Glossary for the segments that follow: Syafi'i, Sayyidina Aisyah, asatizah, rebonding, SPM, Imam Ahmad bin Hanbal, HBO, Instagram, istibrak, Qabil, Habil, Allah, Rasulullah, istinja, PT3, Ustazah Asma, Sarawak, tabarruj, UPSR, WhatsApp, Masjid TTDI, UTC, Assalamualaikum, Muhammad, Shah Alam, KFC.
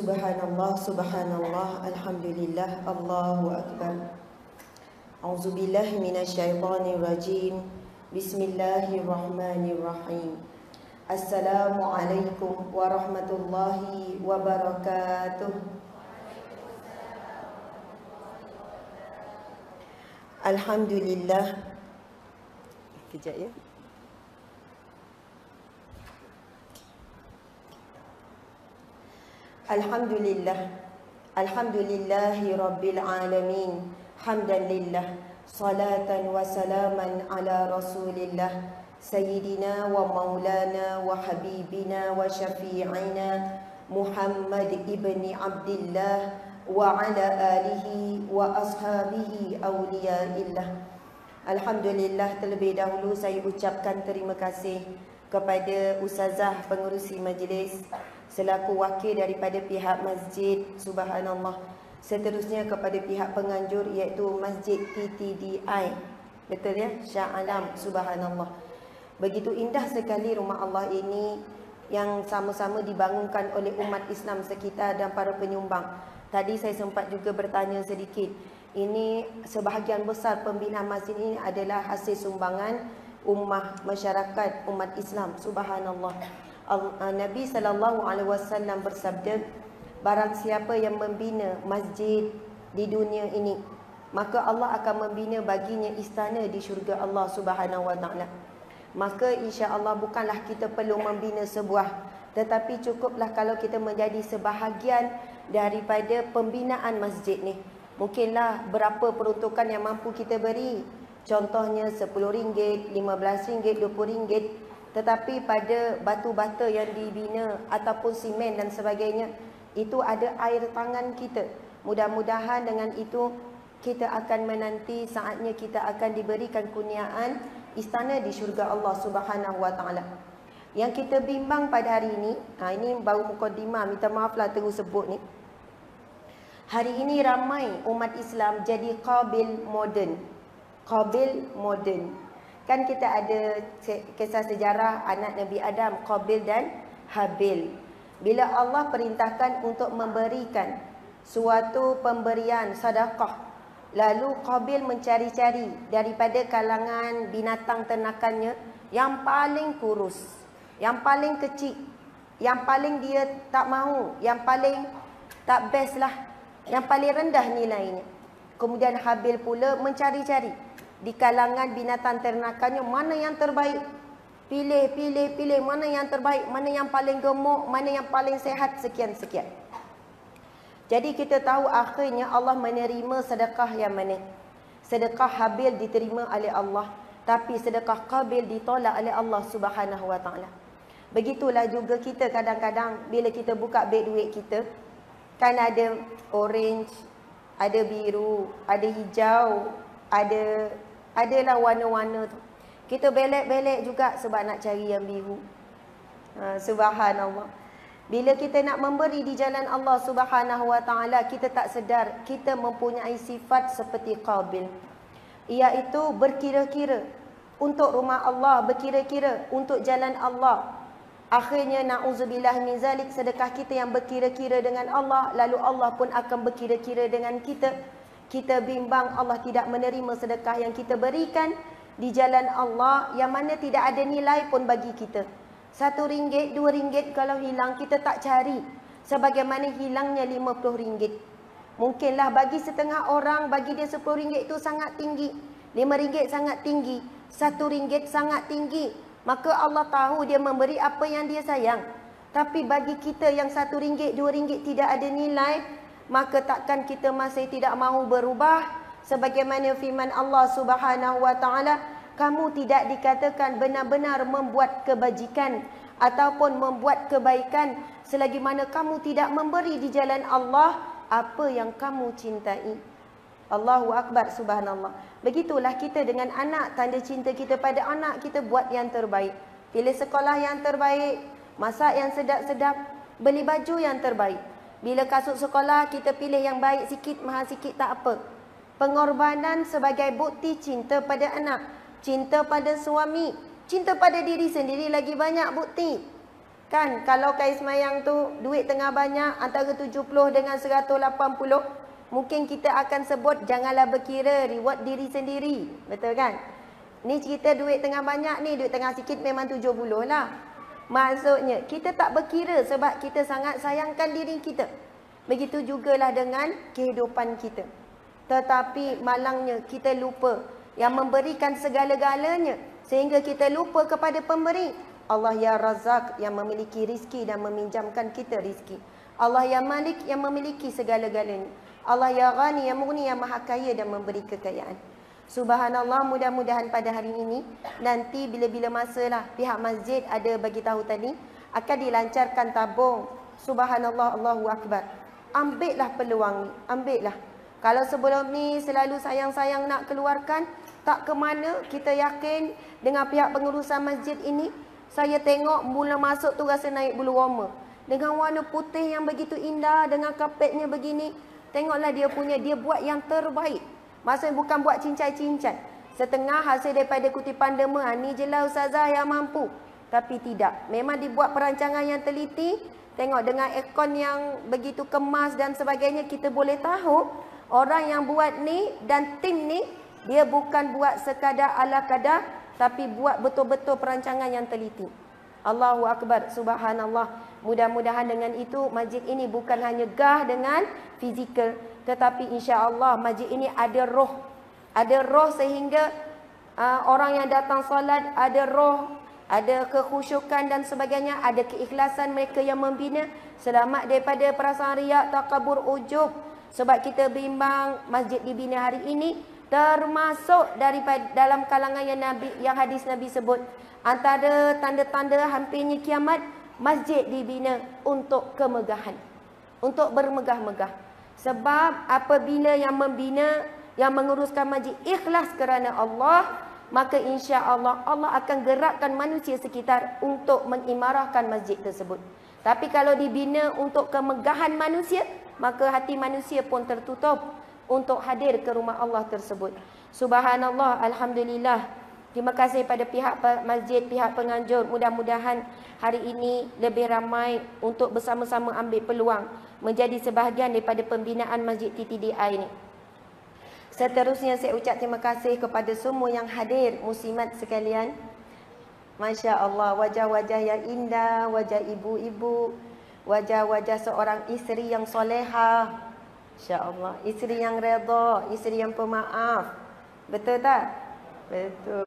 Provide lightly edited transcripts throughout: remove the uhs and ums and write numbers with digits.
Subhanallah, subhanallah, alhamdulillah, Allahu akbar. A'udzubillahi minasyaitonir rajim. Bismillahirrahmanirrahim. Assalamualaikum warahmatullahi wabarakatuh. Alhamdulillah. Kejap ya. Alhamdulillah, alhamdulillahi rabbil alamin, hamdan lillah, salatan wa salaman ala rasulillah, sayyidina wa maulana wa habibina wa syafi'ina Muhammad ibni Abdillah wa ala alihi wa ashabihi awliyaillah. Alhamdulillah, terlebih dahulu saya ucapkan terima kasih kepada Ustazah Pengerusi Majlis selaku wakil daripada pihak masjid, subhanallah. Seterusnya kepada pihak penganjur iaitu Masjid TTDI, betul ya, Shah Alam, subhanallah. Begitu indah sekali rumah Allah ini yang sama-sama dibangunkan oleh umat Islam sekitar dan para penyumbang. Tadi saya sempat juga bertanya sedikit, ini sebahagian besar pembinaan masjid ini adalah hasil sumbangan ummah masyarakat umat Islam, subhanallah. Nabi SAW bersabda, barang siapa yang membina masjid di dunia ini, maka Allah akan membina baginya istana di syurga Allah SWT. Maka insya-Allah bukanlah kita perlu membina sebuah, tetapi cukuplah kalau kita menjadi sebahagian daripada pembinaan masjid ni. Mungkinlah berapa peruntukan yang mampu kita beri. Contohnya RM10, RM15, RM20. Tetapi pada batu-bata yang dibina ataupun simen dan sebagainya, itu ada air tangan kita. Mudah-mudahan dengan itu kita akan menanti saatnya kita akan diberikan kurniaan istana di syurga Allah SWT. Yang kita bimbang pada hari ini, ini baru mukadimah, minta maaflah terus sebut ni. Hari ini ramai umat Islam jadi qabil moden. Qabil moden. Kan kita ada kisah sejarah anak Nabi Adam, Qabil dan Habil. Bila Allah perintahkan untuk memberikan suatu pemberian sedekah, lalu Qabil mencari-cari daripada kalangan binatang ternakannya yang paling kurus, yang paling kecil, yang paling dia tak mahu, yang paling tak best lah, yang paling rendah nilainya. Kemudian Habil pula mencari-cari di kalangan binatang ternakannya, mana yang terbaik. Pilih, mana yang terbaik, mana yang paling gemuk, mana yang paling sehat, sekian. Jadi kita tahu akhirnya Allah menerima sedekah yang mana. Sedekah Habil diterima oleh Allah, tapi sedekah Qabil ditolak oleh Allah SWT. Begitulah juga kita kadang-kadang bila kita buka beg duit kita, kan ada orange, ada biru, ada hijau, adalah warna-warna tu. Kita belek-belek juga sebab nak cari yang biru. Subhanallah. Bila kita nak memberi di jalan Allah SWT, kita tak sedar kita mempunyai sifat seperti Qabil, iaitu berkira-kira untuk rumah Allah, berkira-kira untuk jalan Allah. Akhirnya na'udzubillah min zalik, sedekah kita yang berkira-kira dengan Allah, lalu Allah pun akan berkira-kira dengan kita. Kita bimbang Allah tidak menerima sedekah yang kita berikan di jalan Allah, yang mana tidak ada nilai pun bagi kita. RM1, RM2 kalau hilang kita tak cari, sebagaimana hilangnya RM50. Mungkinlah bagi setengah orang, bagi dia RM10 itu sangat tinggi, RM5 sangat tinggi, RM1 sangat tinggi. Maka Allah tahu dia memberi apa yang dia sayang. Tapi bagi kita yang RM1, RM2 tidak ada nilai, maka takkan kita masih tidak mahu berubah, sebagaimana firman Allah SWT, kamu tidak dikatakan benar-benar membuat kebajikan ataupun membuat kebaikan selagi mana kamu tidak memberi di jalan Allah apa yang kamu cintai. Allahu Akbar, subhanallah. Begitulah kita dengan anak, tanda cinta kita pada anak, kita buat yang terbaik. Pilih sekolah yang terbaik, masak yang sedap-sedap, beli baju yang terbaik. Bila kasut sekolah, kita pilih yang baik sikit, mahal sikit tak apa. Pengorbanan sebagai bukti cinta pada anak, cinta pada suami, cinta pada diri sendiri lagi banyak bukti. Kan kalau kais mayang tu duit tengah banyak, antara 70 dengan 180, mungkin kita akan sebut janganlah berkira, reward diri sendiri. Betul kan? Ni cerita duit tengah banyak ni, duit tengah sikit memang 70 lah. Maksudnya kita tak berkira sebab kita sangat sayangkan diri kita. Begitu jugalah dengan kehidupan kita. Tetapi malangnya kita lupa yang memberikan segala-galanya, sehingga kita lupa kepada pemberi. Allah ya Razak yang memiliki rizki dan meminjamkan kita rizki. Allah ya Malik yang memiliki segala-galanya. Allah ya Ghani yang Mughni yang maha kaya dan memberi kekayaan. Subhanallah, mudah-mudahan pada hari ini, nanti bila-bila masalah pihak masjid ada bagi tahu tadi, akan dilancarkan tabung. Subhanallah, Allahu Akbar. Ambillah peluang ni, ambillah. Kalau sebelum ni selalu sayang-sayang nak keluarkan, tak ke mana, kita yakin dengan pihak pengurusan masjid ini. Saya tengok mula masuk tu rasa naik bulu roma. Dengan warna putih yang begitu indah, dengan kapetnya begini. Tengoklah dia punya, dia buat yang terbaik. Maksudnya bukan buat cincai-cincai. Setengah hasil daripada kutipan derma, ni je lah ustazah yang mampu. Tapi tidak, memang dibuat perancangan yang teliti. Tengok dengan ekon yang begitu kemas dan sebagainya, kita boleh tahu orang yang buat ni dan tim ni, dia bukan buat sekadar ala kadar, tapi buat betul-betul perancangan yang teliti. Allahu Akbar, subhanallah. Mudah-mudahan dengan itu masjid ini bukan hanya gah dengan fizikal, tetapi insya-Allah masjid ini ada roh. Ada roh sehingga orang yang datang solat ada roh, ada kekhusyukan dan sebagainya, ada keikhlasan mereka yang membina, selamat daripada perasaan riak, takabur, ujub. Sebab kita bimbang masjid dibina hari ini termasuk daripada dalam kalangan yang hadis Nabi sebut, antara tanda-tanda hampirnya kiamat, masjid dibina untuk kemegahan, untuk bermegah-megah. Sebab apabila yang membina, yang menguruskan masjid ikhlas kerana Allah, maka insya-Allah Allah akan gerakkan manusia sekitar untuk mengimarahkan masjid tersebut. Tapi kalau dibina untuk kemegahan manusia, maka hati manusia pun tertutup untuk hadir ke rumah Allah tersebut. Subhanallah, alhamdulillah. Terima kasih pada pihak masjid, pihak penganjur. Mudah-mudahan hari ini lebih ramai untuk bersama-sama ambil peluang menjadi sebahagian daripada pembinaan Masjid TTDI ini. Seterusnya saya ucap terima kasih kepada semua yang hadir, muslimat sekalian. Masya Allah, wajah-wajah yang indah, wajah ibu-ibu, wajah-wajah seorang isteri yang solehah. Masya Allah, isteri yang redha, isteri yang pemaaf. Betul tak? Betul.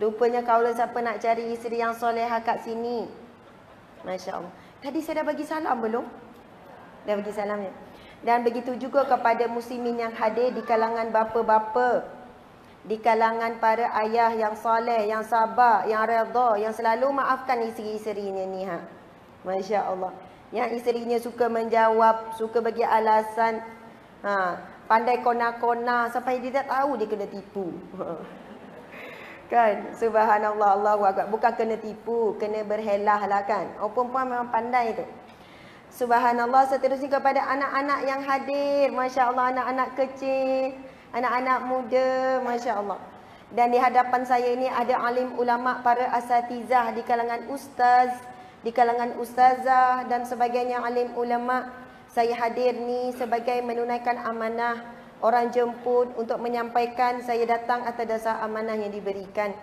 Rupanya kaula siapa nak cari isteri yang solehah kat sini. Masya Allah. Tadi saya dah bagi salam belum? Dah bagi salamnya. Dan begitu juga kepada muslimin yang hadir di kalangan bapa-bapa, di kalangan para ayah yang soleh, yang sabar, yang redha, yang selalu maafkan isteri-isterinya ni ha. Masya Allah. Yang isterinya suka menjawab, suka bagi alasan. Ha. Pandai kona-kona sampai dia tak tahu dia kena tipu. Kan? Subhanallah, Allahu Akbar. Bukan kena tipu, kena berhelah lah kan. Oh, perempuan memang pandai tu. Subhanallah, seterusnya kepada anak-anak yang hadir. Masya Allah, anak-anak kecil, anak-anak muda. Masya Allah. Dan di hadapan saya ni ada alim ulama, para asatizah di kalangan ustaz, di kalangan ustazah dan sebagainya, alim ulama. Saya hadir ni sebagai menunaikan amanah orang jemput untuk menyampaikan saya datang atas dasar amanah yang diberikan.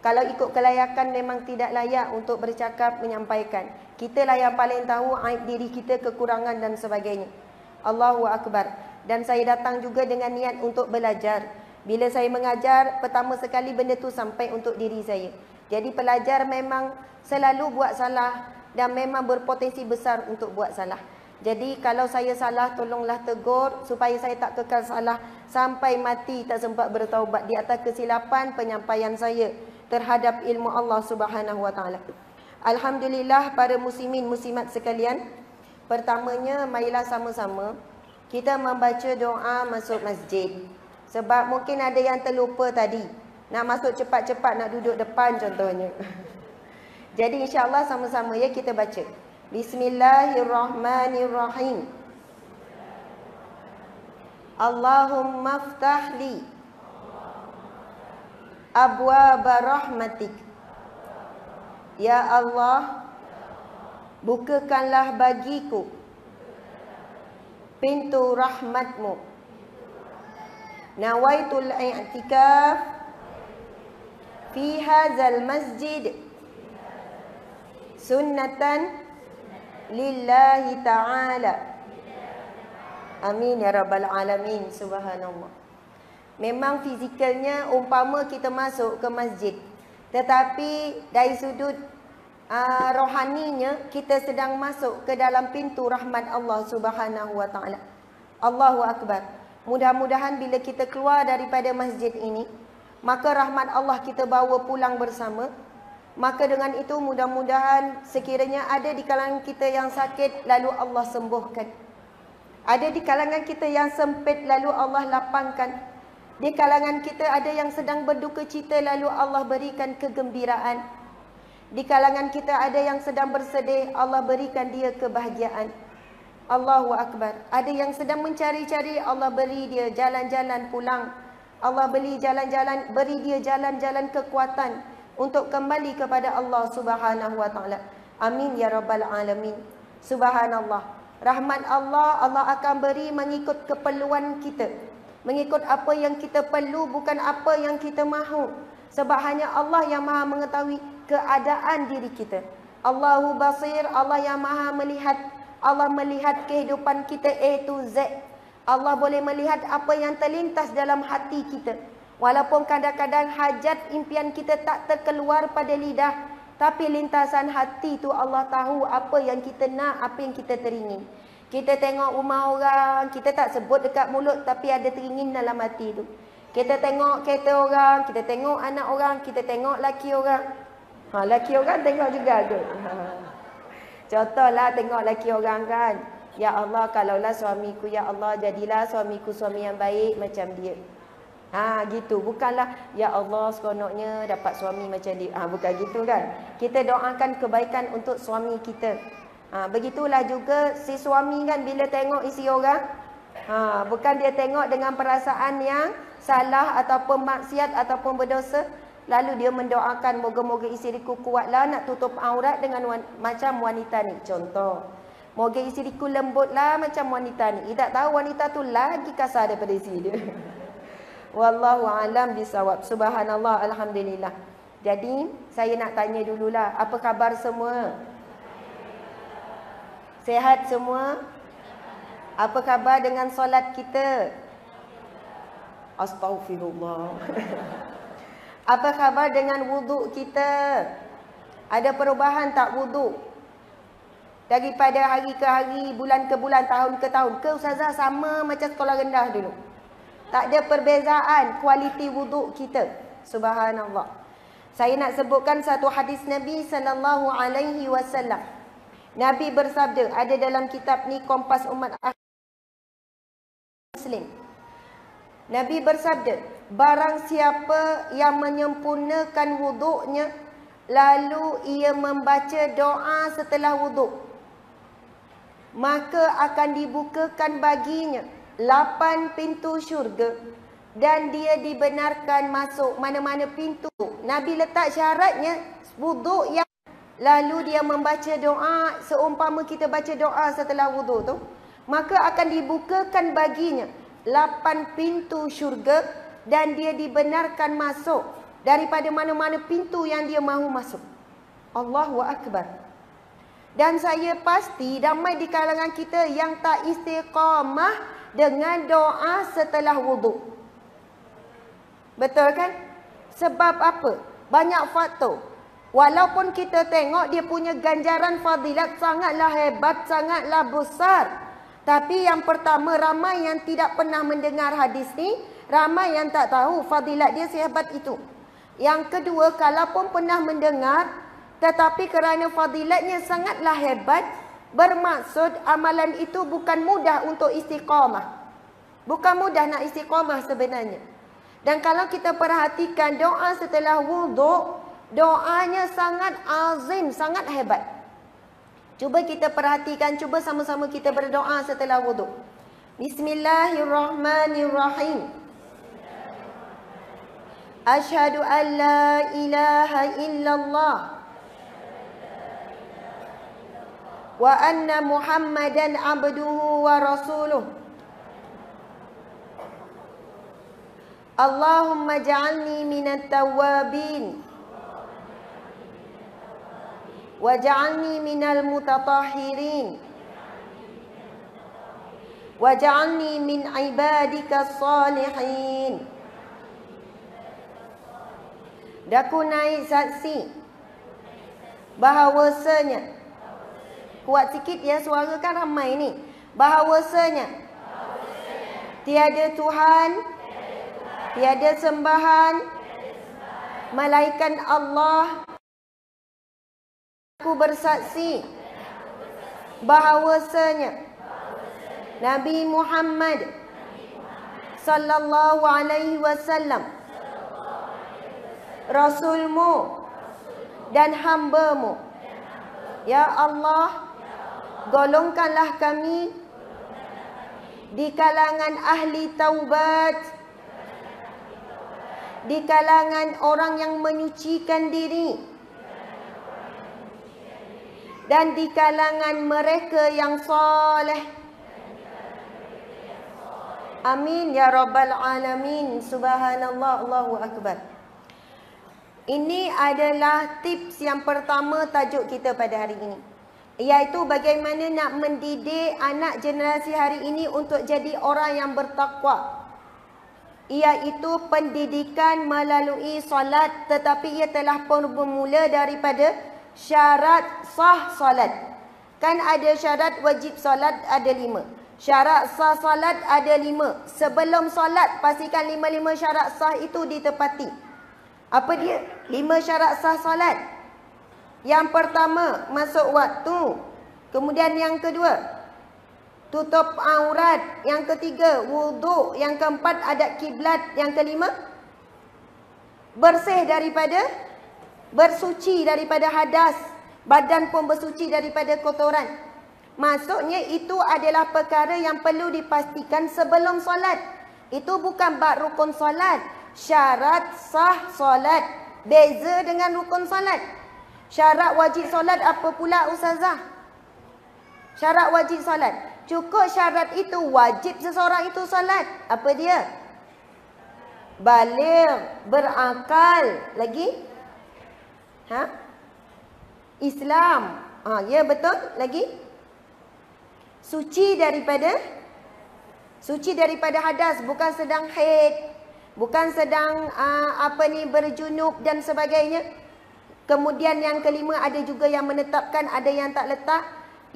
Kalau ikut kelayakan memang tidak layak untuk bercakap menyampaikan. Kitalah yang paling tahu aib diri kita, kekurangan dan sebagainya. Allahu Akbar. Dan saya datang juga dengan niat untuk belajar. Bila saya mengajar, pertama sekali benda tu sampai untuk diri saya. Jadi pelajar memang selalu buat salah dan memang berpotensi besar untuk buat salah. Jadi kalau saya salah, tolonglah tegur supaya saya tak kekal salah sampai mati tak sempat bertaubat di atas kesilapan penyampaian saya terhadap ilmu Allah Subhanahu Wa Taala. Alhamdulillah para muslimin muslimat sekalian. Pertamanya marilah sama-sama kita membaca doa masuk masjid. Sebab mungkin ada yang terlupa tadi. Nak masuk cepat-cepat, nak duduk depan contohnya. Jadi insya-Allah sama-sama ya kita baca. Bismillahirrahmanirrahim. Allahumma aftah li abwaba rahmatik. Ya Allah, bukakanlah bagiku pintu rahmatmu. Nawaitul i'tikaf fi hadzal masjid sunnatan lillahi ta'ala. Amin ya rabbal alamin. Subhanallah. Memang fizikalnya umpama kita masuk ke masjid, tetapi dari sudut rohaninya kita sedang masuk ke dalam pintu rahmat Allah Subhanahu wa ta'ala. Allahu akbar. Mudah-mudahan bila kita keluar daripada masjid ini, maka rahmat Allah kita bawa pulang bersama. Maka dengan itu mudah-mudahan sekiranya ada di kalangan kita yang sakit, lalu Allah sembuhkan. Ada di kalangan kita yang sempit, lalu Allah lapangkan. Di kalangan kita ada yang sedang berduka cita, lalu Allah berikan kegembiraan. Di kalangan kita ada yang sedang bersedih, Allah berikan dia kebahagiaan. Allahu akbar. Ada yang sedang mencari-cari, Allah beri dia jalan-jalan pulang. Allah beri dia jalan-jalan kekuatan untuk kembali kepada Allah Subhanahu wa ta'ala. Amin ya rabbal alamin. Subhanallah. Rahmat Allah, Allah akan beri mengikut keperluan kita, mengikut apa yang kita perlu, bukan apa yang kita mahu. Sebab hanya Allah yang maha mengetahui keadaan diri kita. Allahu basir. Allah yang maha melihat. Allah melihat kehidupan kita A to Z. Allah boleh melihat apa yang terlintas dalam hati kita. Walaupun kadang-kadang hajat impian kita tak terkeluar pada lidah, tapi lintasan hati tu Allah tahu apa yang kita nak, apa yang kita teringin. Kita tengok rumah orang, kita tak sebut dekat mulut, tapi ada teringin dalam hati tu. Kita tengok kereta orang, kita tengok anak orang, kita tengok laki orang. Laki orang tengok juga ke? Contohlah tengok laki orang kan. Ya Allah, kalaulah suamiku, ya Allah, jadilah suamiku suami yang baik macam dia. Gitu. Bukanlah ya Allah seronoknya dapat suami macam dia. Bukan gitu kan. Kita doakan kebaikan untuk suami kita. Begitulah juga si suami kan, bila tengok isi orang, bukan dia tengok dengan perasaan yang salah ataupun maksiat ataupun berdosa, lalu dia mendoakan moga-moga isteriku kuatlah nak tutup aurat dengan macam wanita ni. Contoh, moga isteriku lembutlah macam wanita ni. Dia tak tahu wanita tu lagi kasar daripada isteri dia. Wallahu alam bisawab. Subhanallah, alhamdulillah. Jadi saya nak tanya dululah, apa khabar semua? Sehat semua? Apa khabar dengan solat kita? Astaghfirullah. Apa khabar dengan wuduk kita? Ada perubahan tak wuduk? Daripada hari ke hari, bulan ke bulan, tahun ke tahun ke ustazah? Sama macam sekolah rendah dulu. Tak ada perbezaan kualiti wuduk kita. Subhanallah. Saya nak sebutkan satu hadis Nabi sallallahu alaihi wasallam. Nabi bersabda, ada dalam kitab ni Kompas Umat Muslim. Nabi bersabda, barang siapa yang menyempurnakan wuduknya lalu ia membaca doa setelah wuduk, maka akan dibukakan baginya 8 pintu syurga dan dia dibenarkan masuk mana-mana pintu. Nabi letak syaratnya wuduk yang lalu dia membaca doa. Seumpama kita baca doa setelah wuduk tu, maka akan dibukakan baginya 8 pintu syurga dan dia dibenarkan masuk daripada mana-mana pintu yang dia mahu masuk. Allahu akbar. Dan saya pasti damai di kalangan kita yang tak istiqamah dengan doa setelah wuduk. Betul kan? Sebab apa? Banyak faktor. Walaupun kita tengok dia punya ganjaran fadilat sangatlah hebat, sangatlah besar, tapi yang pertama, ramai yang tidak pernah mendengar hadis ni. Ramai yang tak tahu fadilat dia sehebat itu. Yang kedua, kalaupun pernah mendengar, tetapi kerana fadilatnya sangatlah hebat, bermaksud amalan itu bukan mudah untuk istiqamah. Bukan mudah nak istiqamah sebenarnya. Dan kalau kita perhatikan doa setelah wuduk, doanya sangat azim, sangat hebat. Cuba kita perhatikan, cuba sama-sama kita berdoa setelah wuduk. Bismillahirrahmanirrahim. Asyhadu an la ilaha illallah wa anna Muhammadan abduhu wa rasuluh. Allahumma ja'alni minat tawabin wa ja'alni minal mutatahirin wa ja'alni min ibadika salihin. Dakunai saksi bahawasanya, kuat sikit ya suara kan ramai ni. Bahawasanya tiada Tuhan, tiada sembahan melainkan Allah. Aku bersaksi bahawasanya Nabi Muhammad sallallahu alaihi wasallam Rasulmu dan hambamu. Ya Allah, golongkanlah kami di kalangan ahli taubat, di kalangan orang yang menyucikan diri, dan di kalangan mereka yang soleh. Amin ya Rabbal Alamin. Subhanallah, Allahu Akbar. Ini adalah tips yang pertama tajuk kita pada hari ini, iaitu bagaimana nak mendidik anak generasi hari ini untuk jadi orang yang bertakwa, iaitu pendidikan melalui solat. Tetapi ia telah pun bermula daripada syarat sah solat. Kan ada syarat wajib solat, ada 5. Syarat sah solat ada 5. Sebelum solat pastikan 5 syarat sah itu ditepati. Apa dia? 5 syarat sah solat. Yang pertama, masuk waktu. Kemudian yang kedua, tutup aurat. Yang ketiga, wuduk. Yang keempat, adat kiblat. Yang kelima, bersih daripada, bersuci daripada hadas. Badan pun bersuci daripada kotoran. Maksudnya itu adalah perkara yang perlu dipastikan sebelum solat. Itu bukan bab rukun solat. Syarat sah solat beza dengan rukun solat. Syarat wajib solat apa pula ustazah? Syarat wajib solat, cukup syarat itu wajib seseorang itu solat. Apa dia? Baligh, berakal. Lagi? Ha? Islam. Ha, ya betul. Lagi? Suci daripada, suci daripada hadas. Bukan sedang haid, bukan sedang berjunub dan sebagainya. Kemudian yang kelima, ada juga yang menetapkan, ada yang tak letak,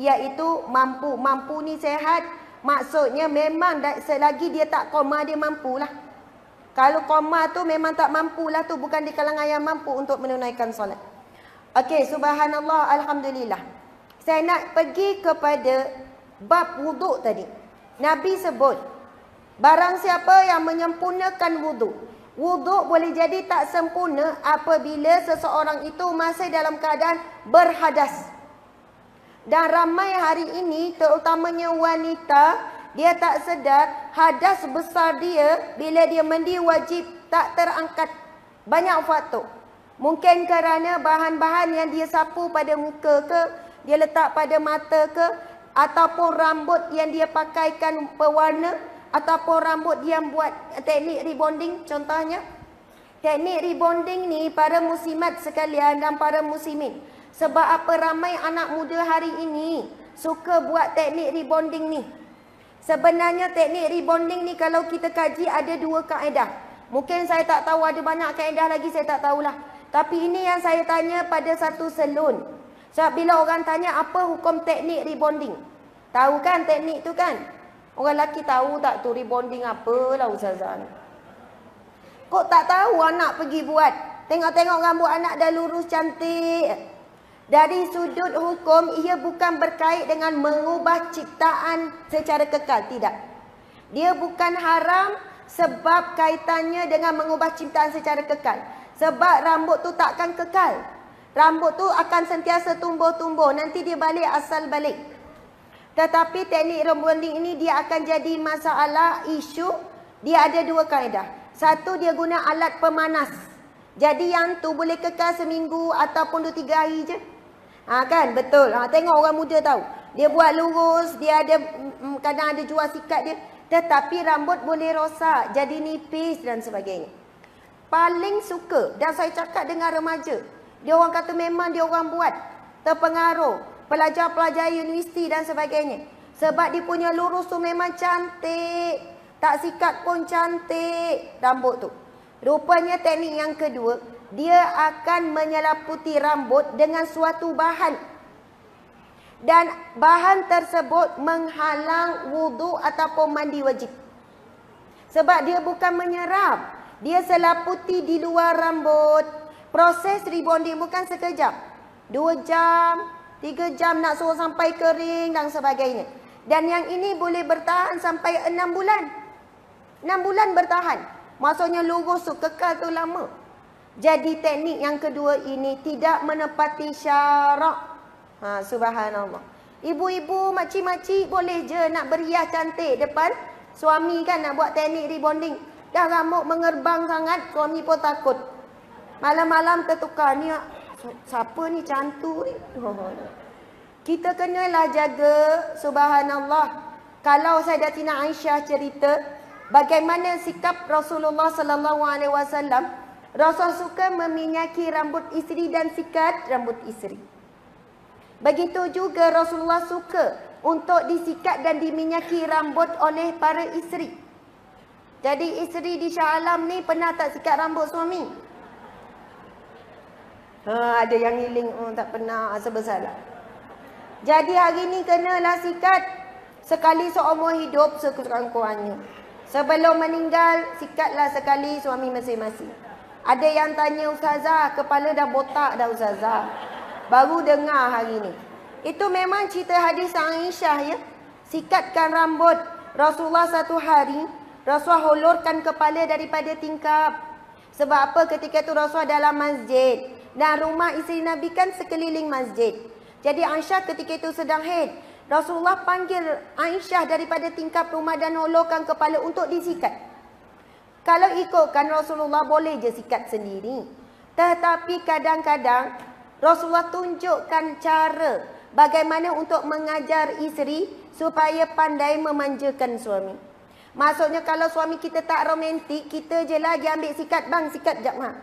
iaitu mampu. Mampu ni sehat. Maksudnya memang selagi dia tak koma, dia mampulah. Kalau koma tu memang tak mampulah, tu bukan di kalangan yang mampu untuk menunaikan solat. Okey, subhanallah, alhamdulillah. Saya nak pergi kepada bab wuduk tadi. Nabi sebut, barang siapa yang menyempurnakan wuduk. Wuduk boleh jadi tak sempurna apabila seseorang itu masih dalam keadaan berhadas. Dan ramai hari ini, terutamanya wanita, dia tak sedar hadas besar dia bila dia mandi wajib tak terangkat. Banyak faktor. Mungkin kerana bahan-bahan yang dia sapu pada muka ke, dia letak pada mata ke, ataupun rambut yang dia pakaikan pewarna, ataupun rambut yang buat teknik rebonding contohnya. Teknik rebonding ni para muslimat sekalian dan para muslimin, sebab apa ramai anak muda hari ini suka buat teknik rebonding ni? Sebenarnya teknik rebonding ni kalau kita kaji ada 2 kaedah. Mungkin saya tak tahu, ada banyak kaedah lagi saya tak tahulah. Tapi ini yang saya tanya pada satu salon. Sebab bila orang tanya apa hukum teknik rebonding, tahu kan teknik tu kan? Orang lelaki tahu tak tu rebonding apalah ustazah ni? Kok tak tahu anak pergi buat. Tengok-tengok rambut anak dah lurus cantik. Dari sudut hukum, ia bukan berkait dengan mengubah ciptaan secara kekal. Tidak. Dia bukan haram sebab kaitannya dengan mengubah ciptaan secara kekal. Sebab rambut tu takkan kekal. Rambut tu akan sentiasa tumbuh-tumbuh. Nanti dia balik asal balik. Tetapi teknik rebonding ini dia akan jadi masalah, isu. Dia ada 2 kaedah. Satu, dia guna alat pemanas. Jadi yang tu boleh kekal seminggu ataupun 2-3 hari je. Kan betul. Tengok orang muda tahu. Dia buat lurus, dia ada kadang ada jual sikat dia, tetapi rambut boleh rosak, jadi nipis dan sebagainya. Paling suka, dan saya cakap dengan remaja, dia orang kata memang dia orang buat terpengaruh pelajar-pelajar universiti dan sebagainya. Sebab dia punya lurus tu memang cantik, tak sikat pun cantik rambut tu. Rupanya teknik yang kedua, dia akan menyelaputi rambut dengan suatu bahan, dan bahan tersebut menghalang wudu ataupun mandi wajib. Sebab dia bukan menyerap, dia selaputi di luar rambut. Proses rebonding bukan sekejap, 2 jam, 3 jam nak suruh sampai kering dan sebagainya. Dan yang ini boleh bertahan sampai 6 bulan. 6 bulan bertahan, maksudnya lurus tu kekal tu lama. Jadi teknik yang kedua ini tidak menepati syarak. Subhanallah. Ibu-ibu, makcik-makcik boleh je nak berhias cantik depan suami kan, nak buat teknik rebonding. Dah rambut mengerbang sangat, suami pun takut. Malam-malam tertukar ni, siapa ni cantu ni? Kita kenalah jaga. Subhanallah. Kalau Sayyidatina Aisyah cerita bagaimana sikap Rasulullah sallallahu alaihi wasallam, Rasul suka meminyaki rambut isteri dan sikat rambut isteri. Begitu juga Rasulullah suka untuk disikat dan diminyaki rambut oleh para isteri. Jadi isteri di Shah Alam ni pernah tak sikat rambut suami? Ada yang hiling, tak pernah, asal bersalah. Jadi hari ni kenalah sikat sekali seumur hidup sekurang-kurangnya. Sebelum meninggal, sikatlah sekali suami masing-masing. Ada yang tanya, Ustazah, kepala dah botak dah Ustazah. Baru dengar hari ni. Itu memang cerita hadis Aisyah ya. Sikatkan rambut Rasulullah satu hari, Rasulullah hulurkan kepala daripada tingkap. Sebab apa? Ketika itu Rasulullah dalam masjid, dan rumah isteri Nabi kan sekeliling masjid. Jadi Aisyah ketika itu sedang haid. Rasulullah panggil Aisyah daripada tingkap rumah dan hulurkan kepala untuk disikat. Kalau ikutkan Rasulullah boleh je sikat sendiri. Tetapi kadang-kadang Rasulullah tunjukkan cara bagaimana untuk mengajar isteri supaya pandai memanjakan suami. Maksudnya kalau suami kita tak romantik, kita je lagi ambil sikat, bang sikat jap mak.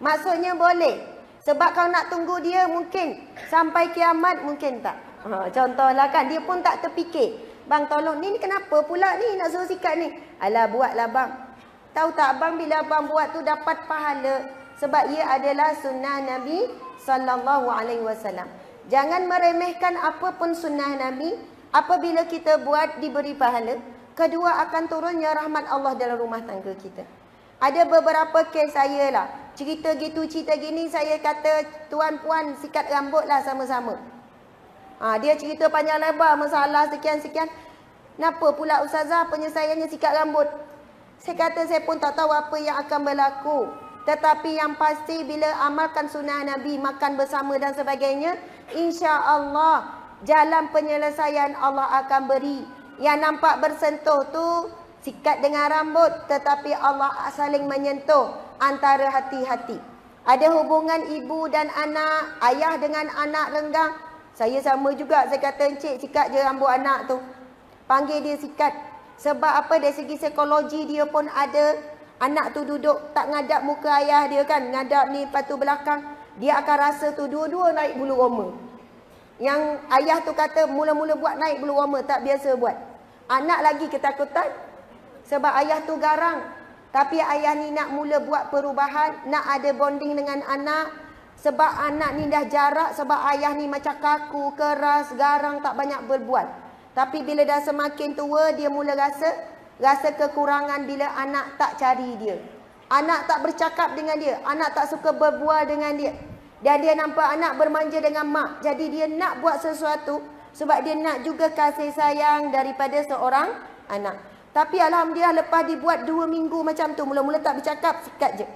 Maksudnya boleh. Sebab kalau nak tunggu dia mungkin sampai kiamat mungkin tak. Contohlah kan, dia pun tak terfikir. Bang tolong, ni kenapa pula ni nak suruh sikat ni? Alah buatlah bang. Tahu tak bang, bila bang buat tu dapat pahala. Sebab ia adalah sunnah Nabi SAW. Jangan meremehkan apa pun sunnah Nabi. Apabila kita buat diberi pahala. Kedua, akan turunnya rahmat Allah dalam rumah tangga kita. Ada beberapa kes saya lah, cerita gitu, cerita gini. Saya kata, tuan puan sikat rambut lah sama-sama. Dia cerita panjang lebar masalah sekian-sekian. Kenapa pula Ustazah penyelesaiannya sikat rambut? Saya kata saya pun tak tahu apa yang akan berlaku. Tetapi yang pasti bila amalkan sunnah Nabi, makan bersama dan sebagainya, insya-Allah jalan penyelesaian Allah akan beri. Yang nampak bersentuh tu sikat dengan rambut, tetapi Allah saling menyentuh antara hati-hati. Ada hubungan ibu dan anak, ayah dengan anak renggang. Saya sama juga, saya kata encik sikat je rambut anak tu. Panggil dia sikat. Sebab apa? Dari segi psikologi dia pun ada. Anak tu duduk tak ngadap muka ayah dia kan, ngadap ni patu belakang. Dia akan rasa tu dua-dua naik bulu roma. Yang ayah tu kata mula-mula buat naik bulu roma, tak biasa buat. Anak lagi ketakutan sebab ayah tu garang. Tapi ayah ni nak mula buat perubahan, nak ada bonding dengan anak. Sebab anak ni dah jarak, sebab ayah ni macam kaku, keras, garang, tak banyak berbual. Tapi bila dah semakin tua, dia mula rasa kekurangan bila anak tak cari dia. Anak tak bercakap dengan dia, anak tak suka berbual dengan dia. Dan dia nampak anak bermanja dengan mak. Jadi dia nak buat sesuatu sebab dia nak juga kasih sayang daripada seorang anak. Tapi alhamdulillah lepas dibuat 2 minggu macam tu, mula-mula tak bercakap, sikat je.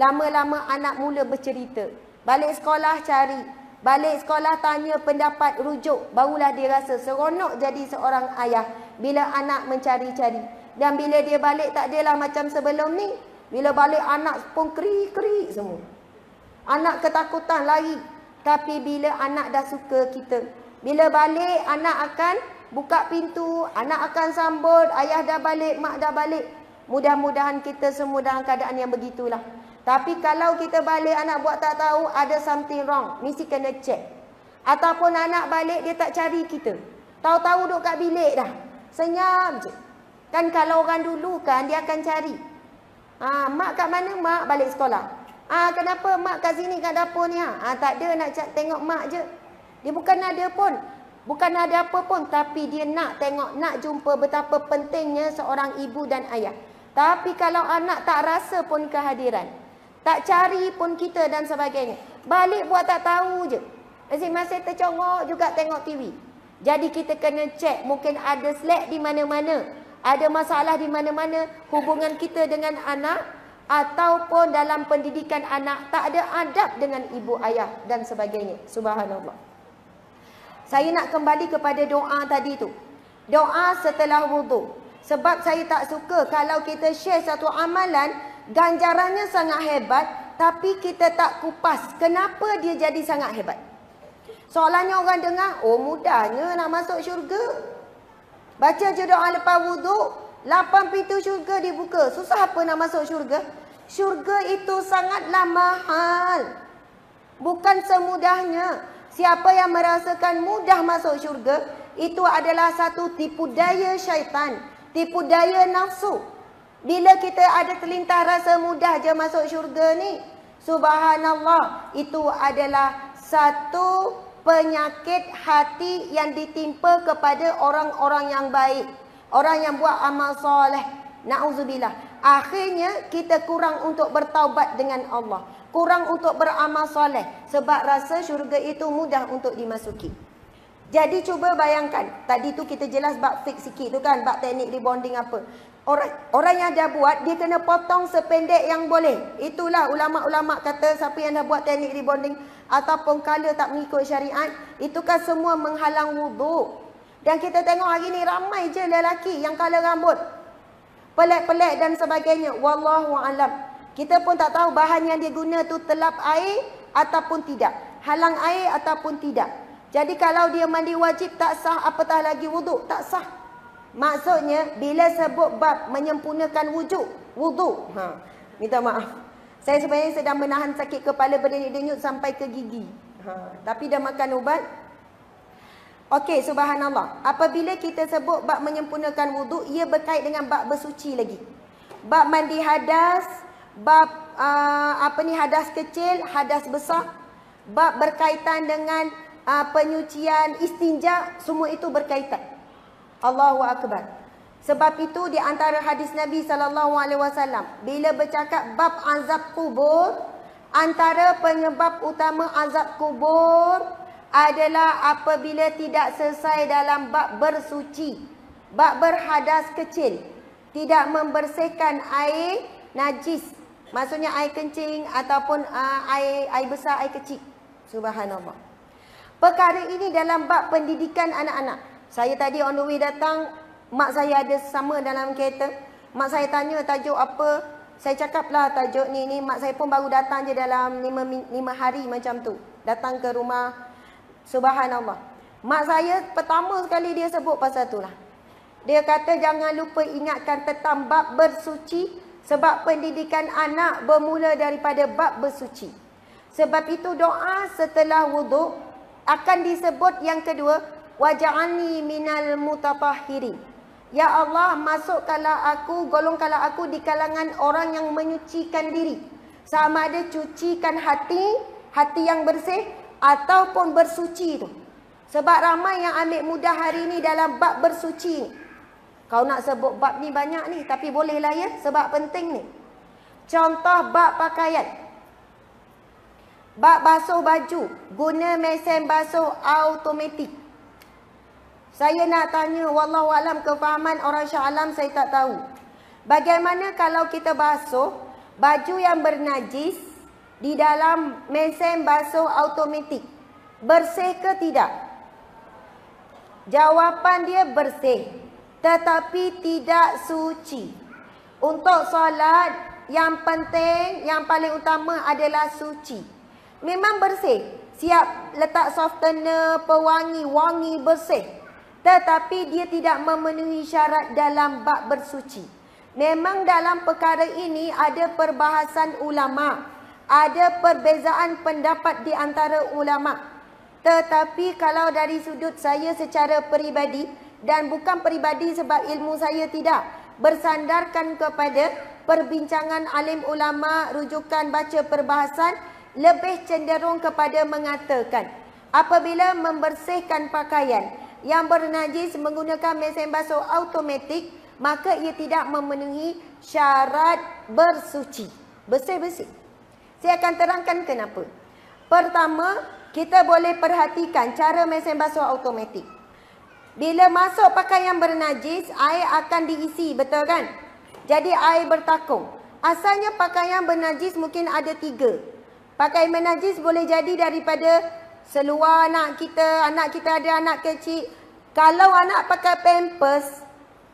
Lama-lama anak mula bercerita. Balik sekolah cari, balik sekolah tanya pendapat, rujuk. Barulah dia rasa seronok jadi seorang ayah bila anak mencari-cari. Dan bila dia balik tak adalah macam sebelum ni. Bila balik anak pun keri-keri semua. Anak ketakutan lari. Tapi bila anak dah suka kita, bila balik anak akan buka pintu, anak akan sambut, ayah dah balik, mak dah balik. Mudah-mudahan kita semua dalam keadaan yang begitulah. Tapi kalau kita balik anak buat tak tahu, ada something wrong, mesti kena check. Ataupun anak balik dia tak cari kita, tahu-tahu duduk kat bilik dah, senyap je. Kan kalau orang dulu kan dia akan cari, mak kat mana? Mak balik sekolah. Kenapa mak kat sini kat dapur ni? Tak ada, nak tengok mak je. Dia bukan ada pun, bukan ada apa pun, tapi dia nak tengok, nak jumpa betapa pentingnya seorang ibu dan ayah. Tapi kalau anak tak rasa pun kehadiran, tak cari pun kita dan sebagainya, balik buat tak tahu je, masih-masih tercongok juga tengok TV. Jadi kita kena cek, mungkin ada slack di mana-mana, ada masalah di mana-mana hubungan kita dengan anak, ataupun dalam pendidikan anak tak ada adab dengan ibu ayah dan sebagainya. Subhanallah. Saya nak kembali kepada doa tadi tu, doa setelah wudu. Sebab saya tak suka kalau kita share satu amalan, ganjarannya sangat hebat, tapi kita tak kupas kenapa dia jadi sangat hebat. Soalannya orang dengar, oh mudahnya nak masuk syurga, baca je doa lepas wudu, 8 pintu syurga dibuka. Susah apa nak masuk syurga? Syurga itu sangatlah mahal, bukan semudahnya. Siapa yang merasakan mudah masuk syurga, itu adalah satu tipu daya syaitan, tipu daya nafsu. Bila kita ada terlintas rasa mudah je masuk syurga ni, subhanallah, itu adalah satu penyakit hati yang ditimpa kepada orang-orang yang baik, orang yang buat amal soleh. Na'udzubillah. Akhirnya kita kurang untuk bertaubat dengan Allah, kurang untuk beramal soleh, sebab rasa syurga itu mudah untuk dimasuki. Jadi cuba bayangkan, tadi tu kita jelas bab fik sikit tu kan, bab teknik rebonding apa. Orang yang dah buat, dia kena potong sependek yang boleh. Itulah ulama-ulama kata, siapa yang dah buat teknik rebonding ataupun color tak mengikut syariat, itu kan semua menghalang wuduk. Dan kita tengok hari ni ramai je lelaki yang color rambut pelet-pelet dan sebagainya. Wallahu alam. Kita pun tak tahu bahan yang dia guna tu telap air ataupun tidak, halang air ataupun tidak. Jadi kalau dia mandi wajib tak sah, apatah lagi wuduk tak sah. Maksudnya bila sebut bab menyempurnakan wuduk, minta maaf, saya sebenarnya sedang menahan sakit kepala berdenyut-denyut sampai ke gigi, tapi dah makan ubat. Okey, subhanallah. Apabila kita sebut bab menyempurnakan wuduk, ia berkait dengan bab bersuci lagi. Bab mandi hadas, bab hadas kecil, hadas besar, bab berkaitan dengan penyucian, istinja, semua itu berkaitan. Allahu akbar. Sebab itu di antara hadis Nabi SAW bila bercakap bab azab kubur, antara penyebab utama azab kubur adalah apabila tidak selesai dalam bab bersuci, bab berhadas kecil, tidak membersihkan air najis, maksudnya air kencing ataupun air besar, air kecil. Subhanallah. Perkara ini dalam bab pendidikan anak-anak. Saya tadi on the way datang, mak saya ada sama dalam kereta. Mak saya tanya tajuk apa, saya cakaplah tajuk ni. Mak saya pun baru datang je dalam 5 hari macam tu, datang ke rumah. Subhanallah. Mak saya pertama sekali dia sebut pasal itulah. Dia kata jangan lupa ingatkan tentang bab bersuci, sebab pendidikan anak bermula daripada bab bersuci. Sebab itu doa setelah wuduk akan disebut yang kedua, waj'alni minal mutatahhirin. Ya Allah, masukkanlah aku, golongkanlah aku di kalangan orang yang menyucikan diri. Sama ada cucikan hati, hati yang bersih, ataupun bersuci tu. Sebab ramai yang ambil mudah hari ni dalam bab bersuci ni. Kau nak sebut bab ni banyak ni, tapi bolehlah ya, sebab penting ni. Contoh bab pakaian, bab basuh baju, guna mesin basuh automatik. Saya nak tanya, wallahu alam, kefahaman orang Shah Alam saya tak tahu, bagaimana kalau kita basuh baju yang bernajis di dalam mesin basuh automatik, bersih ke tidak? Jawapan dia bersih, tetapi tidak suci. Untuk solat, yang penting, yang paling utama adalah suci. Memang bersih, Siap letak softener pewangi-wangi bersih, tetapi dia tidak memenuhi syarat dalam bab bersuci. Memang dalam perkara ini ada perbahasan ulama, ada perbezaan pendapat di antara ulama. Tetapi kalau dari sudut saya secara peribadi, dan bukan peribadi sebab ilmu saya tidak, bersandarkan kepada perbincangan alim ulama, rujukan baca perbahasan, lebih cenderung kepada mengatakan apabila membersihkan pakaian yang bernajis menggunakan mesin basuh automatik, maka ia tidak memenuhi syarat bersuci. Bersih-bersih. Saya akan terangkan kenapa. Pertama, kita boleh perhatikan cara mesin basuh automatik. Bila masuk pakaian bernajis, air akan diisi, betul kan? Jadi air bertakung. Asalnya pakaian bernajis mungkin ada 3. Pakai menajis boleh jadi daripada seluar anak kita ada anak kecil. Kalau anak pakai pampers,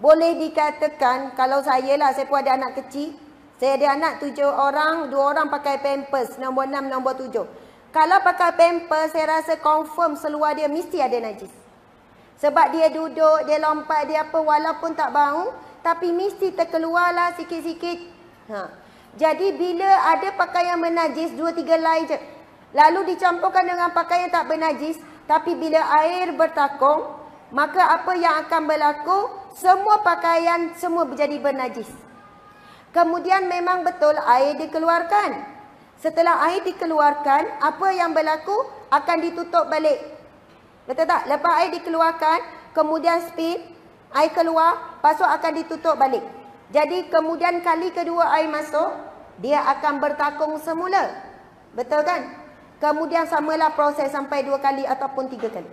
boleh dikatakan, kalau saya lah, saya pun ada anak kecil. Saya ada anak 7 orang, 2 orang pakai pampers, nombor 6, nombor 7. Kalau pakai pampers, saya rasa confirm seluar dia mesti ada najis. Sebab dia duduk, dia lompat, dia apa, walaupun tak bau, tapi mesti terkeluarlah sikit-sikit. Haa. Jadi bila ada pakaian menajis 2-3 lai je, lalu dicampurkan dengan pakaian tak bernajis, tapi bila air bertakung, maka apa yang akan berlaku, semua pakaian semua menjadi bernajis. Kemudian memang betul air dikeluarkan. Setelah air dikeluarkan, apa yang berlaku akan ditutup balik. Betul tak? Lepas air dikeluarkan, kemudian spin, air keluar, pasal akan ditutup balik. Jadi kemudian kali kedua air masuk, dia akan bertakung semula. Betul kan? Kemudian samalah proses sampai 2 kali ataupun 3 kali.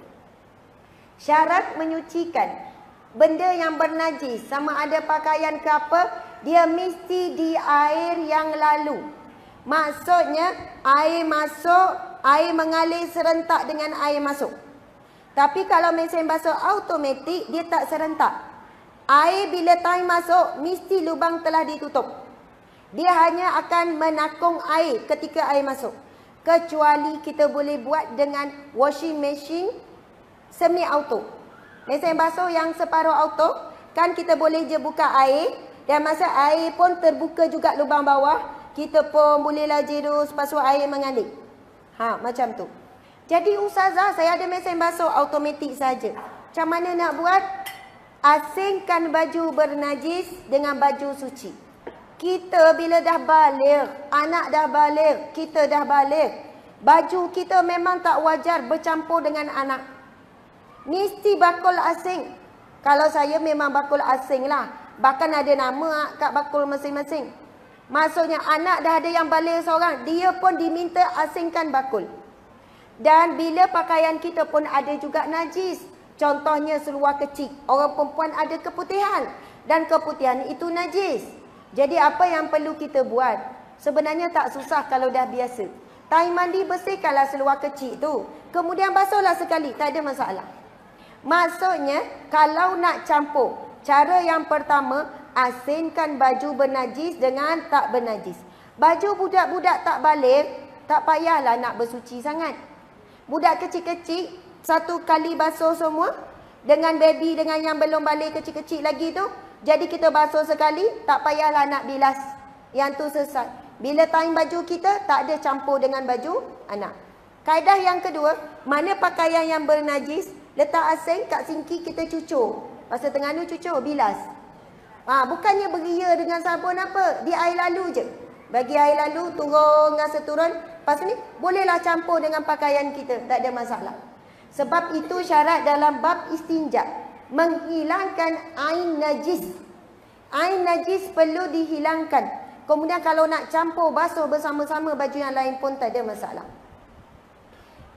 Syarat menyucikan benda yang bernajis, sama ada pakaian ke apa, dia mesti di air yang lalu. Maksudnya air masuk, air mengalir serentak dengan air masuk. Tapi kalau mesin basuh automatik, dia tak serentak. Air bila time masuk, mesti lubang telah ditutup. Dia hanya akan menakung air ketika air masuk. Kecuali kita boleh buat dengan washing machine semi auto. Mesin basuh yang separuh auto, kan kita boleh je buka air, dan masa air pun terbuka juga lubang bawah, kita pun bolehlah jerus pasal air mengalir. Ha, macam tu. Jadi ustazah, saya ada mesin basuh automatik saja. Macam mana nak buat? Asingkan baju bernajis dengan baju suci. Kita bila dah baligh, anak dah baligh, kita dah baligh, baju kita memang tak wajar bercampur dengan anak. Mesti bakul asing. Kalau saya memang bakul asing lah. Bahkan ada nama kat bakul masing-masing. Maksudnya anak dah ada yang baligh seorang, dia pun diminta asingkan bakul. Dan bila pakaian kita pun ada juga najis. Contohnya seluar kecil, orang perempuan ada keputihan, dan keputihan itu najis. Jadi apa yang perlu kita buat? Sebenarnya tak susah kalau dah biasa. Time mandi bersihkanlah seluar kecil tu, kemudian basuhlah sekali, tak ada masalah. Maksudnya kalau nak campur, cara yang pertama, asinkan baju bernajis dengan tak bernajis. Baju budak-budak tak baligh, tak payahlah nak bersuci sangat. Budak kecil-kecil 1 kali basuh semua. Dengan baby, dengan yang belum balik kecil-kecil lagi tu, jadi kita basuh sekali, tak payahlah nak bilas. Yang tu sesat. Bila time baju kita, tak ada campur dengan baju anak. Kaedah yang kedua, mana pakaian yang bernajis, letak asing kat sinki, kita cucur. Masa tengah tu cucur, bilas. Ha, bukannya beria dengan sabun apa, dia air lalu je. Bagi air lalu, turun dengan seturun. Lepas ni, bolehlah campur dengan pakaian kita, tak ada masalah. Sebab itu syarat dalam bab istinja, menghilangkan air najis. Air najis perlu dihilangkan. Kemudian kalau nak campur basuh bersama-sama baju yang lain pun tak ada masalah.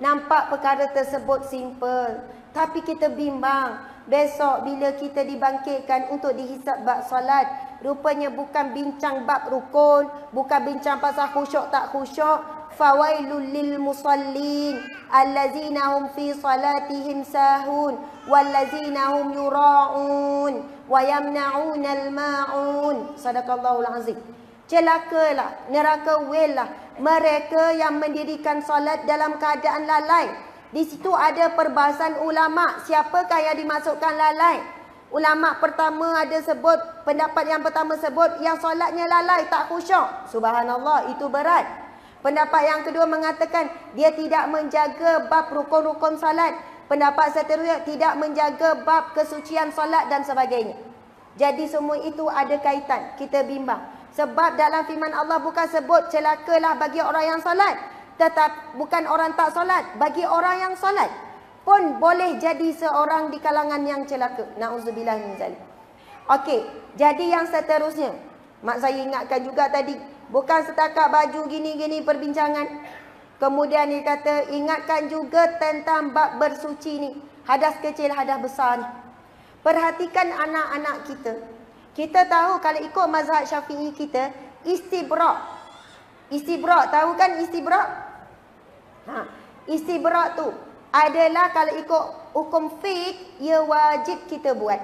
Nampak perkara tersebut simple, tapi kita bimbang. Besok bila kita dibangkitkan untuk dihisap bab solat, rupanya bukan bincang bab rukun, bukan bincang pasal khusyuk tak khusyuk. Fawailul lil musallin allazina hum fi salatihim sahun wallazina hum yura'un wa yamna'unal ma'un. Sadaqallahul azim. Celakalah, neraka welah mereka yang mendirikan solat dalam keadaan lalai. Di situ ada perbahasan ulama, siapakah yang dimasukkan lalai? Ulama pertama ada sebut, pendapat yang pertama sebut yang solatnya lalai, tak khusyuk. Subhanallah, itu berat. Pendapat yang kedua mengatakan dia tidak menjaga bab rukun-rukun solat. Pendapat seterusnya tidak menjaga bab kesucian solat dan sebagainya. Jadi semua itu ada kaitan, kita bimbang. Sebab dalam firman Allah bukan sebut celakalah bagi orang yang solat, tetapi bukan orang tak solat, bagi orang yang solat pun boleh jadi seorang di kalangan yang celaka. Nauzubillah min zalik. Okey, jadi yang seterusnya, mak saya ingatkan juga tadi, bukan setakat baju gini-gini perbincangan. Kemudian dia kata ingatkan juga tentang bab bersuci ni, hadas kecil, hadas besar ni. Perhatikan anak-anak kita. Kita tahu kalau ikut mazhab Syafi'i kita, istibrak. Istibrak, tahu kan istibrak? Ha, istibrak tu adalah kalau ikut hukum fiqh, ia wajib kita buat.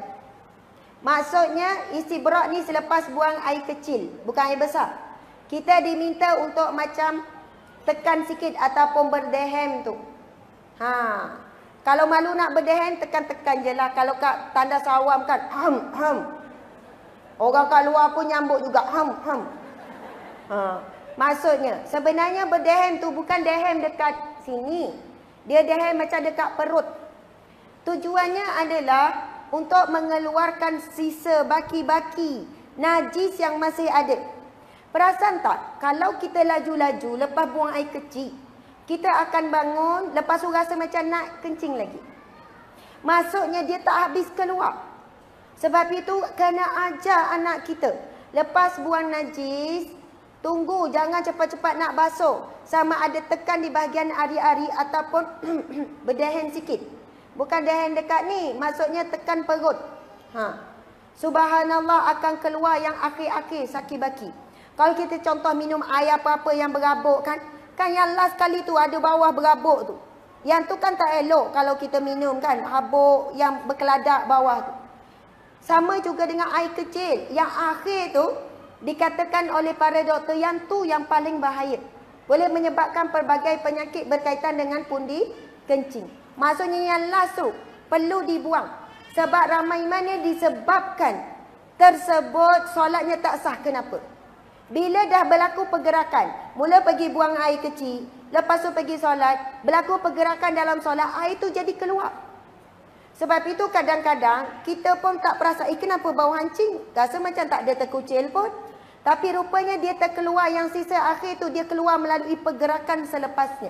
Maksudnya istibrak ni selepas buang air kecil, bukan air besar. Kita diminta untuk macam tekan sikit ataupun berdehem tu. Ha, kalau malu nak berdehem, tekan-tekan je lah. Kalau kat tandas awam kan, ham, ham. Orang kat luar pun nyambut juga ham ham. Ha, maksudnya sebenarnya berdehem tu bukan dehem dekat sini. Dia dehem macam dekat perut. Tujuannya adalah untuk mengeluarkan sisa baki-baki najis yang masih ada. Perasan tak kalau kita laju-laju lepas buang air kecil, kita akan bangun lepas tu rasa macam nak kencing lagi. Maksudnya dia tak habis keluar. Sebab itu kena ajar anak kita, lepas buang najis, tunggu, jangan cepat-cepat nak basuh. Sama ada tekan di bahagian ari-ari ataupun berdehen sikit. Bukan dehen dekat ni, maksudnya tekan perut. Ha. Subhanallah, akan keluar yang akhir-akhir sakit baki. Kalau kita contoh minum air apa-apa yang berabuk kan, kan yang last kali tu ada bawah berabuk tu. Yang tu kan tak elok kalau kita minum kan, habuk yang berkeladak bawah tu. Sama juga dengan air kecil. Yang akhir tu dikatakan oleh para doktor yang tu yang paling bahaya. Boleh menyebabkan pelbagai penyakit berkaitan dengan pundi kencing. Maksudnya yang last tu perlu dibuang. Sebab ramai mana disebabkan tersebut solatnya tak sah. Kenapa? Bila dah berlaku pergerakan, mula pergi buang air kecil, lepas tu pergi solat, berlaku pergerakan dalam solat, air tu jadi keluar. Sebab itu kadang-kadang kita pun tak perasai kenapa bau hancing. Rasa macam tak ada terkucil pun. Tapi rupanya dia terkeluar yang sisa akhir tu, dia keluar melalui pergerakan selepasnya.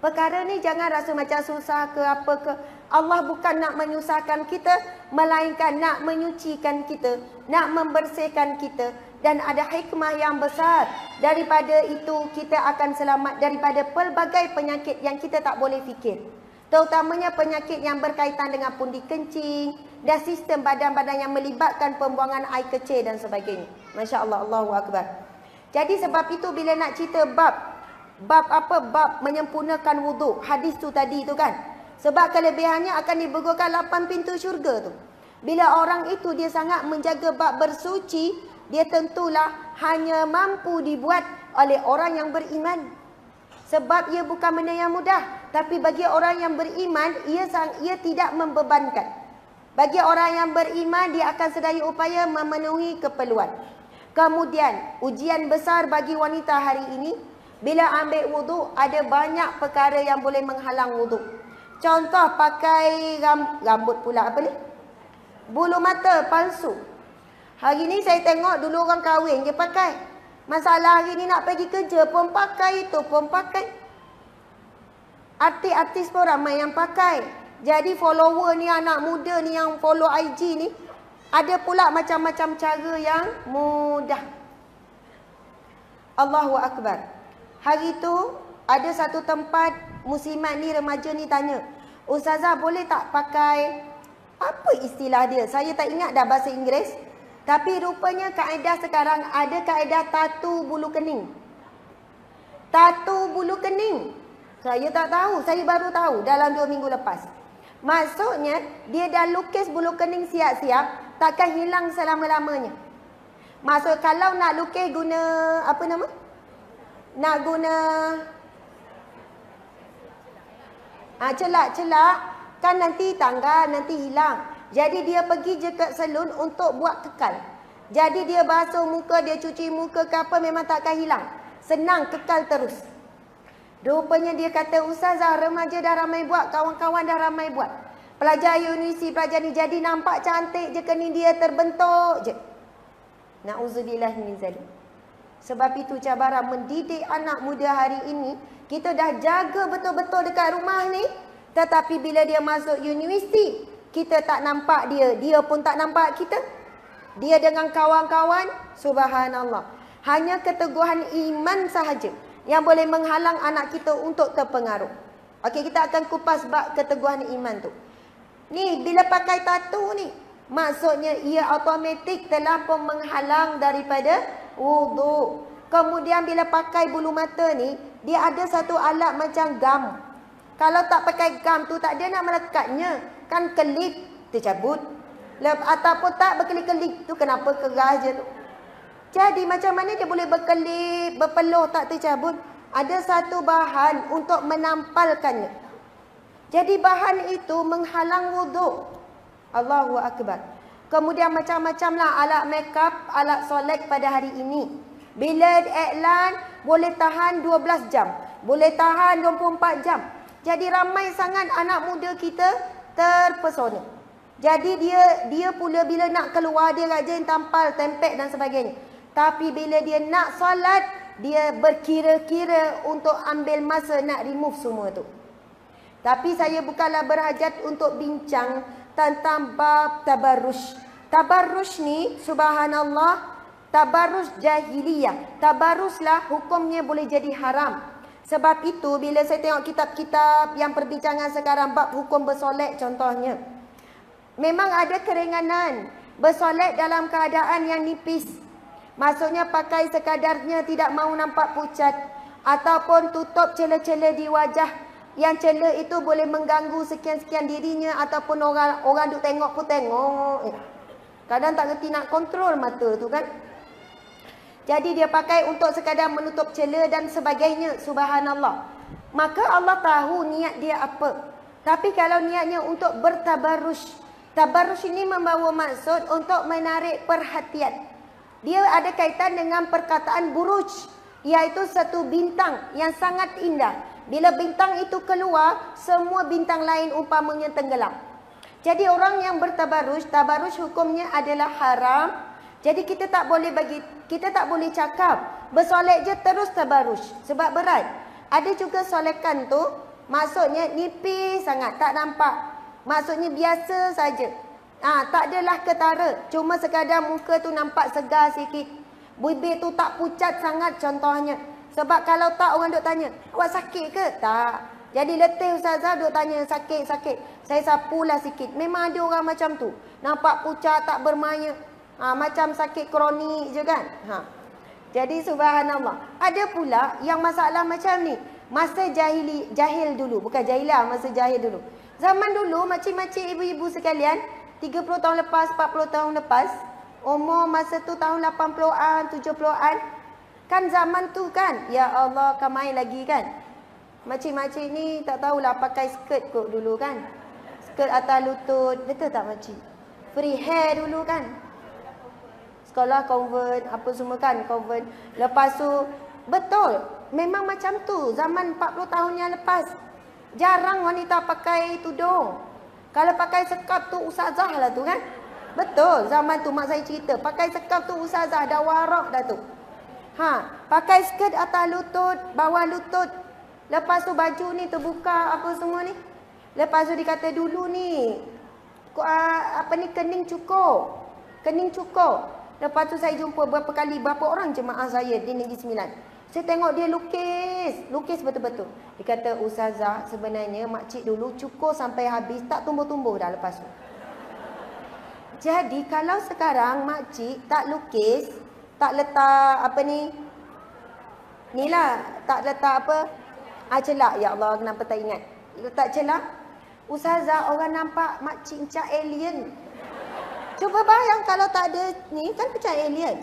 Perkara ni jangan rasa macam susah ke apa ke. Allah bukan nak menyusahkan kita, melainkan nak menyucikan kita, nak membersihkan kita. Dan ada hikmah yang besar. Daripada itu kita akan selamat daripada pelbagai penyakit yang kita tak boleh fikir. Terutamanya penyakit yang berkaitan dengan pundi kencing dan sistem badan-badan yang melibatkan pembuangan air kecil dan sebagainya. Masya Allah, Allahu Akbar. Jadi sebab itu bila nak cerita bab menyempurnakan wuduk, hadis tu tadi tu kan. Sebab kelebihannya akan dibukakan 8 pintu syurga tu. Bila orang itu dia sangat menjaga bab bersuci, dia tentulah hanya mampu dibuat oleh orang yang beriman. Sebab ia bukan benda yang mudah. Tapi bagi orang yang beriman, ia tidak membebankan. Bagi orang yang beriman, dia akan sedaya upaya memenuhi keperluan. Kemudian, ujian besar bagi wanita hari ini. Bila ambil wuduk, ada banyak perkara yang boleh menghalang wuduk. Contoh, pakai rambut pula apa ni? Bulu mata palsu. Hari ni saya tengok dulu orang kahwin je pakai. Masalah hari ni nak pergi kerja pun pakai, itu pun pakai. Artis-artis pun ramai yang pakai. Jadi follower ni, anak muda ni yang follow IG ni, ada pula macam-macam cara yang mudah. Allahu Akbar. Hari tu ada satu tempat muslimat ni, remaja ni tanya, "Ustazah boleh tak pakai," apa istilah dia? Saya tak ingat dah bahasa Inggeris. Tapi rupanya kaedah sekarang ada kaedah tatu bulu kening. Tatu bulu kening. Saya tak tahu. Saya baru tahu dalam 2 minggu lepas. Maksudnya, dia dah lukis bulu kening siap-siap. Takkan hilang selama-lamanya. Maksud kalau nak lukis guna apa nama? Nak guna celak-celak kan nanti tanggal, nanti hilang. Jadi dia pergi je kat salon untuk buat kekal. Jadi dia basuh muka, dia cuci muka ke apa memang takkan hilang. Senang kekal terus. Rupanya dia kata, ustazah remaja dah ramai buat, kawan-kawan dah ramai buat. Pelajar universiti, pelajar ni, jadi nampak cantik je kini dia terbentuk je. Na'udzubillah min zalim. Sebab itu cabaran mendidik anak muda hari ini, kita dah jaga betul-betul dekat rumah ni, tetapi bila dia masuk universiti, kita tak nampak dia, dia pun tak nampak kita. Dia dengan kawan-kawan, subhanallah. Hanya keteguhan iman sahaja yang boleh menghalang anak kita untuk terpengaruh. Okey, kita akan kupas bab keteguhan iman tu. Ni bila pakai tattoo ni, maksudnya ia automatik telah pun menghalang daripada wuduk. Kemudian bila pakai bulu mata ni, dia ada satu alat macam gam. Kalau tak pakai gam tu tak ada nak melekatnya, kan kelip tercabut. Ataupun tak berkelip-kelip tu kenapa keras je tu. Jadi macam mana dia boleh berkelip, berpeluh tak tercabut? Ada satu bahan untuk menampalkannya. Jadi bahan itu menghalang wuduk. Allahu Akbar. Kemudian macam-macamlah alat makeup, alat solek pada hari ini. Bila iklan boleh tahan 12 jam, boleh tahan 24 jam. Jadi ramai sangat anak muda kita terpesona. Jadi dia pula bila nak keluar dia rajin tampal, tempek dan sebagainya. Tapi bila dia nak solat, dia berkira-kira untuk ambil masa nak remove semua tu. Tapi saya bukanlah berhajat untuk bincang tentang bab tabarruj. Tabarruj ni, subhanallah, tabarruj jahiliyah. Tabarruj lah hukumnya boleh jadi haram. Sebab itu bila saya tengok kitab-kitab yang perbincangan sekarang bab hukum bersolek contohnya, memang ada keringanan bersolek dalam keadaan yang nipis. Maksudnya pakai sekadarnya, tidak mahu nampak pucat, ataupun tutup cela-cela di wajah yang cela itu boleh mengganggu sekian-sekian dirinya, ataupun orang duk tengok pun tengok. Kadang tak kerti nak kontrol mata tu kan. Jadi dia pakai untuk sekadar menutup cela dan sebagainya, subhanallah. Maka Allah tahu niat dia apa. Tapi kalau niatnya untuk bertabarruj, tabarruj ini membawa maksud untuk menarik perhatian. Dia ada kaitan dengan perkataan buruj, iaitu satu bintang yang sangat indah. Bila bintang itu keluar, semua bintang lain umpamanya tenggelam. Jadi orang yang bertabarruj, tabarruj hukumnya adalah haram. Jadi kita tak boleh cakap bersolek je terus tabarruj sebab berat. Ada juga solekan tu maksudnya nipis sangat, tak nampak. Maksudnya biasa saja. Tak adalah ketara. Cuma sekadar muka tu nampak segar sikit. Bibir tu tak pucat sangat contohnya. Sebab kalau tak orang duk tanya, awak sakit ke? Tak. Jadi letih ustazah duk tanya sakit-sakit. Saya sapulah sikit. Memang ada orang macam tu. Nampak pucat tak bermaya. Macam sakit kronik je kan. Jadi subhanallah. Ada pula yang masalah macam ni. Masa jahil dulu. Bukan jahilah, masa jahil dulu. Zaman dulu makcik-makcik ibu-ibu sekalian, 30 tahun lepas, 40 tahun lepas, umur masa tu tahun 80-an, 70-an. Kan zaman tu kan, ya Allah, kan main lagi kan. Makcik-makcik ni tak tahulah pakai skirt kot dulu kan. Skirt atas lutut, betul tak makcik? Free hair dulu kan. Sekolah convert, apa semua kan convert. Lepas tu, betul, memang macam tu. Zaman 40 tahun yang lepas, jarang wanita pakai tudung. Kalau pakai sekap tu usazah lah tu kan. Betul, zaman tu mak saya cerita, pakai sekap tu usazah dah warak dah tu. Pakai skirt atas lutut, bawah lutut. Lepas tu baju ni terbuka apa semua ni. Lepas tu dikata dulu ni apa ni kening cukur. Kening cukur. Lepas tu saya jumpa berapa kali berapa orang jemaah saya di Negeri Sembilan. Saya tengok dia lukis betul-betul. Dia kata, ustazah sebenarnya makcik dulu cukur sampai habis, tak tumbuh-tumbuh dah lepas tu. Jadi kalau sekarang makcik tak lukis, tak letak apa ni, ni lah, tak letak apa, celak, ya Allah kenapa tak ingat. Letak celak, ustazah orang nampak makcik macam alien. Cuba bayang kalau tak ada ni, kan macam alien.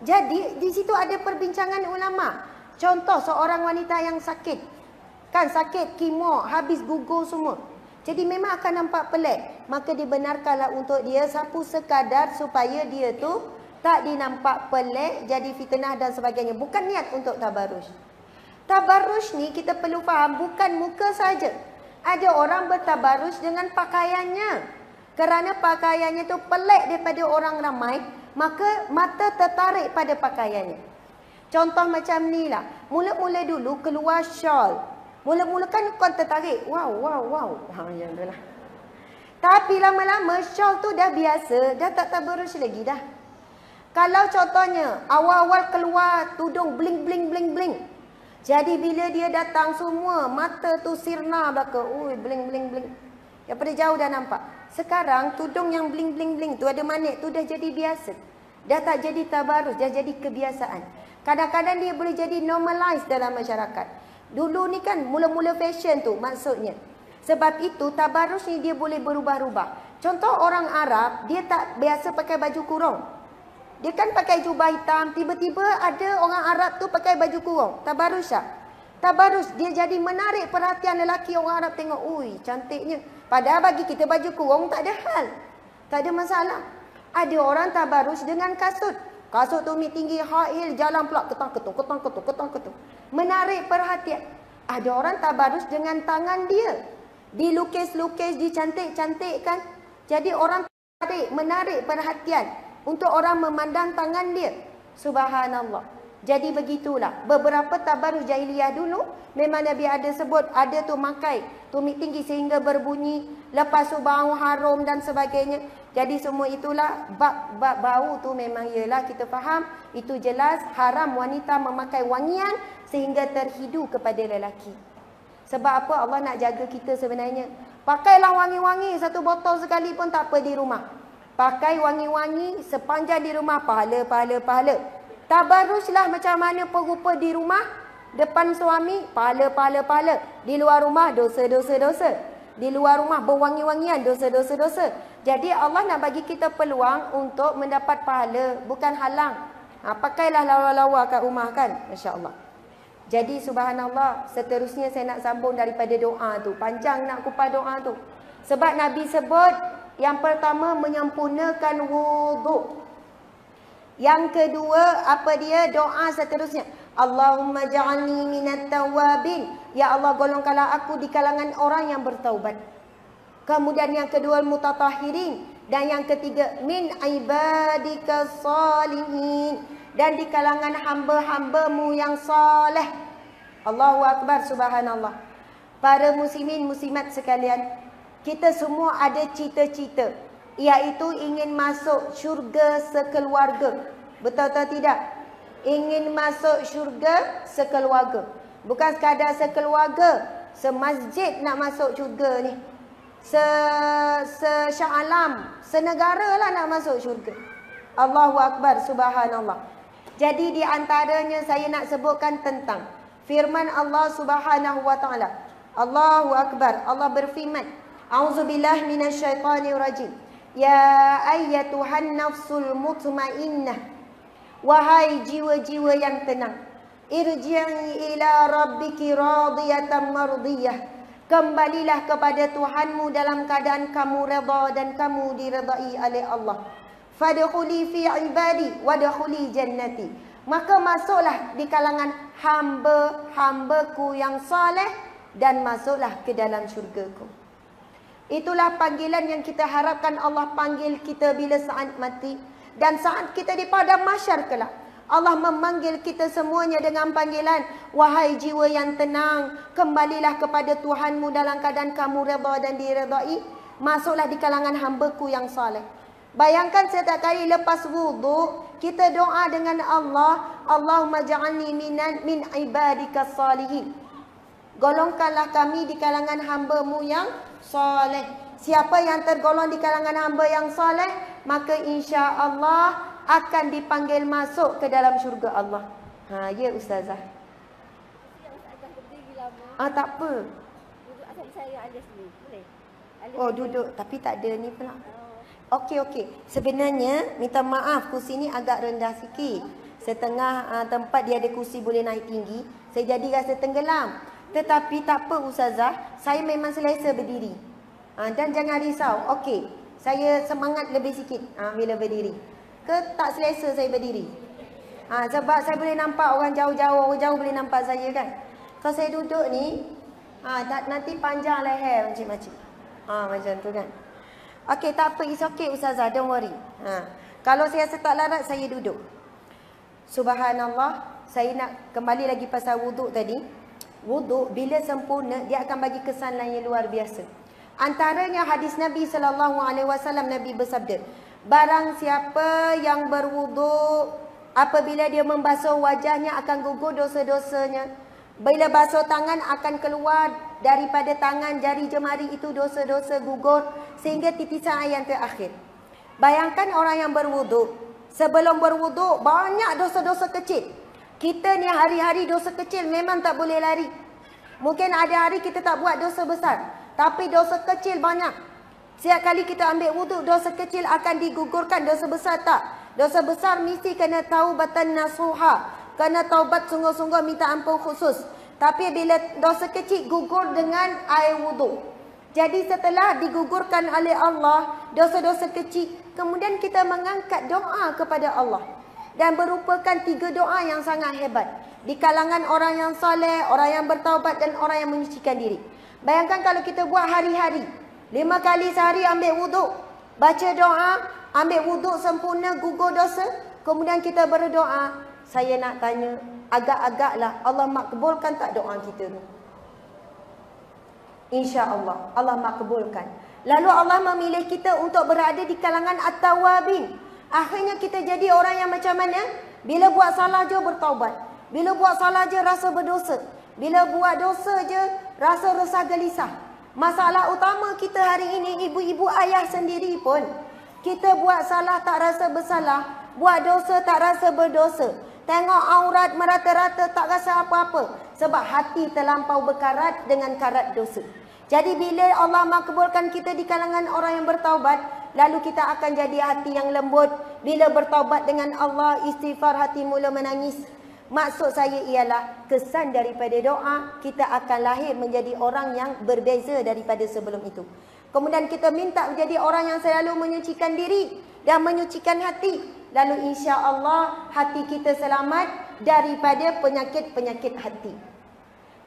Jadi di situ ada perbincangan ulama. Contoh seorang wanita yang sakit, kan sakit kemo, habis gugur semua. Jadi memang akan nampak pelik. Maka dibenarkanlah untuk dia sapu sekadar supaya dia tu tak dinampak pelik, jadi fitnah dan sebagainya. Bukan niat untuk tabarruj. Tabarruj ni kita perlu faham bukan muka saja. Ada orang bertabarruj dengan pakaiannya. Kerana pakaiannya tu pelik daripada orang ramai, maka mata tertarik pada pakaiannya. Contoh macam ni lah. Mula-mula dulu keluar shawl. Mula-mula kan kau tertarik. Wow, wow, wow. Ha, yang tu lah. Tapi lama-lama shawl tu dah biasa. Dah tak tabarruj lagi dah. Kalau contohnya awal-awal keluar tudung bling, bling, bling, bling. Jadi bila dia datang semua mata tu sirna belakang. Ui, bling, bling, bling. Daripada jauh dah nampak. Sekarang tudung yang bling-bling-bling tu ada manik tu dah jadi biasa. Dah tak jadi tabarruj, dah jadi kebiasaan. Kadang-kadang dia boleh jadi normalize dalam masyarakat. Dulu ni kan mula-mula fashion tu maksudnya. Sebab itu tabarruj ni dia boleh berubah-ubah. Contoh orang Arab, dia tak biasa pakai baju kurung. Dia kan pakai jubah hitam, tiba-tiba ada orang Arab tu pakai baju kurung. Tabarruj tak? Tabarruj, dia jadi menarik perhatian lelaki. Orang Arab tengok, ui cantiknya. Padahal bagi kita baju kurung tak ada hal, tak ada masalah. Ada orang tabarruj dengan kasut. Kasut tumit tinggi, high heel, jalan pula ketang-ketung, ketang-ketung, ketang-ketung. Menarik perhatian. Ada orang tabarruj dengan tangan dia. Dilukis-lukis, dicantik-cantikkan. Jadi orang tarik, menarik perhatian untuk orang memandang tangan dia. Subhanallah. Jadi begitulah. Beberapa tabarruj jahiliyah dulu memang Nabi ada sebut. Ada tu makai tumit tinggi sehingga berbunyi. Lepas tu bau harum dan sebagainya. Jadi semua itulah bab bau tu memang ialah kita faham. Itu jelas haram wanita memakai wangian sehingga terhidu kepada lelaki. Sebab apa Allah nak jaga kita sebenarnya. Pakailah wangi-wangi satu botol sekali pun tak apa di rumah. Pakai wangi-wangi sepanjang di rumah pahala. Tabarrujlah macam mana pun rupa di rumah, depan suami, pahala. Di luar rumah, dosa. Di luar rumah, berwangi-wangian, dosa. Jadi Allah nak bagi kita peluang untuk mendapat pahala, bukan halang. Pakailah lawa-lawa kat rumah kan, insyaAllah. Jadi subhanallah, seterusnya saya nak sambung daripada doa tu. Panjang nak kupas doa tu. Sebab Nabi sebut, yang pertama menyempurnakan wuduk. Yang kedua, apa dia? Doa seterusnya. Allahumma ja'alni minat tawabin. Ya Allah, golongkanlah aku di kalangan orang yang bertaubat. Kemudian yang kedua, mutatahirin. Dan yang ketiga, min aibadika salihin. Dan di kalangan hamba-hambamu yang saleh. Allahu Akbar, subhanallah. Para muslimin, muslimat sekalian. Kita semua ada cita-cita. Iaitu ingin masuk syurga sekeluarga. Betul atau tidak? Ingin masuk syurga sekeluarga. Bukan sekadar sekeluarga. Semasjid nak masuk syurga ni. Shah Alam. Senegara lah nak masuk syurga. Allahu Akbar. Subhanallah. Jadi di antaranya saya nak sebutkan tentang firman Allah subhanahu wa ta'ala. Allahu Akbar. Allah berfirman. A'udzubillah minasyaitanir rajim. Ya ayyatuhan nafsul mutmainnah. Wahai jiwa-jiwa yang tenang. Irji'i ila rabbiki radiyatan mardiyah. Kembalilah kepada Tuhanmu dalam keadaan kamu redha dan kamu diredai oleh Allah. Fadkhuli fi ibadi wadkhuli jannati. Maka masuklah di kalangan hamba-hambaku yang soleh dan masuklah ke dalam syurgaku. Itulah panggilan yang kita harapkan Allah panggil kita bila saat mati. Dan saat kita di padang mahsyar kelak. Allah memanggil kita semuanya dengan panggilan. Wahai jiwa yang tenang. Kembalilah kepada Tuhanmu dalam keadaan kamu redha dan diredai. Masuklah di kalangan hambaku yang saleh. Bayangkan setiap kali lepas wuduk. Kita doa dengan Allah. Allahumma ja'alni min ibadika salihin. Golongkanlah kami di kalangan hamba-Mu yang soleh. Siapa yang tergolong di kalangan hamba yang soleh, maka insya Allah akan dipanggil masuk ke dalam syurga Allah. Ha, ya ustazah. Ya ustazah berdiri lama. Ah tak apa. Duduk asal saya alis ni. Boleh. Alis oh duduk ni. Tapi tak ada ni pula. Okey. Sebenarnya minta maaf kursi ni agak rendah sikit. Setengah tempat dia ada kursi boleh naik tinggi. Saya jadi rasa tenggelam. Tetapi tak apa Ustazah, saya memang selesa berdiri. Dan jangan risau. Okey, saya semangat lebih sikit bila berdiri. Ke tak selesa saya berdiri? Sebab saya boleh nampak orang jauh-jauh. Orang jauh boleh nampak saya kan. Kalau saya duduk ni nanti panjang leher macam-macam. Macam tu kan. Okey, tak apa, it's okay Ustazah, don't worry. Kalau saya rasa tak larat, saya duduk. Subhanallah, saya nak kembali lagi pasal wuduk tadi. Wuduk bila sempurna, dia akan bagi kesan yang luar biasa. Antaranya hadis Nabi SAW, Nabi bersabda, barang siapa yang berwuduk, apabila dia membasuh wajahnya akan gugur dosa-dosanya. Bila basuh tangan akan keluar daripada tangan jari jemari itu dosa-dosa gugur sehingga titisan air yang terakhir. Bayangkan orang yang berwuduk, sebelum berwuduk banyak dosa-dosa kecil. Kita ni hari-hari dosa kecil memang tak boleh lari. Mungkin ada hari kita tak buat dosa besar, tapi dosa kecil banyak. Setiap kali kita ambil wuduk, dosa kecil akan digugurkan, dosa besar tak. Dosa besar mesti kena taubatan nasuha, kena taubat sungguh-sungguh minta ampun khusus. Tapi bila dosa kecil gugur dengan air wuduk. Jadi setelah digugurkan oleh Allah dosa-dosa kecil, kemudian kita mengangkat doa kepada Allah. Dan merupakan tiga doa yang sangat hebat di kalangan orang yang soleh, orang yang bertaubat dan orang yang menyucikan diri. Bayangkan kalau kita buat hari-hari, 5 kali sehari ambil wuduk, baca doa, ambil wuduk sempurna, gugur dosa. Kemudian kita berdoa. Saya nak tanya, agak-agaklah Allah makbulkan tak doa kita ni? InsyaAllah, Allah makbulkan. Lalu Allah memilih kita untuk berada di kalangan at-tawabin. Akhirnya kita jadi orang yang macam mana? Bila buat salah je bertaubat. Bila buat salah je rasa berdosa. Bila buat dosa je rasa resah gelisah. Masalah utama kita hari ini, ibu-ibu ayah sendiri pun, kita buat salah tak rasa bersalah, buat dosa tak rasa berdosa, tengok aurat merata-rata tak rasa apa-apa. Sebab hati terlampau berkarat dengan karat dosa. Jadi bila Allah makbulkan kita di kalangan orang yang bertaubat, lalu kita akan jadi hati yang lembut. Bila bertaubat dengan Allah, istighfar, hati mula menangis. Maksud saya ialah kesan daripada doa, kita akan lahir menjadi orang yang berbeza daripada sebelum itu. Kemudian kita minta menjadi orang yang selalu menyucikan diri dan menyucikan hati. Lalu insya Allah hati kita selamat daripada penyakit-penyakit hati.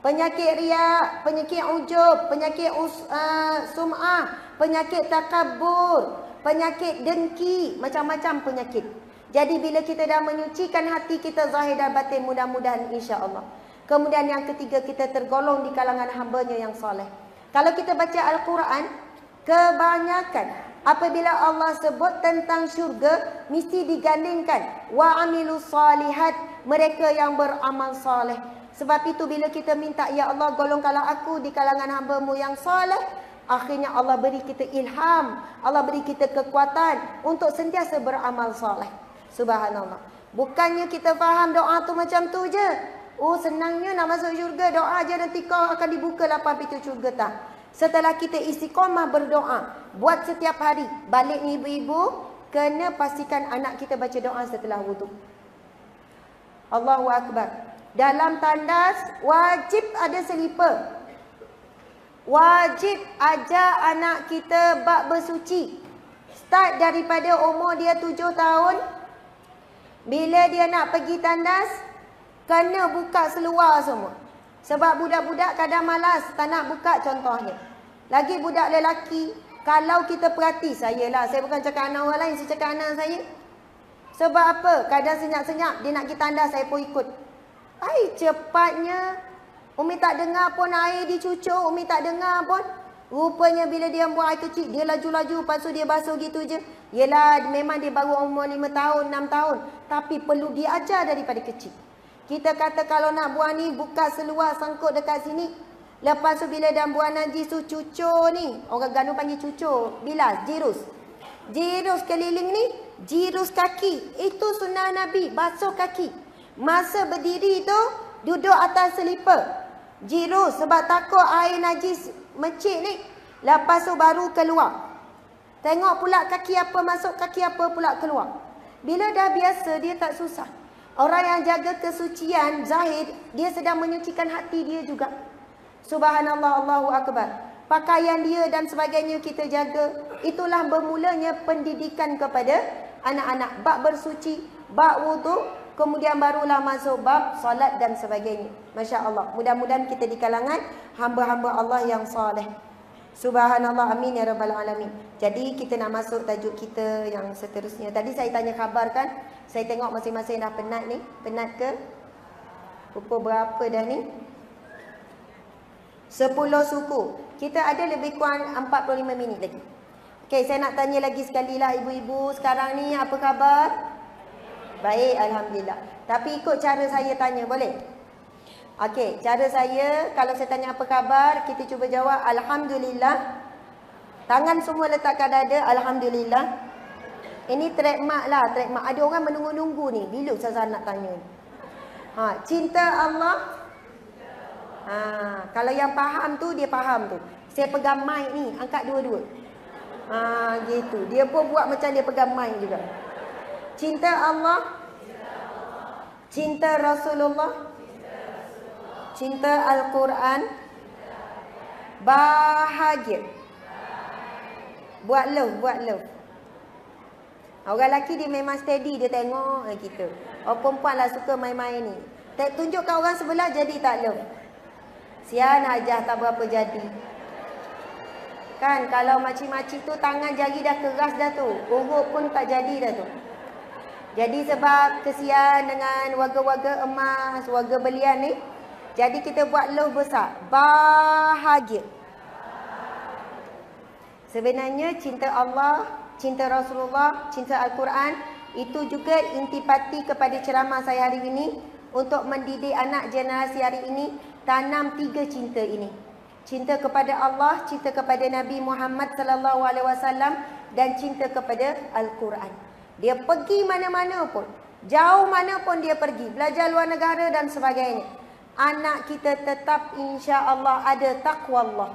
Penyakit riak, penyakit ujub, penyakit sum'ah, penyakit takabur, penyakit dengki, macam-macam penyakit. Jadi bila kita dah menyucikan hati kita zahir dan batin, mudah-mudahan insya Allah. Kemudian yang ketiga, kita tergolong di kalangan hamba-Nya yang soleh. Kalau kita baca Al-Quran, kebanyakan apabila Allah sebut tentang syurga, mesti digandingkan wa'amilus salihat, mereka yang beramal soleh. Sebab itu bila kita minta, ya Allah golongkanlah aku di kalangan hamba-Mu yang soleh, akhirnya Allah beri kita ilham, Allah beri kita kekuatan untuk sentiasa beramal soleh. Subhanallah. Bukannya kita faham doa tu macam tu je. Oh, senangnya nak masuk syurga, doa je nanti kau akan dibuka 8 pintu syurga, tak. Setelah kita istiqamah berdoa, buat setiap hari. Balik ni ibu-ibu, kena pastikan anak kita baca doa setelah wuduk. Allahu Akbar. Dalam tandas, wajib ada selipar. Wajib ajar anak kita bab bersuci. Start daripada umur dia 7 tahun. Bila dia nak pergi tandas, kena buka seluar semua. Sebab budak-budak kadang malas, tak nak buka contohnya. Lagi budak lelaki, kalau kita perhati, saya bukan cakap anak orang lain, saya cakap anak saya. Sebab apa? Kadang senyap-senyap, dia nak pergi tandas, saya pun ikut. Ai, cepatnya Umi tak dengar pun air dicucuk, Umi tak dengar pun. Rupanya bila dia buang air kecil, dia laju-laju, lepas tu dia basuh gitu je. Yelah, memang dia baru umur 5 tahun, 6 tahun. Tapi perlu diajar daripada kecil. Kita kata kalau nak buang ni, buka seluar, sangkut dekat sini. Lepas tu bila dah buang najis tu, cucur ni. Orang Ganu panggil cucur, bilas, jirus. Jirus keliling ni, jirus kaki. Itu sunnah Nabi, basuh kaki. Masa berdiri tu, duduk atas selipar. Jirus, sebab takut air najis mecik ni. Lepas tu baru keluar. Tengok pula kaki apa masuk, kaki apa pula keluar. Bila dah biasa, dia tak susah. Orang yang jaga kesucian, zahid, dia sedang menyucikan hati dia juga. Subhanallah, Allahu Akbar. Pakaian dia dan sebagainya kita jaga. Itulah bermulanya pendidikan kepada anak-anak. Bab bersuci, bab wudu, kemudian barulah masuk bab salat dan sebagainya. Masya Allah. Mudah-mudahan kita di kalangan hamba-hamba Allah yang soleh. Subhanallah, amin ya rabbal alamin. Jadi kita nak masuk tajuk kita yang seterusnya. Tadi saya tanya khabar kan. Saya tengok masing-masing dah penat ni. Penat ke? Pukul berapa dah ni? 10 suku. Kita ada lebih kurang 45 minit lagi. Okey, saya nak tanya lagi sekali lah ibu-ibu sekarang ni apa khabar? Baik, alhamdulillah. Tapi ikut cara saya tanya boleh? Okey, cara saya kalau saya tanya apa khabar, kita cuba jawab alhamdulillah. Tangan semua letakkan dada, alhamdulillah. Ini trademark lah, trademark. Ada orang menunggu-nunggu ni, bila saya nak tanya. Ha, cinta Allah. Ha, kalau yang faham tu dia faham tu. Saya pegang mic ni, angkat dua-dua. Ha, gitu. Dia pun buat macam dia pegang mic juga. Cinta Allah. Cinta Rasulullah. Cinta Al-Quran. Bahagia. Buat love, buat love. Orang lelaki dia memang steady. Dia tengok kita. Oh, perempuan lah suka main-main ni. Tunjukkan orang sebelah jadi tak love. Sian ajar tak berapa jadi. Kan kalau makcik-makcik tu tangan jari dah keras dah tu. Urut pun tak jadi dah tu. Jadi sebab kesian dengan warga-warga emas, warga belian ni. Jadi kita buat love besar. Bahagia. Sebenarnya cinta Allah, cinta Rasulullah, cinta Al-Quran, itu juga intipati kepada ceramah saya hari ini. Untuk mendidik anak generasi hari ini, tanam tiga cinta ini. Cinta kepada Allah, cinta kepada Nabi Muhammad SAW, dan cinta kepada Al-Quran. Dia pergi mana-mana pun, jauh mana pun dia pergi, belajar luar negara dan sebagainya. Anak kita tetap insya-Allah ada takwa Allah.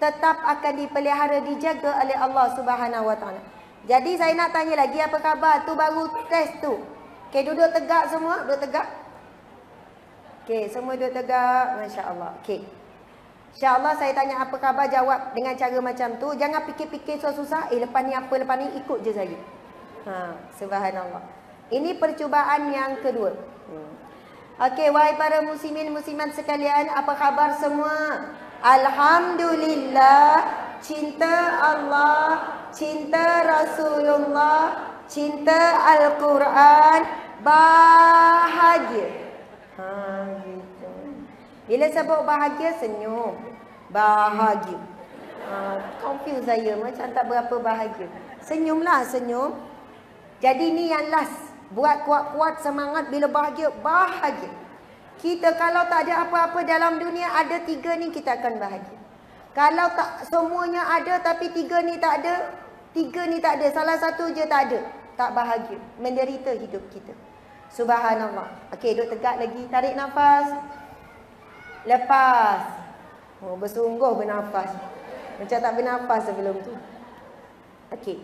Tetap akan dipelihara, dijaga oleh Allah Subhanahu Wa Taala. Jadi saya nak tanya lagi apa khabar? Tu baru test tu. Okey, duduk tegak semua, duduk tegak. Okey, semua duduk tegak, masya-Allah. Okey. Insya-Allah saya tanya apa khabar, jawab dengan cara macam tu. Jangan fikir-fikir susah-susah, lepas ni apa, lepas ni ikut je saya. Ha, subhanallah. Ini percubaan yang kedua. Okey, wahai para muslimin muslimat sekalian, apa khabar semua? Alhamdulillah, cinta Allah, cinta Rasulullah, cinta Al-Quran, bahagia. Ha, gitu. Bila sebut bahagia, senyum. Bahagia. Ha, confuse saya, macam tak berapa bahagia. Senyumlah, senyum. Jadi ni yang last. Buat kuat-kuat semangat bila bahagia. Bahagia. Kita kalau tak ada apa-apa dalam dunia, ada tiga ni kita akan bahagia. Kalau tak semuanya ada tapi tiga ni tak ada, tiga ni tak ada, salah satu je tak ada, tak bahagia. Menderita hidup kita. Subhanallah. Okey, duduk tegak lagi. Tarik nafas. Lepas. Oh, bersungguh bernafas. Macam tak bernafas sebelum tu. Okey.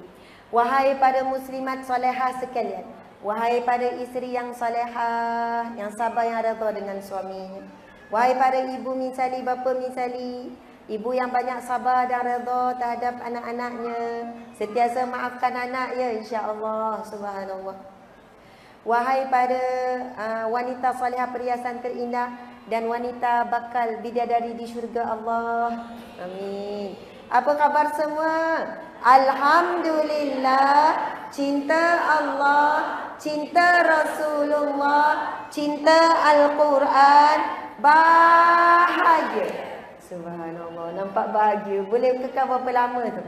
Wahai para muslimat solehah sekalian. Wahai para isteri yang salihah, yang sabar, yang redha dengan suaminya. Wahai para ibu misali, bapa misali, ibu yang banyak sabar dan redha terhadap anak-anaknya. Sentiasa maafkan anak ya, insya-Allah. Subhanallah. Wahai para wanita salihah perhiasan terindah dan wanita bakal bidadari di syurga Allah. Amin. Apa khabar semua? Alhamdulillah, cinta Allah, cinta Rasulullah, cinta Al-Quran, bahagia. Subhanallah, nampak bahagia. Boleh kekal berapa lama tu?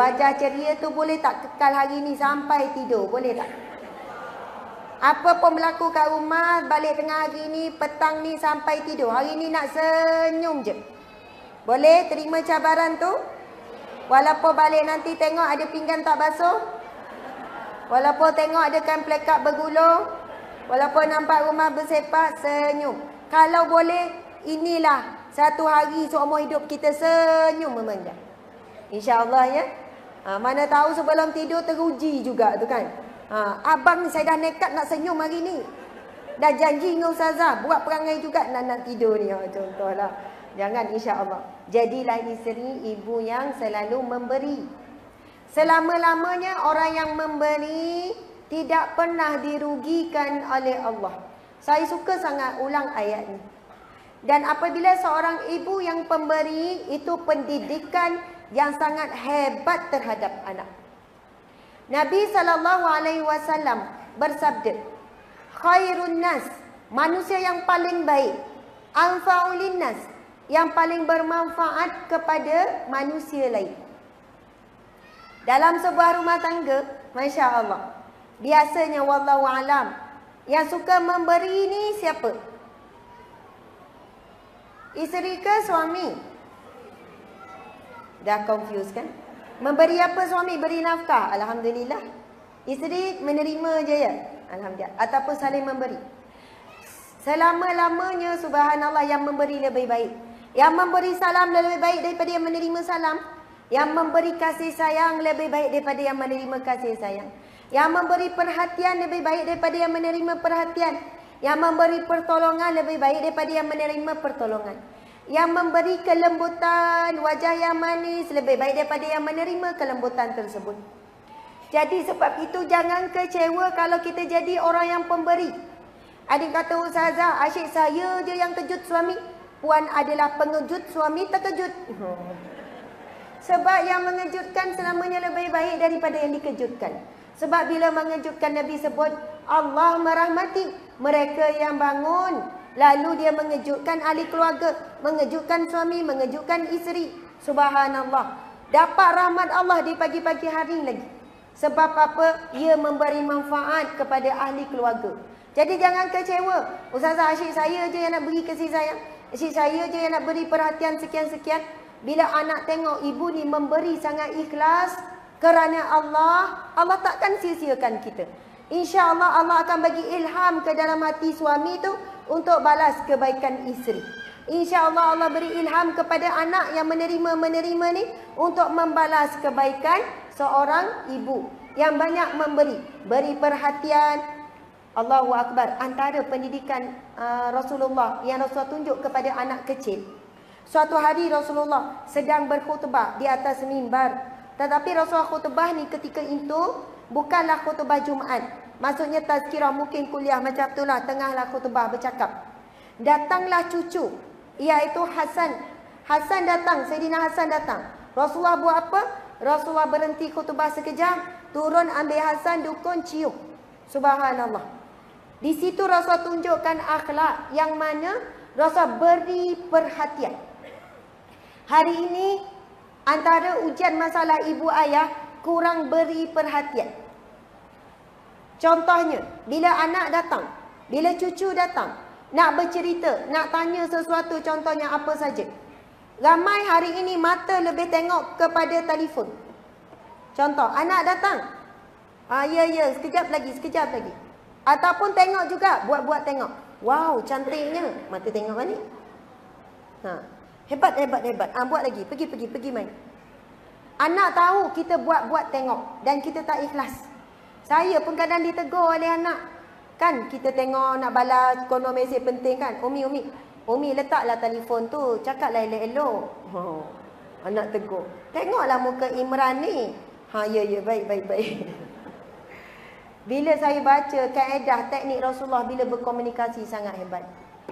Wajah ceria tu boleh tak kekal hari ni sampai tidur? Boleh tak? Apa pun berlaku kat rumah, balik tengah hari ni, petang ni sampai tidur. Hari ni nak senyum je. Boleh terima cabaran tu? Walaupun balik nanti tengok ada pinggan tak basuh? Walaupun tengok ada kain plekat bergulung? Walaupun nampak rumah bersepak? Senyum. Kalau boleh, inilah satu hari seumur hidup kita senyum memandang. InsyaAllah ya. Ha, mana tahu sebelum tidur teruji juga tu kan. Ha, abang saya dah nekat nak senyum hari ni. Dah janji dengan Ustazah, buat perangai juga nak tidur ni. Contohlah. Jangan, insya-Allah. Jadilah isteri ibu yang selalu memberi. Selama-lamanya orang yang memberi tidak pernah dirugikan oleh Allah. Saya suka sangat ulang ayat ni. Dan apabila seorang ibu yang pemberi, itu pendidikan yang sangat hebat terhadap anak. Nabi SAW bersabda, khairun nas, manusia yang paling baik, anfa'ulin nas, yang paling bermanfaat kepada manusia lain. Dalam sebuah rumah tangga, Masya Allah, biasanya wallahu'alam, yang suka memberi ni siapa? Isteri ke suami? Dah confuse kan? Memberi apa suami? Beri nafkah. Alhamdulillah. Isteri menerima je ya. Alhamdulillah. Ataupun saling memberi. Selama-lamanya subhanallah yang memberi lebih baik. Yang memberi salam lebih baik daripada yang menerima salam. Yang memberi kasih sayang lebih baik daripada yang menerima kasih sayang. Yang memberi perhatian lebih baik daripada yang menerima perhatian. Yang memberi pertolongan lebih baik daripada yang menerima pertolongan. Yang memberi kelembutan, wajah yang manis lebih baik daripada yang menerima kelembutan tersebut. Jadi sebab itu jangan kecewa kalau kita jadi orang yang pemberi. Adik kata, Ustazah, asyik saya je yang kejut suami. Puan adalah pengejut, suami terkejut. Sebab yang mengejutkan selamanya lebih baik daripada yang dikejutkan. Sebab bila mengejutkan, Nabi sebut Allah merahmati mereka yang bangun. Lalu dia mengejutkan ahli keluarga, mengejutkan suami, mengejutkan isteri. Subhanallah. Dapat rahmat Allah di pagi-pagi hari lagi. Sebab apa? Ia memberi manfaat kepada ahli keluarga. Jadi jangan kecewa. Ustazah, asyik saya je yang nak beri kasih sayang. Asyik saya je yang nak beri perhatian sekian-sekian. Bila anak tengok ibu ni memberi sangat ikhlas kerana Allah, Allah takkan sia-siakan kita. InsyaAllah Allah akan bagi ilham ke dalam hati suami tu untuk balas kebaikan isteri. InsyaAllah Allah beri ilham kepada anak yang menerima-menerima ni untuk membalas kebaikan seorang ibu yang banyak memberi. Beri perhatian. Allahu Akbar. Antara pendidikan Rasulullah yang Rasulullah tunjuk kepada anak kecil. Suatu hari Rasulullah sedang berkhutbah di atas mimbar. Tetapi Rasulullah khutbah ni ketika itu bukanlah khutbah Jumaat. Maksudnya tazkirah, mungkin kuliah macam itulah. Tengahlah khutbah bercakap. Datanglah cucu, iaitu Hasan. Hasan datang, Sayyidina Hasan datang. Rasulullah buat apa? Rasulullah berhenti khutbah sekejap, turun ambil Hasan, dukun, cium. Subhanallah. Di situ Rasulullah tunjukkan akhlak yang mana Rasulullah beri perhatian. Hari ini antara ujian masalah ibu ayah, kurang beri perhatian. Contohnya, bila anak datang, bila cucu datang, nak bercerita, nak tanya sesuatu, contohnya apa saja. Ramai hari ini mata lebih tengok kepada telefon. Contoh, anak datang. Ya, sekejap lagi. Ataupun tengok juga, buat-buat tengok. Wow, cantiknya. Mata tengok mana? Hebat. Buat lagi, pergi main. Anak tahu kita buat-buat tengok dan kita tak ikhlas. Saya pun kadang ditegur oleh anak. Kan kita tengok nak balas kono mesej penting kan. Umi letaklah telefon tu. Cakaplah elok-elok. Anak tegur. Tengoklah muka Imran ni. Ya, baik. Bila saya baca kaedah teknik Rasulullah bila berkomunikasi sangat hebat.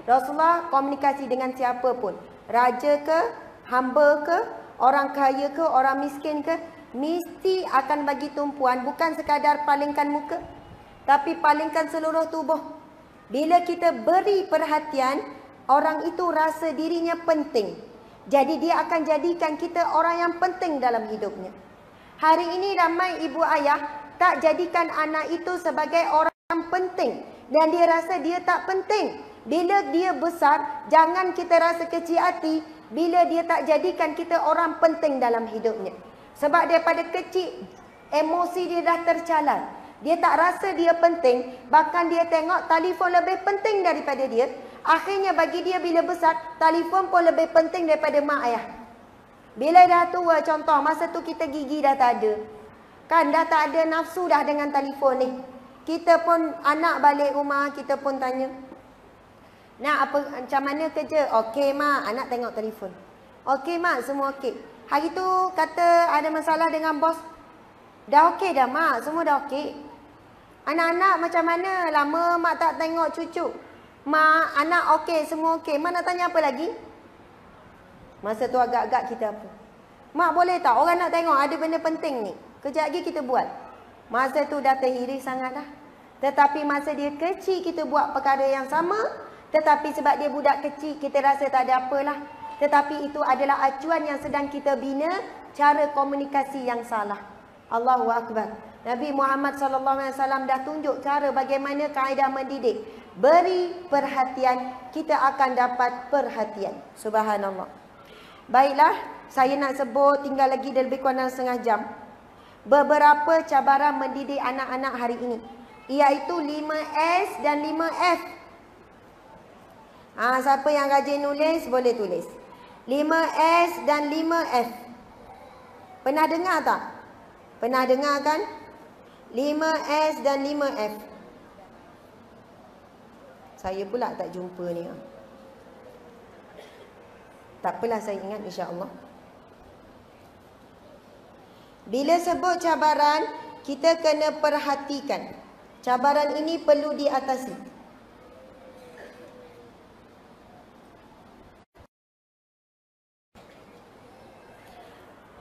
Rasulullah komunikasi dengan siapa pun. Raja ke, hamba ke, orang kaya ke, orang miskin ke. Mesti akan bagi tumpuan, bukan sekadar palingkan muka, tapi palingkan seluruh tubuh. Bila kita beri perhatian, orang itu rasa dirinya penting. Jadi dia akan jadikan kita orang yang penting dalam hidupnya. Hari ini ramai ibu ayah tak jadikan anak itu sebagai orang yang penting. Dan dia rasa dia tak penting. Bila dia besar, jangan kita rasa kecil hati bila dia tak jadikan kita orang penting dalam hidupnya. Sebab daripada kecil, emosi dia dah tercalar. Dia tak rasa dia penting. Bahkan dia tengok telefon lebih penting daripada dia. Akhirnya bagi dia bila besar, telefon pun lebih penting daripada mak ayah. Bila dah tua, contoh, masa tu kita gigi dah tak ada. Kan dah tak ada nafsu dah dengan telefon ni. Kita pun anak balik rumah, kita pun tanya, nak apa, macam mana kerja? Okey mak, anak tengok telefon. Okey mak, semua okey. Hari tu kata ada masalah dengan bos. Dah okey dah mak, semua dah okey. Anak-anak macam mana? Lama mak tak tengok cucu. Mak, anak okey, semua okey. Mak nak tanya apa lagi? Masa tu agak-agak kita apa? Mak boleh tak? Orang nak tengok ada benda penting ni. Kejap lagi kita buat. Masa tu dah terhiris sangat dah. Tetapi masa dia kecil kita buat perkara yang sama. Tetapi sebab dia budak kecil kita rasa tak ada apalah. Tetapi itu adalah acuan yang sedang kita bina. Cara komunikasi yang salah. Allahu Akbar. Nabi Muhammad SAW dah tunjuk cara bagaimana kaedah mendidik. Beri perhatian, kita akan dapat perhatian. Subhanallah. Baiklah, saya nak sebut tinggal lagi lebih kurang setengah jam. Beberapa cabaran mendidik anak-anak hari ini, iaitu 5S dan 5F. Siapa yang rajin nulis boleh tulis 5S dan 5F. Pernah dengar tak? Pernah dengar kan? 5S dan 5F. Saya pula tak jumpa ni. Tak apalah, saya ingat insya-Allah. Bila sebut cabaran, kita kena perhatikan. Cabaran ini perlu diatasi.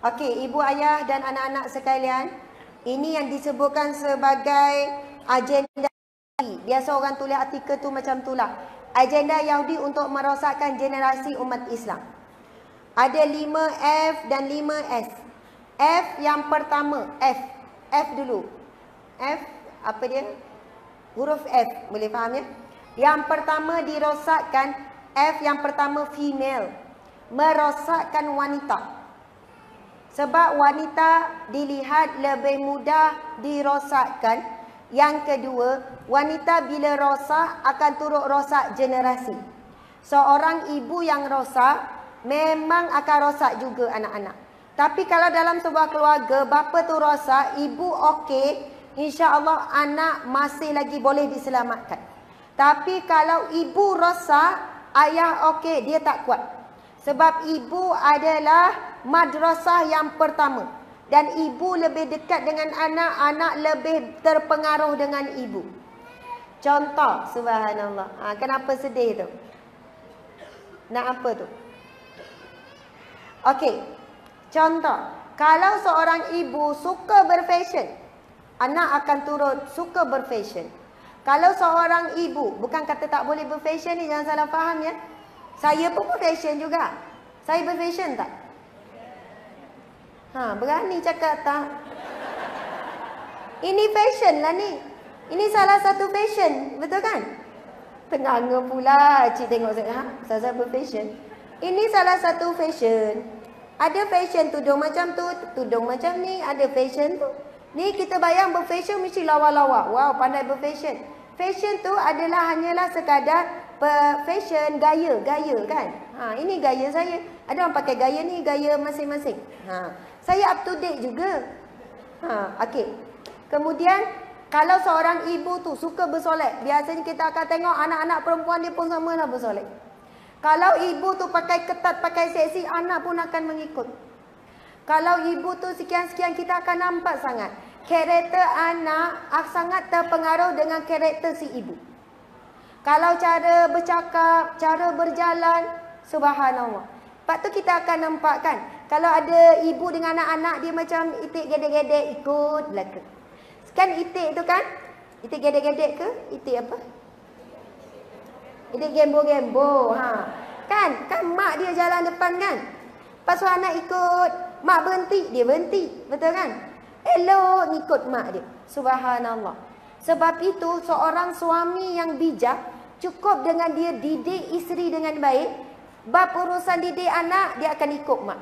Okey, ibu ayah dan anak-anak sekalian, ini yang disebutkan sebagai agenda Yahudi. Biasa orang tulis artikel tu macam tulah. Agenda Yahudi untuk merosakkan generasi umat Islam. Ada 5F dan 5S. F yang pertama, F dulu. F, apa dia? Huruf F, boleh faham ya? Yang pertama dirosakkan. F yang pertama, female. Merosakkan wanita. Sebab wanita dilihat lebih mudah dirosakkan. Yang kedua, wanita bila rosak akan turut rosak generasi. Seorang ibu yang rosak memang akan rosak juga anak-anak. Tapi kalau dalam sebuah keluarga, bapa tu rosak, ibu okey, insya-Allah anak masih lagi boleh diselamatkan. Tapi kalau ibu rosak, ayah okey, dia tak kuat. Sebab ibu adalah madrasah yang pertama. Dan ibu lebih dekat dengan anak, anak lebih terpengaruh dengan ibu. Contoh, subhanallah. Kenapa sedih tu? Nak apa tu? Okey. Contoh, kalau seorang ibu suka berfashion, anak akan turut suka berfashion. Kalau seorang ibu, bukan kata tak boleh berfashion ni, jangan salah faham ya. Saya pun berfashion juga. Saya berfashion tak? Berani cakap tak? Ini fashion lah ni. Ini salah satu fashion, betul kan? Tenganga pula, cik tengok saya, saya berfashion. Ini salah satu fashion. Ada fashion tudung macam ni, ada fashion tu. Ni kita bayang berfashion mesti lawa-lawa. Wow, pandai berfashion. Fashion tu adalah hanyalah sekadar fashion gaya kan. Ini gaya saya. Ada orang pakai gaya ni, gaya masing-masing. Saya up to date juga. Okey. Kemudian kalau seorang ibu tu suka bersolek, biasanya kita akan tengok anak-anak perempuan dia pun samalah bersolek. Kalau ibu tu pakai ketat, pakai seksi, anak pun akan mengikut. Kalau ibu tu sekian-sekian, kita akan nampak sangat. Karakter anak sangat terpengaruh dengan karakter si ibu. Kalau cara bercakap, cara berjalan, subhanallah. Lepas tu kita akan nampak kan. Kalau ada ibu dengan anak-anak, dia macam itik gedek-gedek, ikut belaka. Kan itik tu kan? Itik gedek-gedek ke? Itik apa? Dia gembo-gembo. Kan mak dia jalan depan kan. Lepas tu anak ikut. Mak berhenti, dia berhenti. Betul kan? Elok ngikut mak dia. Subhanallah. Sebab itu seorang suami yang bijak, cukup dengan dia didik isteri dengan baik. Bab urusan didik anak, dia akan ikut mak.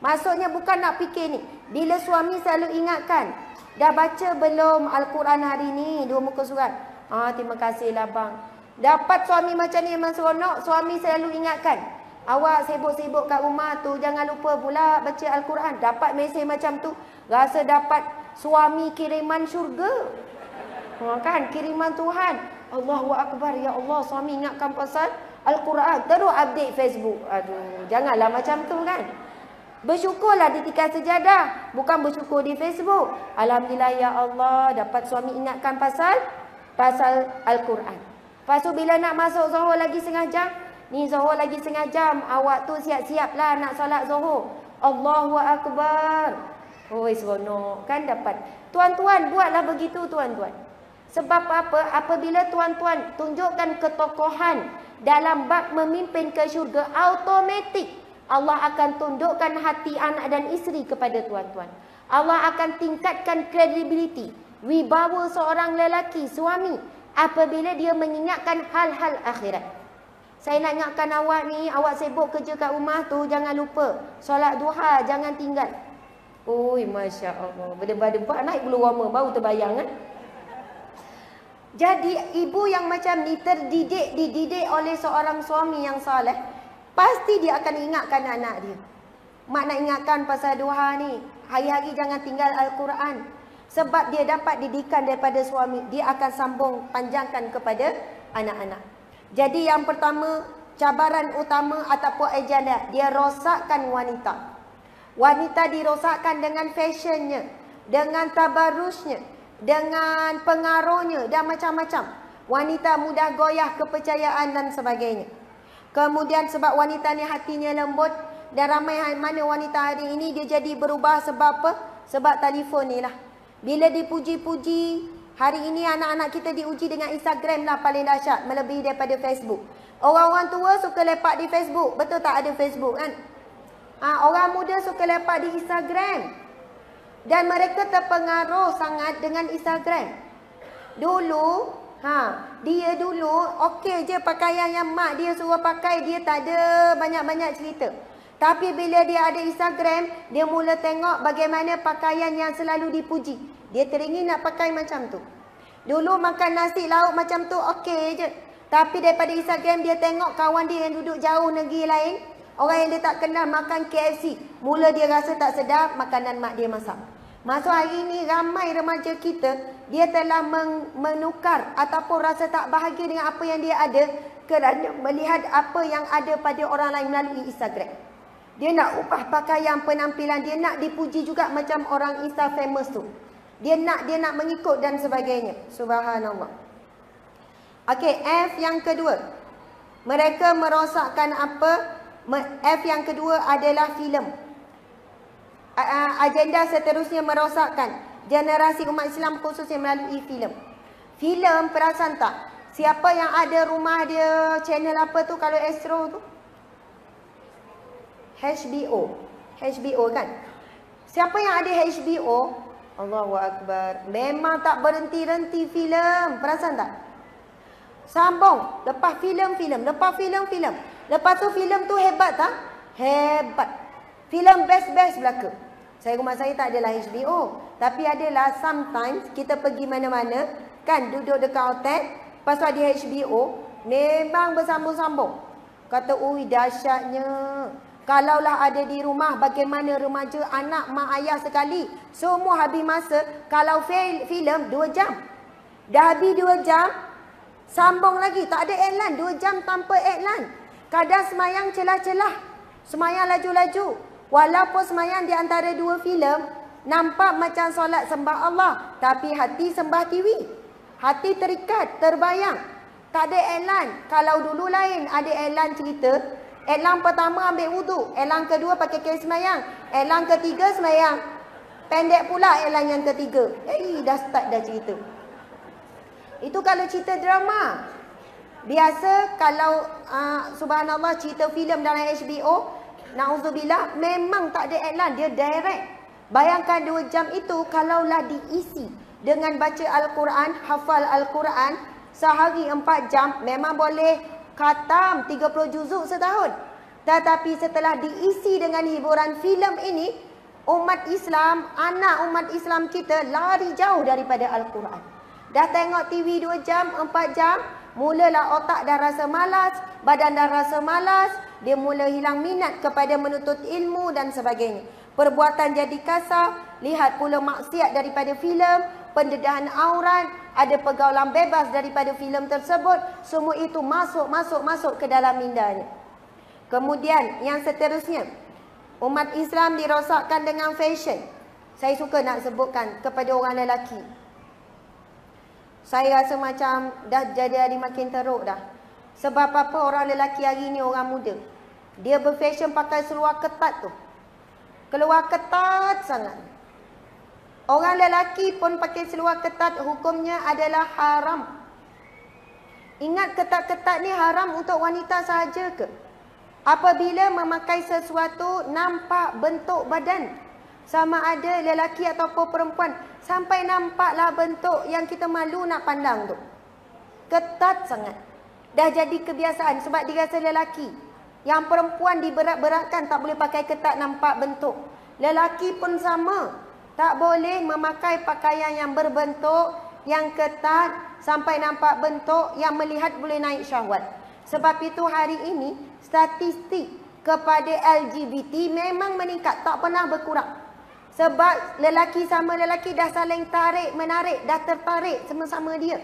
Maksudnya bukan nak fikir ni. Bila suami selalu ingatkan, dah baca belum Al-Quran hari ni? 2 muka surat. Terima kasihlah bang. Dapat suami macam ni memang seronok. Suami selalu ingatkan, awak sibuk-sibuk kat rumah tu, jangan lupa pula baca Al-Quran. Dapat mesej macam tu, rasa dapat suami kiriman syurga. Kan kiriman Tuhan. Allahu Akbar, ya Allah, suami ingatkan pasal Al-Quran, terus update Facebook. Aduh, janganlah macam tu kan. Bersyukurlah di tikar sejadah, bukan bersyukur di Facebook. Alhamdulillah ya Allah, dapat suami ingatkan pasal Al-Quran. Lepas tu bila nak masuk Zuhur lagi setengah jam, ni Zuhur lagi setengah jam, awak tu siap-siaplah nak solat Zuhur. Allahu Akbar. Oh, seronok kan dapat. Tuan-tuan, buatlah begitu tuan-tuan. Sebab apa? Apabila tuan-tuan tunjukkan ketokohan dalam bab memimpin ke syurga, automatik Allah akan tundukkan hati anak dan isteri kepada tuan-tuan. Allah akan tingkatkan credibility, wibawa seorang lelaki, suami, apabila dia mengingatkan hal-hal akhirat. Saya nak ingatkan awak ni, awak sibuk kerja kat rumah tu, jangan lupa solat duha, jangan tinggal. Oi, Masya Allah, berdebar-debar naik bulu roma, baru terbayang kan? Jadi ibu yang macam ni terdidik, dididik oleh seorang suami yang soleh, pasti dia akan ingatkan anak dia. Mak nak ingatkan pasal duha ni, hari-hari jangan tinggal Al-Quran. Sebab dia dapat didikan daripada suami, dia akan sambung panjangkan kepada anak-anak. Jadi yang pertama, cabaran utama ataupun ejala, dia rosakkan wanita. Wanita dirosakkan dengan fashionnya, dengan tabarusnya, dengan pengaruhnya dan macam-macam. Wanita mudah goyah kepercayaan dan sebagainya. Kemudian sebab wanita ni hatinya lembut. Dan ramai mana wanita hari ini dia jadi berubah sebab apa? Sebab telefon ni lah. Bila dipuji-puji, hari ini anak-anak kita diuji dengan Instagram lah paling dahsyat, melebihi daripada Facebook. Orang-orang tua suka lepak di Facebook. Betul tak ada Facebook kan? Orang muda suka lepak di Instagram. Dan mereka terpengaruh sangat dengan Instagram. Dulu, dia dulu okey je pakaian yang mak dia suruh pakai, dia tak ada banyak-banyak cerita. Tapi bila dia ada Instagram, dia mula tengok bagaimana pakaian yang selalu dipuji. Dia teringin nak pakai macam tu. Dulu makan nasi lauk macam tu okey je. Tapi daripada Instagram dia tengok kawan dia yang duduk jauh negeri lain, orang yang dia tak kenal makan KFC. Mula dia rasa tak sedap makanan mak dia masak. Masa hari ini ramai remaja kita, dia telah menukar ataupun rasa tak bahagia dengan apa yang dia ada kerana melihat apa yang ada pada orang lain melalui Instagram. Dia nak ubah pakaian, penampilan, dia nak dipuji juga macam orang Insta famous tu. Dia nak mengikut dan sebagainya. Subhanallah. Okey, F yang kedua. Mereka merosakkan apa? F yang kedua adalah filem. Agenda seterusnya merosakkan generasi umat Islam khususnya melalui filem. Filem perasan tak? Siapa yang ada rumah dia channel apa tu kalau Astro tu? HBO. HBO kan? Siapa yang ada HBO? Allahu Akbar. Memang tak berhenti-henti filem. Perasan tak? Sambung. Lepas filem-filem. Lepas filem-filem. Lepas tu filem tu hebat tak? Hebat. Filem best-best belaka. Rumah saya tak adalah HBO. Tapi adalah sometimes kita pergi mana-mana, kan duduk dekat hotel, lepas tu ada HBO. Memang bersambung-sambung. Kata, ui dahsyatnya. Kalaulah ada di rumah, bagaimana remaja, anak, mak, ayah sekali. Semua habis masa. Kalau filem 2 jam. Dah habis 2 jam, sambung lagi. Tak ada iklan. 2 jam tanpa iklan. Kadang semayang celah-celah. Semayang laju-laju. Walaupun semayang di antara dua filem, nampak macam solat sembah Allah, tapi hati sembah TV. Hati terikat, terbayang. Tak ada elan. Kalau dulu lain ada elan cerita. Elan pertama ambil wuduk, elan kedua pakai kain semayang, elan ketiga semayang pendek pula elan yang ketiga. Dah start dah cerita. Itu kalau cerita drama. Biasa kalau subhanallah cerita filem dalam HBO, na'udzubillah, memang tak ada iklan, dia direct. Bayangkan 2 jam itu kalaulah diisi dengan baca Al-Quran, hafal Al-Quran, sehari 4 jam memang boleh khatam 30 juzuk setahun. Tetapi setelah diisi dengan hiburan filem ini, umat Islam, anak umat Islam kita lari jauh daripada Al-Quran. Dah tengok TV 2 jam, 4 jam, mulalah otak dah rasa malas, badan dah rasa malas. Dia mula hilang minat kepada menuntut ilmu dan sebagainya. Perbuatan jadi kasar. Lihat pula maksiat daripada filem. pendedahan aurat, ada pergaulan bebas daripada filem tersebut, semua itu masuk ke dalam mindanya. Kemudian yang seterusnya, umat Islam dirosakkan dengan fashion. Saya suka nak sebutkan kepada orang lelaki. Saya rasa macam dah jadi hari makin teruk dah. Sebab apa orang lelaki hari ni, orang muda, dia berfashion pakai seluar ketat tu. Keluar ketat sangat. Orang lelaki pun pakai seluar ketat, hukumnya adalah haram. Ingat, ketat-ketat ni haram untuk wanita sahaja ke? Apabila memakai sesuatu nampak bentuk badan, sama ada lelaki ataupun perempuan, sampai nampaklah bentuk yang kita malu nak pandang tu. Ketat sangat. Dah jadi kebiasaan sebab dirasa lelaki. Yang perempuan diberat-beratkan, tak boleh pakai ketat nampak bentuk. Lelaki pun sama, tak boleh memakai pakaian yang berbentuk, yang ketat, sampai nampak bentuk, yang melihat boleh naik syahwat. Sebab itu hari ini statistik kepada LGBT memang meningkat, tak pernah berkurang. Sebab lelaki sama lelaki dah saling tarik menarik, dah tertarik sama-sama dia.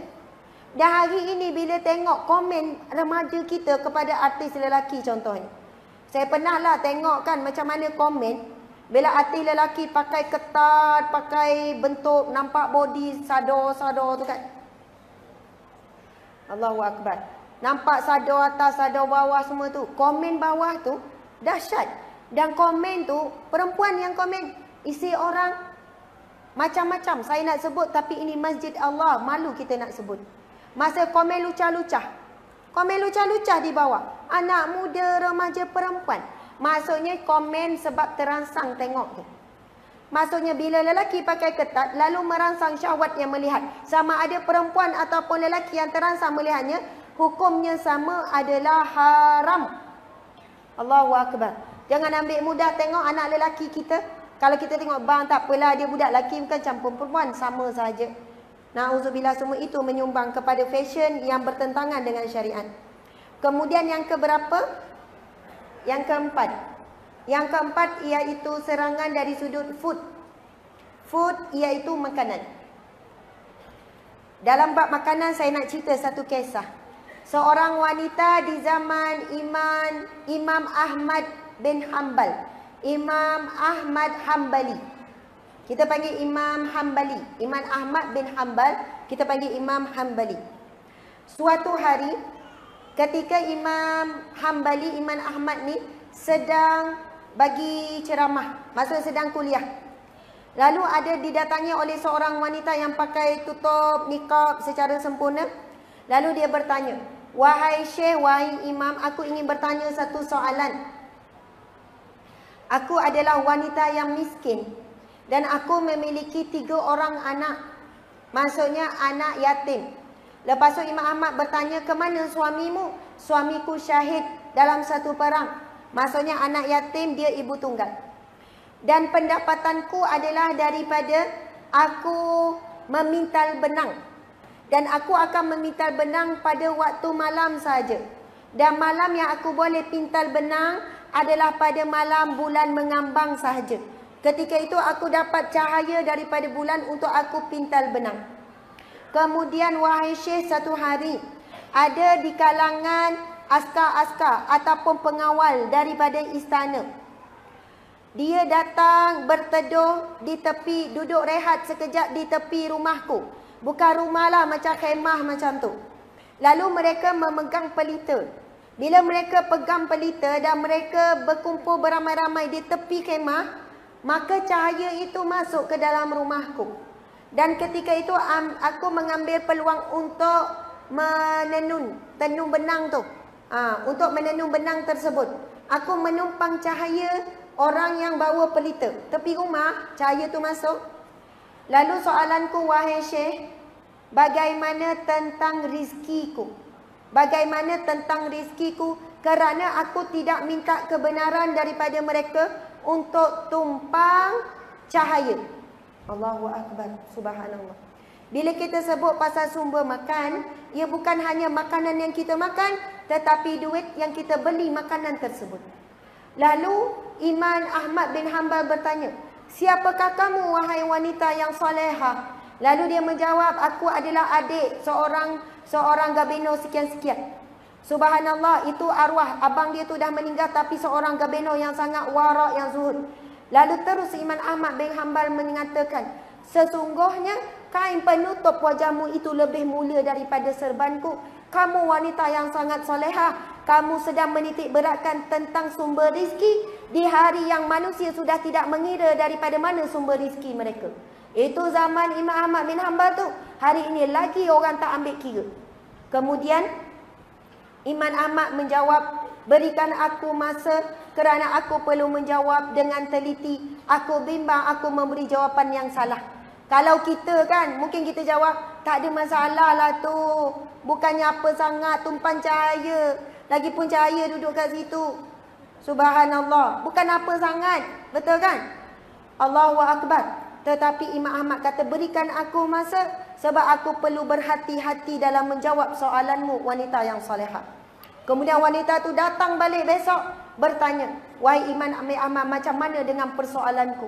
Dan hari ini bila tengok komen remaja kita kepada artis lelaki contohnya, saya pernahlah tengok kan macam mana komen bila artis lelaki pakai ketat, pakai bentuk, nampak body sado-sado tu kan. Allahu Akbar. Nampak sado atas, sado bawah semua tu. Komen bawah tu dahsyat. Dan komen tu, perempuan yang komen, isi orang macam-macam. Saya nak sebut tapi ini masjid Allah, malu kita nak sebut. Masa komen lucah-lucah, komen lucah-lucah di bawah, anak muda, remaja, perempuan. Maksudnya komen sebab terangsang tengok tu. Maksudnya bila lelaki pakai ketat, lalu merangsang syahwat yang melihat, sama ada perempuan ataupun lelaki yang terangsang melihatnya, hukumnya sama adalah haram. Allahu Akbar. Jangan ambil mudah tengok anak lelaki kita. Kalau kita tengok, bang tak apalah, dia budak lelaki bukan campur perempuan, sama sahaja. Na'udzubillah, semua itu menyumbang kepada fashion yang bertentangan dengan syariat. Kemudian yang keberapa? Yang keempat. Yang keempat iaitu serangan dari sudut food. Food iaitu makanan. Dalam bab makanan saya nak cerita satu kisah. Seorang wanita di zaman Imam Ahmad bin Hanbal. Imam Ahmad Hanbali. Kita panggil Imam Hanbali. Imam Ahmad bin Hanbal, kita panggil Imam Hanbali. Suatu hari, ketika Imam Hanbali, Imam Ahmad ni sedang bagi ceramah, maksudnya sedang kuliah. Lalu ada didatangi oleh seorang wanita yang pakai tutup niqab secara sempurna. Lalu dia bertanya, "Wahai Syekh, wahai Imam, aku ingin bertanya satu soalan. Aku adalah wanita yang miskin dan aku memiliki 3 orang anak, maksudnya anak yatim." Lepas tu Imam Ahmad bertanya, "Ke mana suamimu?" "Suamiku syahid dalam satu perang." Maksudnya anak yatim, dia ibu tunggal. "Dan pendapatanku adalah daripada aku memintal benang. Dan aku akan memintal benang pada waktu malam saja. Dan malam yang aku boleh pintal benang adalah pada malam bulan mengambang sahaja. Ketika itu aku dapat cahaya daripada bulan untuk aku pintal benang. Kemudian wahai Syekh, satu hari ada di kalangan askar-askar ataupun pengawal daripada istana. Dia datang berteduh di tepi, duduk rehat sekejap di tepi rumahku. Bukan rumah lah, macam khemah macam tu. Lalu mereka memegang pelita. Bila mereka pegang pelita dan mereka berkumpul beramai-ramai di tepi khemah, maka cahaya itu masuk ke dalam rumahku. Dan ketika itu aku mengambil peluang untuk menenun tenun benang tu. Untuk menenun benang tersebut, aku menumpang cahaya orang yang bawa pelita. Tepi rumah, cahaya tu masuk. Lalu soalanku, wahai Syekh, bagaimana tentang rizkiku? Bagaimana tentang rizkiku? Kerana aku tidak minta kebenaran daripada mereka untuk tumpang cahaya." Allahu Akbar, subhanallah. Bila kita sebut pasal sumber makan, ia bukan hanya makanan yang kita makan, tetapi duit yang kita beli makanan tersebut. Lalu Imam Ahmad bin Hanbal bertanya, "Siapakah kamu wahai wanita yang solehah? Lalu dia menjawab, aku adalah adik seorang gabeno sekian-sekian. Subhanallah, itu arwah abang dia tu dah meninggal, tapi seorang gabeno yang sangat warak, yang zuhud. Lalu terus Imam Ahmad bin Hanbal mengatakan, sesungguhnya kain penutup wajahmu itu lebih mulia daripada serbanku. Kamu wanita yang sangat solehah. Kamu sedang menitik beratkan tentang sumber rizki di hari yang manusia sudah tidak mengira daripada mana sumber rizki mereka. Itu zaman Imam Ahmad bin Hanbal tu. Hari ini lagi orang tak ambil kira. Kemudian Imam Ahmad menjawab, berikan aku masa kerana aku perlu menjawab dengan teliti. Aku bimbang aku memberi jawapan yang salah. Kalau kita kan, mungkin kita jawab, tak ada masalah lah tu, bukannya apa sangat, tumpan cahaya, lagipun cahaya duduk kat situ. Subhanallah, bukan apa sangat, betul kan? Allahu Akbar. Tetapi Imam Ahmad kata, berikan aku masa sebab aku perlu berhati-hati dalam menjawab soalanmu, wanita yang solehah. Kemudian wanita tu datang balik besok bertanya, wahai Imam Ahmad, macam mana dengan persoalanku?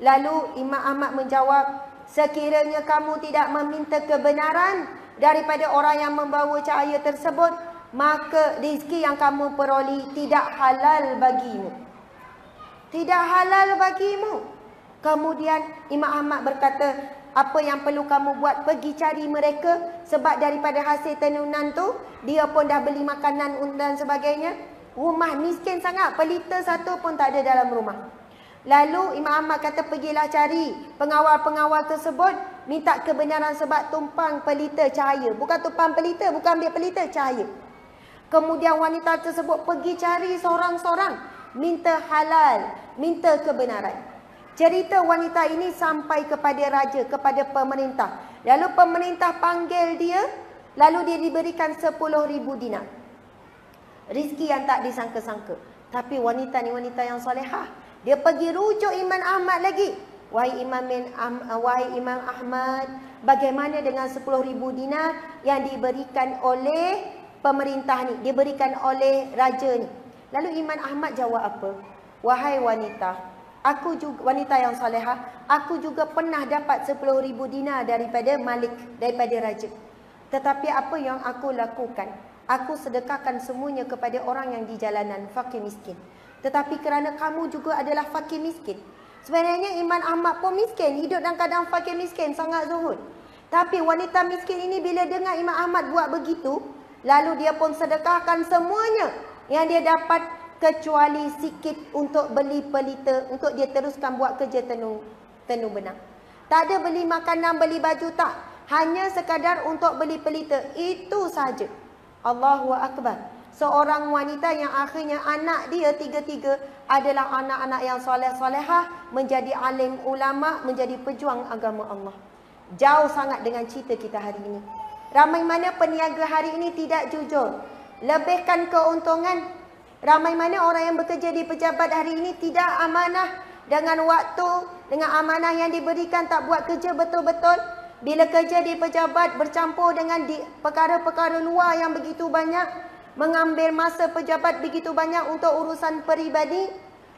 Lalu Imam Ahmad menjawab, sekiranya kamu tidak meminta kebenaran daripada orang yang membawa cahaya tersebut, maka rezeki yang kamu peroleh tidak halal bagimu. Tidak halal bagimu. Kemudian Imam Ahmad berkata, apa yang perlu kamu buat, pergi cari mereka, sebab daripada hasil tenunan tu dia pun dah beli makanan dan sebagainya. Rumah miskin sangat, pelita satu pun tak ada dalam rumah. Lalu Imam Ahmad kata, pergilah cari pengawal-pengawal tersebut, minta kebenaran sebab tumpang pelita cahaya. Bukan tumpang pelita, bukan ambil pelita, cahaya. Kemudian wanita tersebut pergi cari seorang-seorang, minta halal, minta kebenaran. Cerita wanita ini sampai kepada raja, kepada pemerintah. Lalu pemerintah panggil dia, lalu dia diberikan 10,000 dinar. Rizki yang tak disangka-sangka. Tapi wanita ni wanita yang solehah. Dia pergi rujuk Imam Ahmad lagi. Wahai Imam Ahmad, bagaimana dengan 10,000 dinar yang diberikan oleh pemerintah ni, diberikan oleh raja ni? Lalu Imam Ahmad jawab apa? Wahai wanita, aku juga wanita yang solehah, aku juga pernah dapat 10,000 dinar daripada malik, daripada raja. Tetapi apa yang aku lakukan, aku sedekahkan semuanya kepada orang yang di jalanan, fakir miskin. Tetapi kerana kamu juga adalah fakir miskin. Sebenarnya Imam Ahmad pun miskin, hidup dalam keadaan fakir miskin, sangat zuhud. Tapi wanita miskin ini bila dengar Imam Ahmad buat begitu, lalu dia pun sedekahkan semuanya yang dia dapat, kecuali sikit untuk beli pelita, untuk dia teruskan buat kerja tenung benang. Tak ada beli makanan, beli baju, tak. Hanya sekadar untuk beli pelita. Itu sahaja. Allahu Akbar. Seorang wanita yang akhirnya anak dia tiga-tiga adalah anak-anak yang soleh-solehah, menjadi alim ulama, menjadi pejuang agama Allah. Jauh sangat dengan cerita kita hari ini. Ramai mana peniaga hari ini tidak jujur, lebihkan keuntungan. Ramai mana orang yang bekerja di pejabat hari ini tidak amanah dengan waktu, dengan amanah yang diberikan, tak buat kerja betul-betul. Bila kerja di pejabat bercampur dengan perkara-perkara luar yang begitu banyak, mengambil masa pejabat begitu banyak untuk urusan peribadi,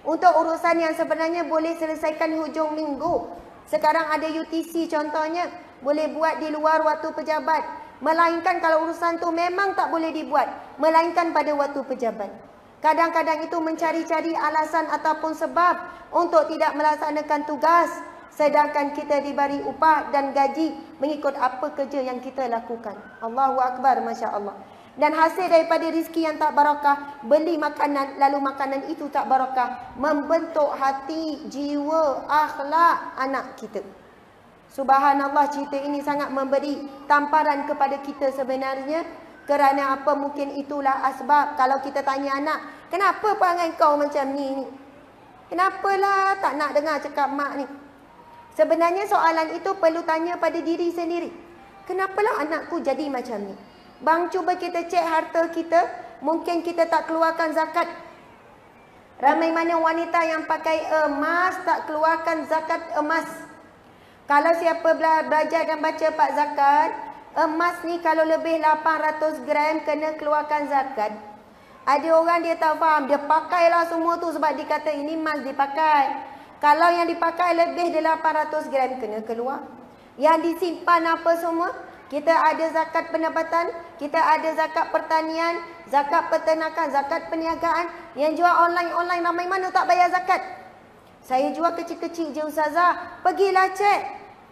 untuk urusan yang sebenarnya boleh selesaikan hujung minggu. Sekarang ada UTC contohnya, boleh buat di luar waktu pejabat, melainkan kalau urusan tu memang tak boleh dibuat, melainkan pada waktu pejabat. Kadang-kadang itu mencari-cari alasan ataupun sebab untuk tidak melaksanakan tugas, sedangkan kita diberi upah dan gaji mengikut apa kerja yang kita lakukan. Allahu Akbar, Masya Allah. Dan hasil daripada rizki yang tak barakah, beli makanan, lalu makanan itu tak barakah, membentuk hati, jiwa, akhlak anak kita. Subhanallah, cerita ini sangat memberi tamparan kepada kita sebenarnya. Kerana apa? Mungkin itulah asbab. Kalau kita tanya anak, kenapa perangai kau macam ni? Kenapalah tak nak dengar cakap mak ni? Sebenarnya soalan itu perlu tanya pada diri sendiri. Kenapalah anakku jadi macam ni? Bang, cuba kita cek harta kita. Mungkin kita tak keluarkan zakat. Ramai mana wanita yang pakai emas tak keluarkan zakat emas. Kalau siapa belajar dan baca Pak Zakat, emas ni kalau lebih 800 gram kena keluarkan zakat. Ada orang dia tak faham, dia pakailah semua tu sebab dia kata ini emas dipakai. Kalau yang dipakai lebih dari 800 gram kena keluar. yang disimpan apa semua. Kita ada zakat pendapatan, kita ada zakat pertanian, zakat peternakan, zakat perniagaan. Yang jual online-online ramai mana tak bayar zakat. Saya jual kecil-kecil je Ustazah. Pergilah cek.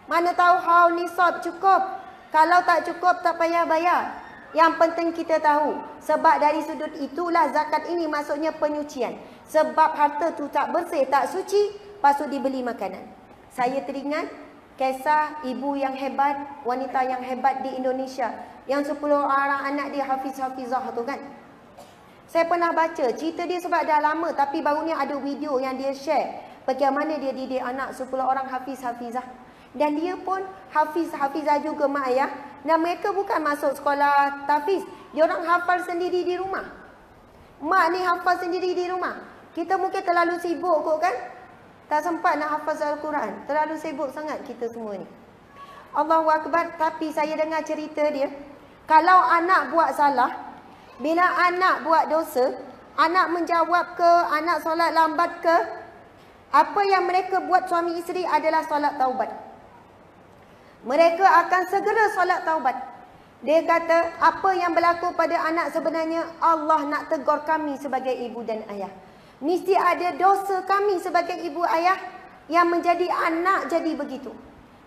Mana tahu hau nisab cukup. Kalau tak cukup tak payah bayar. Yang penting kita tahu. Sebab dari sudut itulah zakat ini maksudnya penyucian. Sebab harta tu tak bersih, tak suci, pastu dibeli makanan. Saya teringat kisah ibu yang hebat, wanita yang hebat di Indonesia, yang 10 orang anak dia hafiz-hafizah tu kan. Saya pernah baca cerita dia sebab dah lama, tapi baru ni ada video yang dia share. Bagaimana dia didik anak 10 orang hafiz-hafizah. Dan dia pun hafiz-hafizah juga mak ayah. Dan mereka bukan masuk sekolah tahfiz. Dia orang hafal sendiri di rumah. Mak ni hafal sendiri di rumah. Kita mungkin terlalu sibuk kot kan. Tak sempat nak hafaz Al-Quran. Terlalu sibuk sangat kita semua ni. Allahu Akbar. Tapi saya dengar cerita dia. Kalau anak buat salah, bila anak buat dosa, anak menjawab ke, anak solat lambat ke, apa yang mereka buat suami isteri adalah solat taubat. Mereka akan segera solat taubat. Dia kata, apa yang berlaku pada anak sebenarnya Allah nak tegur kami sebagai ibu dan ayah. Mesti ada dosa kami sebagai ibu ayah yang menjadi anak jadi begitu.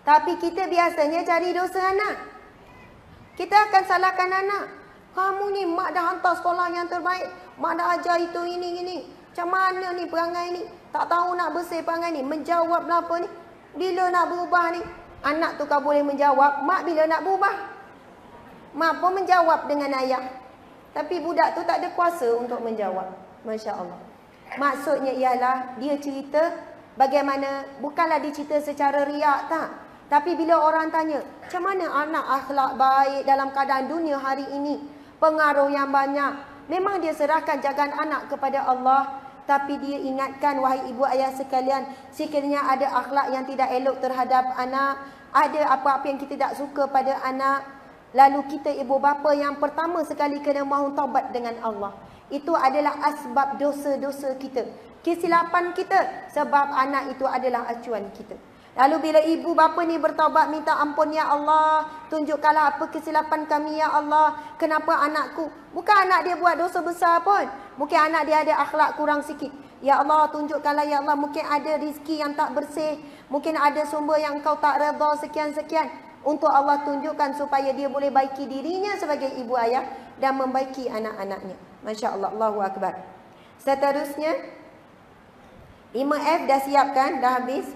Tapi kita biasanya cari dosa anak. Kita akan salahkan anak. Kamu ni mak dah hantar sekolah yang terbaik. Mak dah ajar itu ini. Macam mana ni perangai ni? Tak tahu nak bersih perangai ni. Menjawab apa ni? Bila nak berubah ni? Anak tu kau boleh menjawab. Mak bila nak berubah? Mak pun menjawab dengan ayah. Tapi budak tu tak ada kuasa untuk menjawab. Masya Allah. Maksudnya ialah dia cerita bagaimana, bukanlah dia cerita secara riak tak. Tapi bila orang tanya, macam mana anak akhlak baik dalam keadaan dunia hari ini, pengaruh yang banyak. Memang dia serahkan jagaan anak kepada Allah. Tapi dia ingatkan, wahai ibu ayah sekalian, sekiranya ada akhlak yang tidak elok terhadap anak, ada apa-apa yang kita tak suka pada anak, lalu kita ibu bapa yang pertama sekali kena mohon taubat dengan Allah. Itu adalah asbab dosa-dosa kita, kesilapan kita. Sebab anak itu adalah acuan kita. Lalu bila ibu bapa ni bertaubat, minta ampun, ya Allah, tunjukkanlah apa kesilapan kami ya Allah. Kenapa anakku? Bukan anak dia buat dosa besar pun. Mungkin anak dia ada akhlak kurang sikit. Ya Allah, tunjukkanlah ya Allah. Mungkin ada rizki yang tak bersih. Mungkin ada sumber yang kau tak redha sekian-sekian. Untuk Allah tunjukkan supaya dia boleh baiki dirinya sebagai ibu ayah dan membaiki anak-anaknya. Masya Allah, Allahu Akbar. Seterusnya, 5F dah siapkan, dah habis.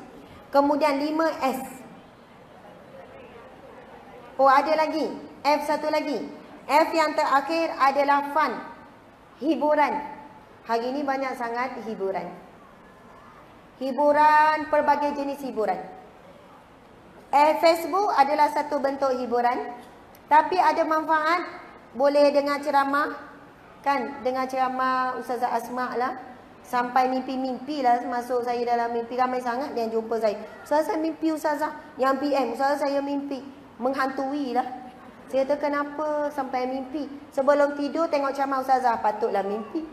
Kemudian 5S. Oh, ada lagi. F satu lagi. F yang terakhir adalah fun. Hiburan. Hari ini banyak sangat hiburan. Hiburan, pelbagai jenis hiburan. Facebook adalah satu bentuk hiburan. Tapi ada manfaat. Boleh dengar ceramah. Kan, dengar ceramah Ustazah Asma lah. Sampai mimpi-mimpi lah masuk saya dalam mimpi. Ramai sangat yang jumpa saya. Ustazah, saya mimpi Ustazah. Yang PM, Ustazah saya mimpi. Menghantui lah. Saya kata, kenapa sampai mimpi? Sebelum tidur tengok ceramah Ustazah. Patutlah mimpi.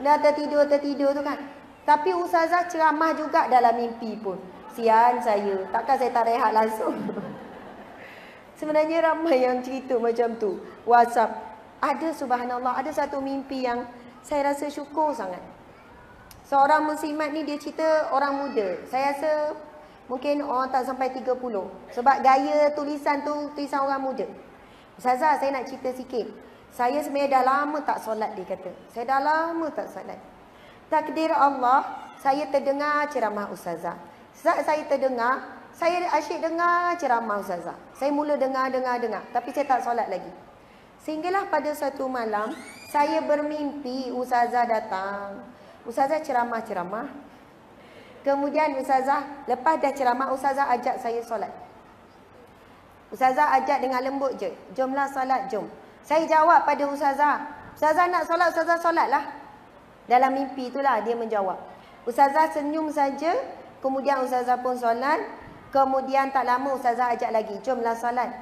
Dah tertidur tu kan. Tapi Ustazah ceramah juga dalam mimpi pun. Sian saya. Takkan saya tak rehat langsung. Sebenarnya ramai yang cerita macam tu. WhatsApp. Ada subhanallah. Ada satu mimpi yang saya rasa syukur sangat. Seorang muslimat ni dia cerita orang muda. Saya rasa mungkin orang tak sampai 30. Sebab gaya tulisan tu tulisan orang muda. Ustazah, saya nak cerita sikit. Saya sebenarnya dah lama tak solat, dia kata. Saya dah lama tak solat. Takdir Allah, saya terdengar ceramah Ustazah. Saat saya terdengar, saya asyik dengar ceramah Ustazah. Saya mula dengar. Tapi saya tak solat lagi. Sehinggalah pada suatu malam, saya bermimpi Ustazah datang. Ustazah ceramah. Kemudian Ustazah, lepas dah ceramah, Ustazah ajak saya solat. Ustazah ajak dengan lembut je. Jomlah solat, jom. Saya jawab pada Ustazah. Ustazah nak solat, Ustazah solatlah. Dalam mimpi itulah dia menjawab. Ustazah senyum saja. Kemudian Ustazah pun solat. Kemudian tak lama Ustazah ajak lagi. Jomlah solat.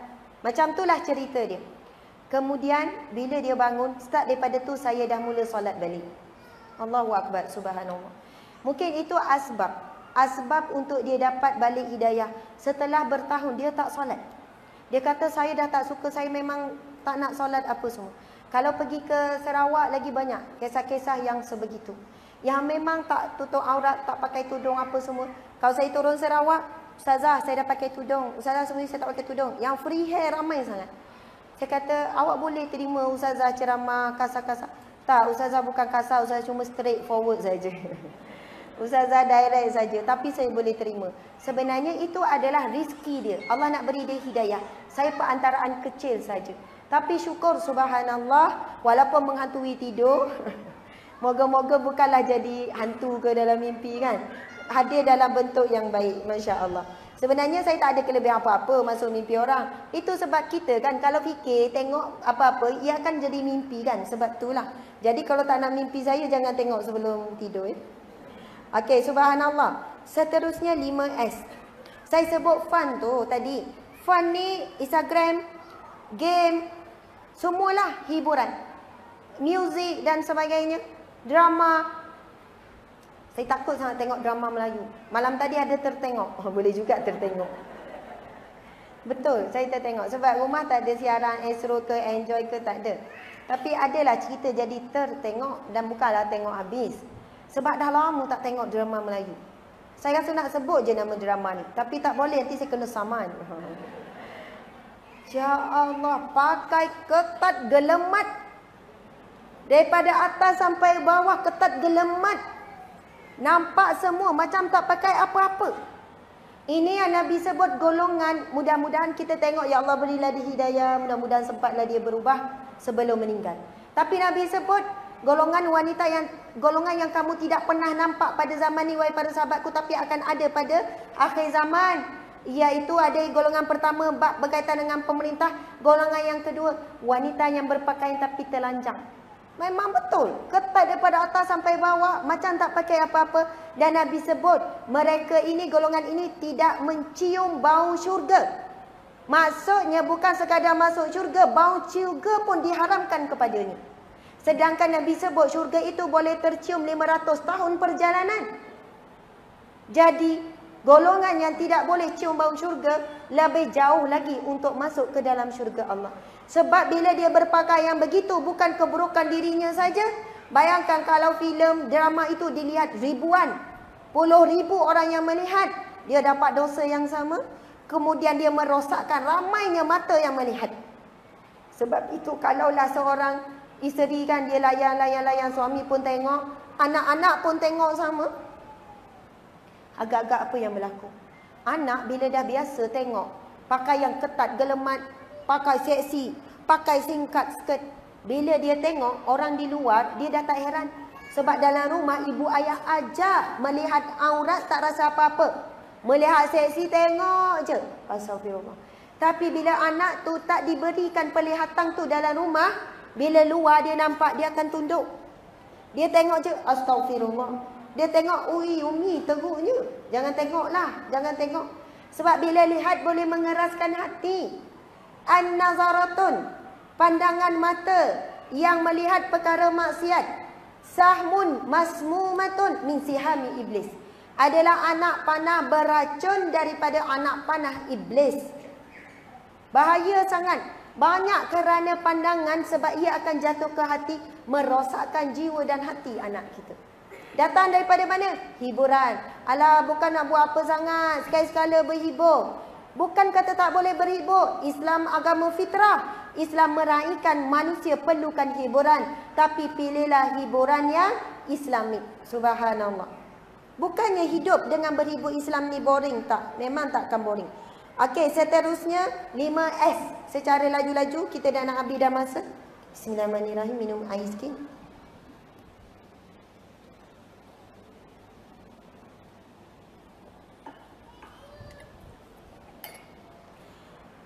Macam itulah cerita dia. Kemudian bila dia bangun, start daripada tu saya dah mula solat balik. Allahu Akbar. Subhanallah. Mungkin itu asbab. asbab untuk dia dapat balik hidayah. Setelah bertahun dia tak solat. Dia kata saya dah tak suka, saya memang tak nak solat apa semua. Kalau pergi ke Sarawak lagi banyak kisah-kisah yang sebegitu. Yang memang tak tutup aurat, tak pakai tudung apa semua. Kalau saya turun Sarawak, ustazah saya dah pakai tudung, ustazah sebenarnya saya tak pakai tudung. Yang free hair ramai sangat. Saya kata awak boleh terima ustazah ceramah kasar-kasar? Tak, ustazah bukan kasar, ustazah cuma straight forward saja. Ustazah direct saja, tapi saya boleh terima. Sebenarnya itu adalah rezeki dia. Allah nak beri dia hidayah. Saya perantaraan kecil saja. Tapi syukur subhanallah, walaupun menghantui tidur. Moga-moga bukanlah jadi hantu ke dalam mimpi kan. Hadir dalam bentuk yang baik, Masya Allah. Sebenarnya saya tak ada kelebihan apa-apa masuk mimpi orang. Itu sebab kita kan kalau fikir, tengok apa-apa, ia akan jadi mimpi kan. Sebab itulah. Jadi kalau tak nak mimpi saya, jangan tengok sebelum tidur ya. Okey, subhanallah. Seterusnya 5S. Saya sebut fun tu tadi. Fun ni Instagram, game, semualah hiburan. Music dan sebagainya. Drama. Saya takut sangat tengok drama Melayu. Malam tadi ada tertengok. Oh, boleh juga tertengok. Betul, saya tertengok. Sebab rumah tak ada siaran Astro ke Enjoy ke tak ada. Tapi adalah cerita jadi tertengok dan bukanlah tengok habis. Sebab dah lama tak tengok drama Melayu. Saya rasa nak sebut je nama drama ni. Tapi tak boleh, nanti saya kena saman. Ya Allah, pakai ketat gelemat. Daripada atas sampai bawah ketat gelemat. Nampak semua macam tak pakai apa-apa. Ini yang Nabi sebut golongan. Mudah-mudahan kita tengok, ya Allah berilah dia hidayah. Mudah-mudahan sempatlah dia berubah sebelum meninggal. Tapi Nabi sebut golongan wanita yang kamu tidak pernah nampak pada zaman ni, wahai para sahabatku, tapi akan ada pada akhir zaman. Iaitu ada golongan pertama bab berkaitan dengan pemerintah. Golongan yang kedua, wanita yang berpakaian tapi telanjang. Memang betul, ketat daripada atas sampai bawah, macam tak pakai apa-apa. Dan Nabi sebut, mereka ini, golongan ini tidak mencium bau syurga. Maksudnya bukan sekadar masuk syurga, bau syurga pun diharamkan kepadanya. Sedangkan Nabi sebut syurga itu boleh tercium 500 tahun perjalanan. Jadi, golongan yang tidak boleh cium bau syurga, lebih jauh lagi untuk masuk ke dalam syurga Allah. Sebab bila dia berpakaian begitu, bukan keburukan dirinya saja. Bayangkan kalau filem, drama itu dilihat ribuan, puluh ribu orang yang melihat, dia dapat dosa yang sama. Kemudian dia merosakkan ramainya mata yang melihat. Sebab itu kalaulah seorang isteri kan dia layan-layan-layan, suami pun tengok, anak-anak pun tengok sama. Agak-agak apa yang berlaku? Anak bila dah biasa tengok, pakai yang ketat, gelemat, pakai seksi, pakai singkat skirt. Bila dia tengok orang di luar, dia dah tak heran. Sebab dalam rumah ibu ayah ajar melihat aurat tak rasa apa-apa. Melihat seksi tengok je. Astagfirullah. Tapi bila anak tu tak diberikan pelihatan tu dalam rumah, bila luar dia nampak, dia akan tunduk. Dia tengok je, astagfirullah. Dia tengok, ui, umi, teruknya. Jangan tengoklah, jangan tengok. Sebab bila lihat boleh mengeraskan hati. An-nazaratun, pandangan mata yang melihat perkara maksiat. Sahmun masmumatun min sihami iblis. Adalah anak panah beracun daripada anak panah iblis. Bahaya sangat. Banyak kerana pandangan, sebab ia akan jatuh ke hati, merosakkan jiwa dan hati anak kita. Datang daripada mana? Hiburan. Alah, bukan nak buat apa sangat, sekali-sekala berhibur. Bukan kata tak boleh berhibur. Islam agama fitrah. Islam meraihkan manusia perlukan hiburan. Tapi pilihlah hiburan yang Islamik. Subhanallah. Bukannya hidup dengan berhibur Islam ni boring, tak. Memang takkan boring. Okey, seterusnya 5S. Secara laju-laju, kita dah nak habis dah masa. Bismillahirrahmanirrahim, minum air sikit.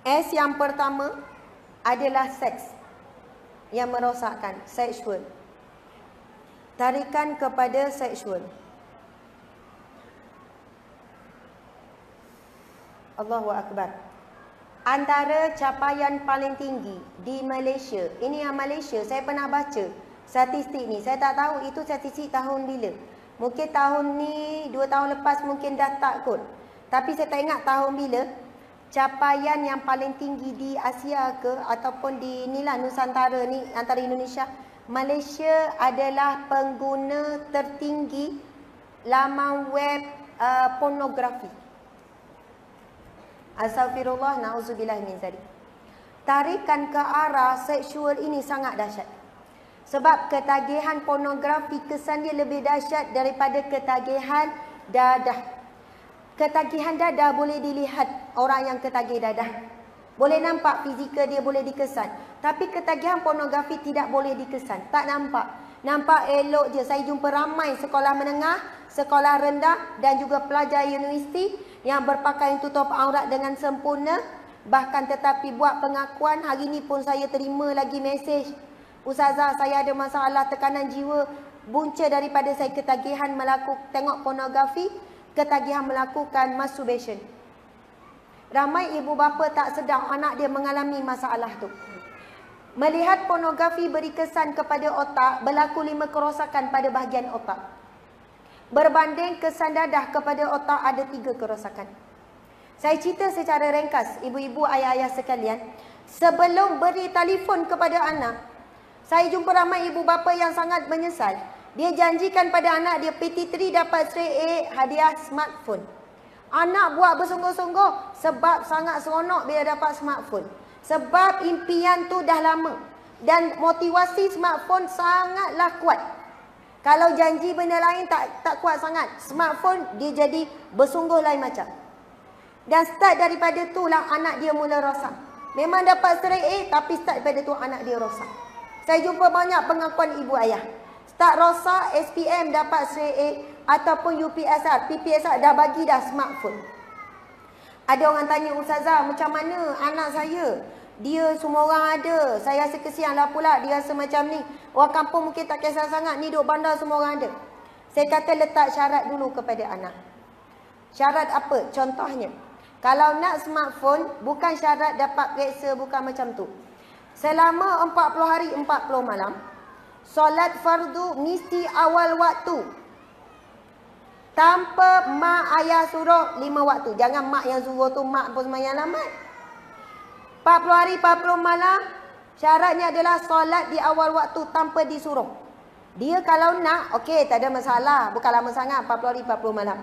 S yang pertama adalah seks yang merosakkan, seksual. Tarikan kepada seksual. Allahu Akbar. Antara capaian paling tinggi di Malaysia. Ini yang Malaysia, saya pernah baca statistik ni. Saya tak tahu itu statistik tahun bila. Mungkin tahun ni, 2 tahun lepas mungkin dah tak kot. Tapi saya tak ingat tahun bila. Capaian yang paling tinggi di Asia ke ataupun di inilah Nusantara ni, antara Indonesia, Malaysia adalah pengguna tertinggi laman web pornografi. Astaghfirullah, na'udzubillah min zalik. Tarikan ke arah seksual ini sangat dahsyat. Sebab ketagihan pornografi kesan dia lebih dahsyat daripada ketagihan dadah. Ketagihan dadah boleh dilihat orang yang ketagih dadah. Boleh nampak fizikal dia, boleh dikesan. Tapi ketagihan pornografi tidak boleh dikesan. Tak nampak. Nampak elok je. Saya jumpa ramai sekolah menengah, sekolah rendah dan juga pelajar universiti yang berpakaian tutup aurat dengan sempurna. Bahkan tetapi buat pengakuan, hari ni pun saya terima lagi mesej. Ustazah, saya ada masalah tekanan jiwa punca daripada saya ketagihan melakukan tengok pornografi, ketagihan melakukan masturbation. Ramai ibu bapa tak sedar anak dia mengalami masalah tu. Melihat pornografi beri kesan kepada otak, berlaku 5 kerosakan pada bahagian otak. Berbanding kesan dadah kepada otak ada 3 kerosakan. Saya cerita secara ringkas, ibu-ibu, ayah-ayah sekalian. Sebelum beri telefon kepada anak, saya jumpa ramai ibu bapa yang sangat menyesal. Dia janjikan pada anak dia PT3 dapat straight A hadiah smartphone. Anak buat bersungguh-sungguh sebab sangat seronok bila dapat smartphone. Sebab impian tu dah lama. Dan motivasi smartphone sangatlah kuat. Kalau janji benda lain tak kuat sangat. Smartphone dia jadi bersungguh lain macam. Dan start daripada itulah anak dia mula rosak. Memang dapat straight A tapi start daripada tu anak dia rosak. Saya jumpa banyak pengakuan ibu ayah. Start rosak, SPM dapat straight A ataupun UPSR, PPSR dah bagi dah smartphone. Ada orang tanya, Ustazah, macam mana anak saya? Dia semua orang ada. Saya rasa kesian lah pula dia rasa macam ni. Orang kampung mungkin tak kisah sangat. Ni duduk bandar semua orang ada. Saya kata letak syarat dulu kepada anak. Syarat apa? Contohnya, kalau nak smartphone, bukan syarat dapat periksa, bukan macam tu. Selama 40 hari, 40 malam, solat fardu mesti awal waktu. Tanpa mak ayah suruh 5 waktu. Jangan mak yang suruh tu, mak pun semayang lambat. 40 hari, 40 malam, syaratnya adalah solat di awal waktu tanpa disuruh. Dia kalau nak, okey, tak ada masalah. Bukan lama sangat, 40 hari, 40 malam.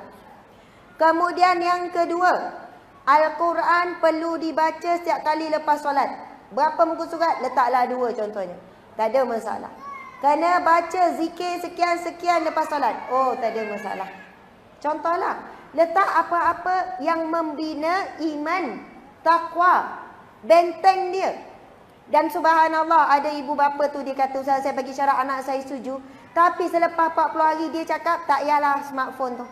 Kemudian yang kedua, Al-Quran perlu dibaca setiap kali lepas solat. Berapa muka surat? Letaklah 2 contohnya. Tak ada masalah. Kena baca zikir sekian-sekian lepas solat. Oh, tak ada masalah. Contohlah, letak apa-apa yang membina iman, takwa, benteng dia. Dan subhanallah, ada ibu bapa tu dia kata, Ustaz, saya bagi syarat anak saya setuju. Tapi selepas 40 hari dia cakap, tak payahlah smartphone tu.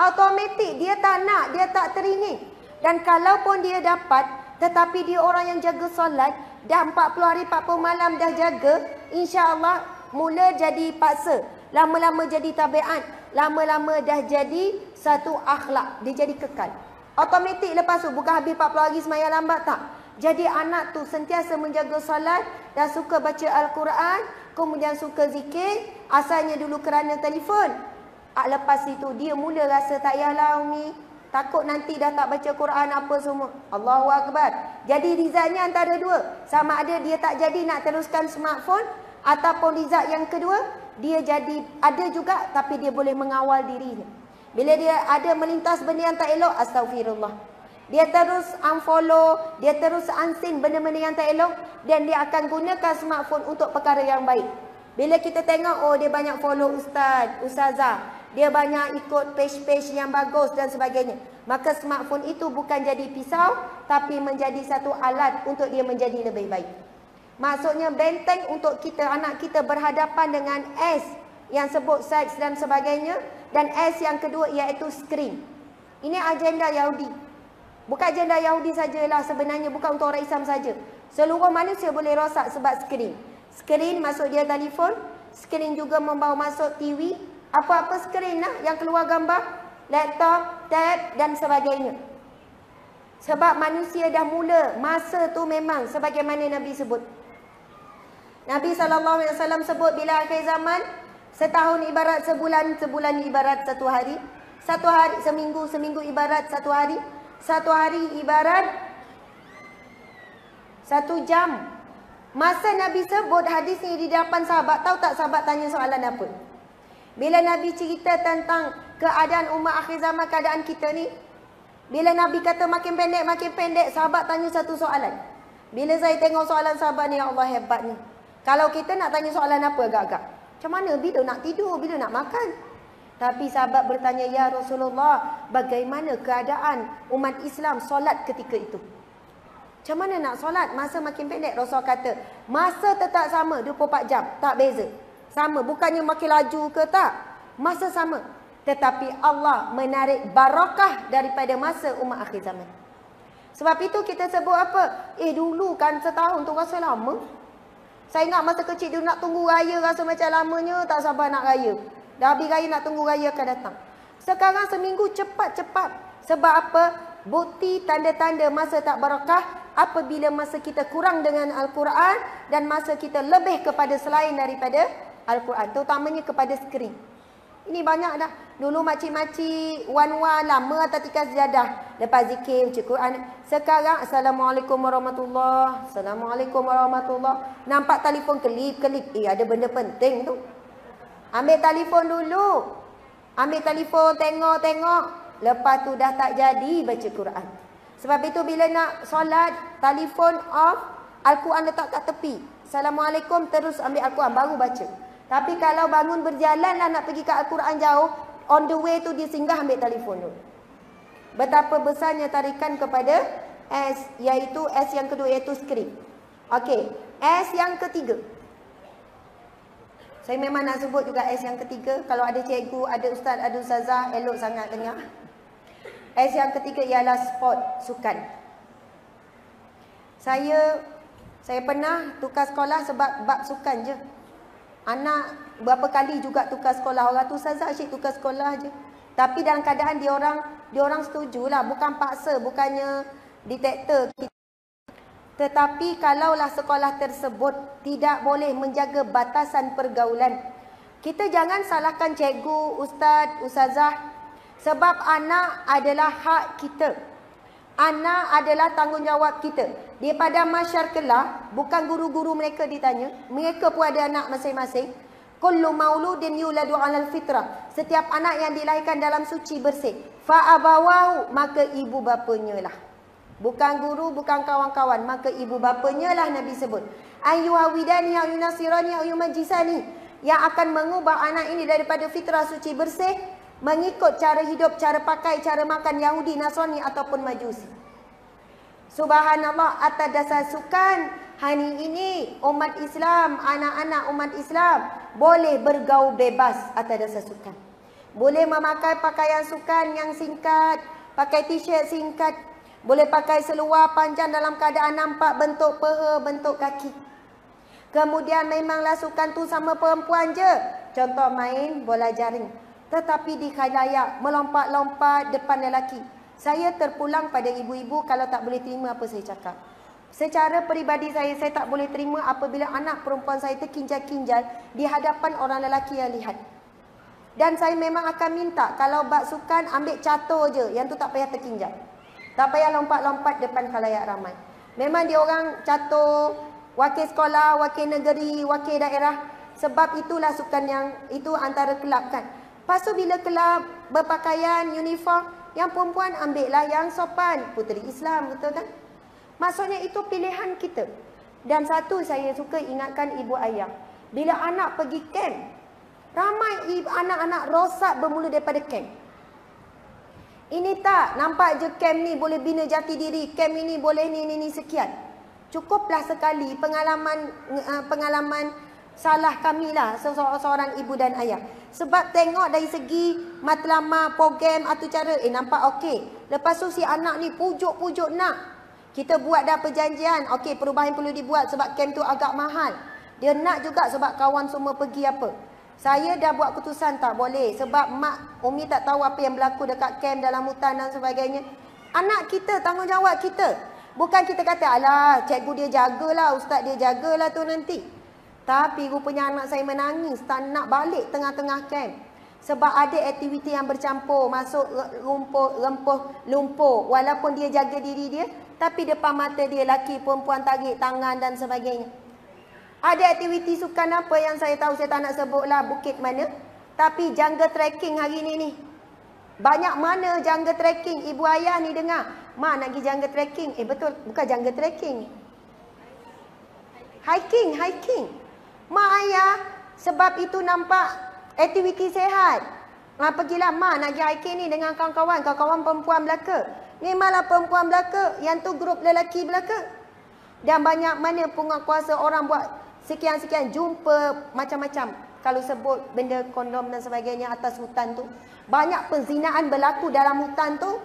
Automatik, dia tak nak, dia tak teringin. Dan kalaupun dia dapat, tetapi dia orang yang jaga solat, dah 40 hari 40 malam dah jaga, insya-Allah mula jadi paksa, lama-lama jadi tabiat, lama-lama dah jadi satu akhlak, dia jadi kekal. Automatik lepas tu, bukan habis 40 hari sembahyang lambat tak. Jadi anak tu sentiasa menjaga solat dan suka baca Al-Quran, kemudian suka zikir, asalnya dulu kerana telefon. Lepas itu dia mula rasa tak payahlah umi. Takut nanti dah tak baca Quran apa semua. Allahu Akbar. Jadi rizaknya antara 2. Sama ada dia tak jadi nak teruskan smartphone. Ataupun rizak yang kedua, dia jadi ada juga tapi dia boleh mengawal dirinya. Bila dia ada melintas benda yang tak elok, astagfirullah. Dia terus unfollow. Dia terus unseen benda-benda yang tak elok. Dan dia akan gunakan smartphone untuk perkara yang baik. Bila kita tengok, oh dia banyak follow ustaz, ustazah. Dia banyak ikut page-page yang bagus dan sebagainya. Maka smartphone itu bukan jadi pisau, tapi menjadi satu alat untuk dia menjadi lebih baik. Maksudnya benteng untuk kita, anak kita berhadapan dengan S yang sebut seks dan sebagainya. Dan S yang kedua iaitu skrin. Ini agenda Yahudi. Bukan agenda Yahudi sajalah sebenarnya, bukan untuk orang Islam saja. Seluruh manusia boleh rosak sebab skrin. Skrin masuk dia telefon, skrin juga membawa masuk TV. Apa-apa skrin lah yang keluar gambar, laptop, tab dan sebagainya. Sebab manusia dah mula masa tu memang sebagaimana Nabi sebut. Nabi SAW sebut bila akhir zaman, Setahun ibarat sebulan, sebulan ibarat satu hari. Satu hari, seminggu, seminggu ibarat satu hari. Satu hari ibarat satu jam. Masa Nabi sebut hadis ni di depan sahabat, tahu tak sahabat tanya soalan apa? Bila Nabi cerita tentang keadaan umat akhir zaman, keadaan kita ni, bila Nabi kata makin pendek, sahabat tanya satu soalan. Bila saya tengok soalan sahabat ni, ya Allah hebat ni. Kalau kita nak tanya soalan apa agak-agak? Macam mana? Bila nak tidur? Bila nak makan? Tapi sahabat bertanya, ya Rasulullah, bagaimana keadaan umat Islam solat ketika itu? Macam mana nak solat? Masa makin pendek. Rasul kata, masa tetap sama 24 jam. Tak beza. Sama. Bukannya makin laju ke tak? Masa sama. Tetapi Allah menarik barakah daripada masa umat akhir zaman. Sebab itu kita sebut apa? Dulu kan setahun tu rasa lama. Saya ingat masa kecil dulu nak tunggu raya rasa macam lamanya. Tak sabar nak raya. Dah habis raya nak tunggu raya akan datang. Sekarang seminggu cepat-cepat. Sebab apa? Bukti tanda-tanda masa tak barakah apabila masa kita kurang dengan Al-Quran dan masa kita lebih kepada selain daripada Al-Quran. Terutamanya kepada skrin. Ini banyak dah. Dulu makcik-makcik wan-wan lama tak tikas jadah. Lepas zikir, ucap Quran. Sekarang, Assalamualaikum warahmatullahi. Assalamualaikum warahmatullahi. Nampak telefon kelip-kelip. Ada benda penting tu. Ambil telefon dulu. Ambil telefon, tengok-tengok. Lepas tu dah tak jadi baca Quran. Sebab itu bila nak solat, telefon off, Al-Quran letak kat tepi. Assalamualaikum, terus ambil Al-Quran, baru baca. Tapi kalau bangun berjalanlah nak pergi ke Al-Quran jauh, on the way tu dia singgah ambil telefon tu. Betapa besarnya tarikan kepada S, iaitu S yang kedua iaitu skrin. Okey, S yang ketiga. Saya memang nak sebut juga S yang ketiga. Kalau ada cikgu, ada ustaz, ada ustazah, elok sangat dengar. S yang ketiga ialah sport, sukan. Saya pernah tukar sekolah sebab bab sukan je. Anak berapa kali juga tukar sekolah. Orang tu saja asyik tukar sekolah je. Tapi dalam keadaan dia orang setujulah, bukan paksa, bukannya detektor. Tetapi kalaulah sekolah tersebut tidak boleh menjaga batasan pergaulan, kita jangan salahkan cikgu, ustaz, ustazah. Sebab anak adalah hak kita. Anak adalah tanggungjawab kita. Daripada masyarakat, bukan guru-guru mereka ditanya. Mereka pun ada anak masing-masing. Kullu mauludin yuladu 'alal fitrah. Setiap anak yang dilahirkan dalam suci bersih. Fa abawahu, maka ibu bapanya lah. Bukan guru, bukan kawan-kawan, maka ibu bapanya lah Nabi sebut. Ayyuhawidani aw yunasirani aw yumajisani, yang akan mengubah anak ini daripada fitrah suci bersih mengikut cara hidup, cara pakai, cara makan Yahudi, Nasrani ataupun Majusi. Subhanallah, atas dasar sukan hari ini umat Islam, anak-anak umat Islam boleh bergaul bebas atas dasar sukan. Boleh memakai pakaian sukan yang singkat, pakai t-shirt singkat, boleh pakai seluar panjang dalam keadaan nampak bentuk peha, bentuk kaki. Kemudian memanglah sukan tu sama perempuan je. Contoh main bola jaring. Tetapi di khalayak, melompat-lompat depan lelaki. Saya terpulang pada ibu-ibu kalau tak boleh terima apa saya cakap. Secara peribadi saya tak boleh terima apabila anak perempuan saya terkinjal-kinjal di hadapan orang lelaki yang lihat. Dan saya memang akan minta kalau bak sukan ambil catur je. Yang tu tak payah terkinjal. Tak payah lompat-lompat depan khalayak ramai. Memang dia orang catur, wakil sekolah, wakil negeri, wakil daerah. Sebab itulah sukan yang itu antara kelab kan. Lepas tu bila kelab berpakaian uniform, yang perempuan ambillah yang sopan, puteri Islam, betul kan? Maksudnya itu pilihan kita. Dan satu saya suka ingatkan ibu ayah, bila anak pergi camp, ramai anak-anak rosak bermula daripada camp. Ini tak nampak je camp ni boleh bina jati diri, camp ini boleh ni sekian. Cukuplah sekali pengalaman salah kamilah seorang ibu dan ayah. Sebab tengok dari segi matlamat, program atau cara, nampak okey. Lepas tu si anak ni pujuk-pujuk nak. Kita buat dah perjanjian, okey perubahan perlu dibuat sebab camp tu agak mahal. Dia nak juga sebab kawan semua pergi apa. Saya dah buat keputusan tak boleh sebab mak Umi tak tahu apa yang berlaku dekat camp, dalam hutan dan sebagainya. Anak kita, tanggungjawab kita. Bukan kita kata, alah cikgu dia jagalah, ustaz dia jagalah tu nanti. Tapi rupanya anak saya menangis, tak nak balik tengah-tengah camp. Sebab ada aktiviti yang bercampur, masuk lumpur. Walaupun dia jaga diri dia, tapi depan mata dia laki, perempuan tarik tangan dan sebagainya. Ada aktiviti sukan apa yang saya tahu, saya tak nak sebutlah bukit mana. Tapi jangga trekking hari ini ni. Banyak mana jangga trekking, ibu ayah ni dengar. Mak nak pergi jangga trekking. Eh betul, bukan jangga trekking. Hiking. Mak ayah, sebab itu nampak aktiviti sehat. Pergilah mak nak pergi hiking ni dengan kawan-kawan. Kawan-kawan perempuan belaka. Ni malah perempuan belaka. Yang tu grup lelaki belaka. Dan banyak mana penguatkuasa orang buat sekian-sekian jumpa macam-macam. Kalau sebut benda kondom dan sebagainya atas hutan tu. Banyak perzinaan berlaku dalam hutan tu.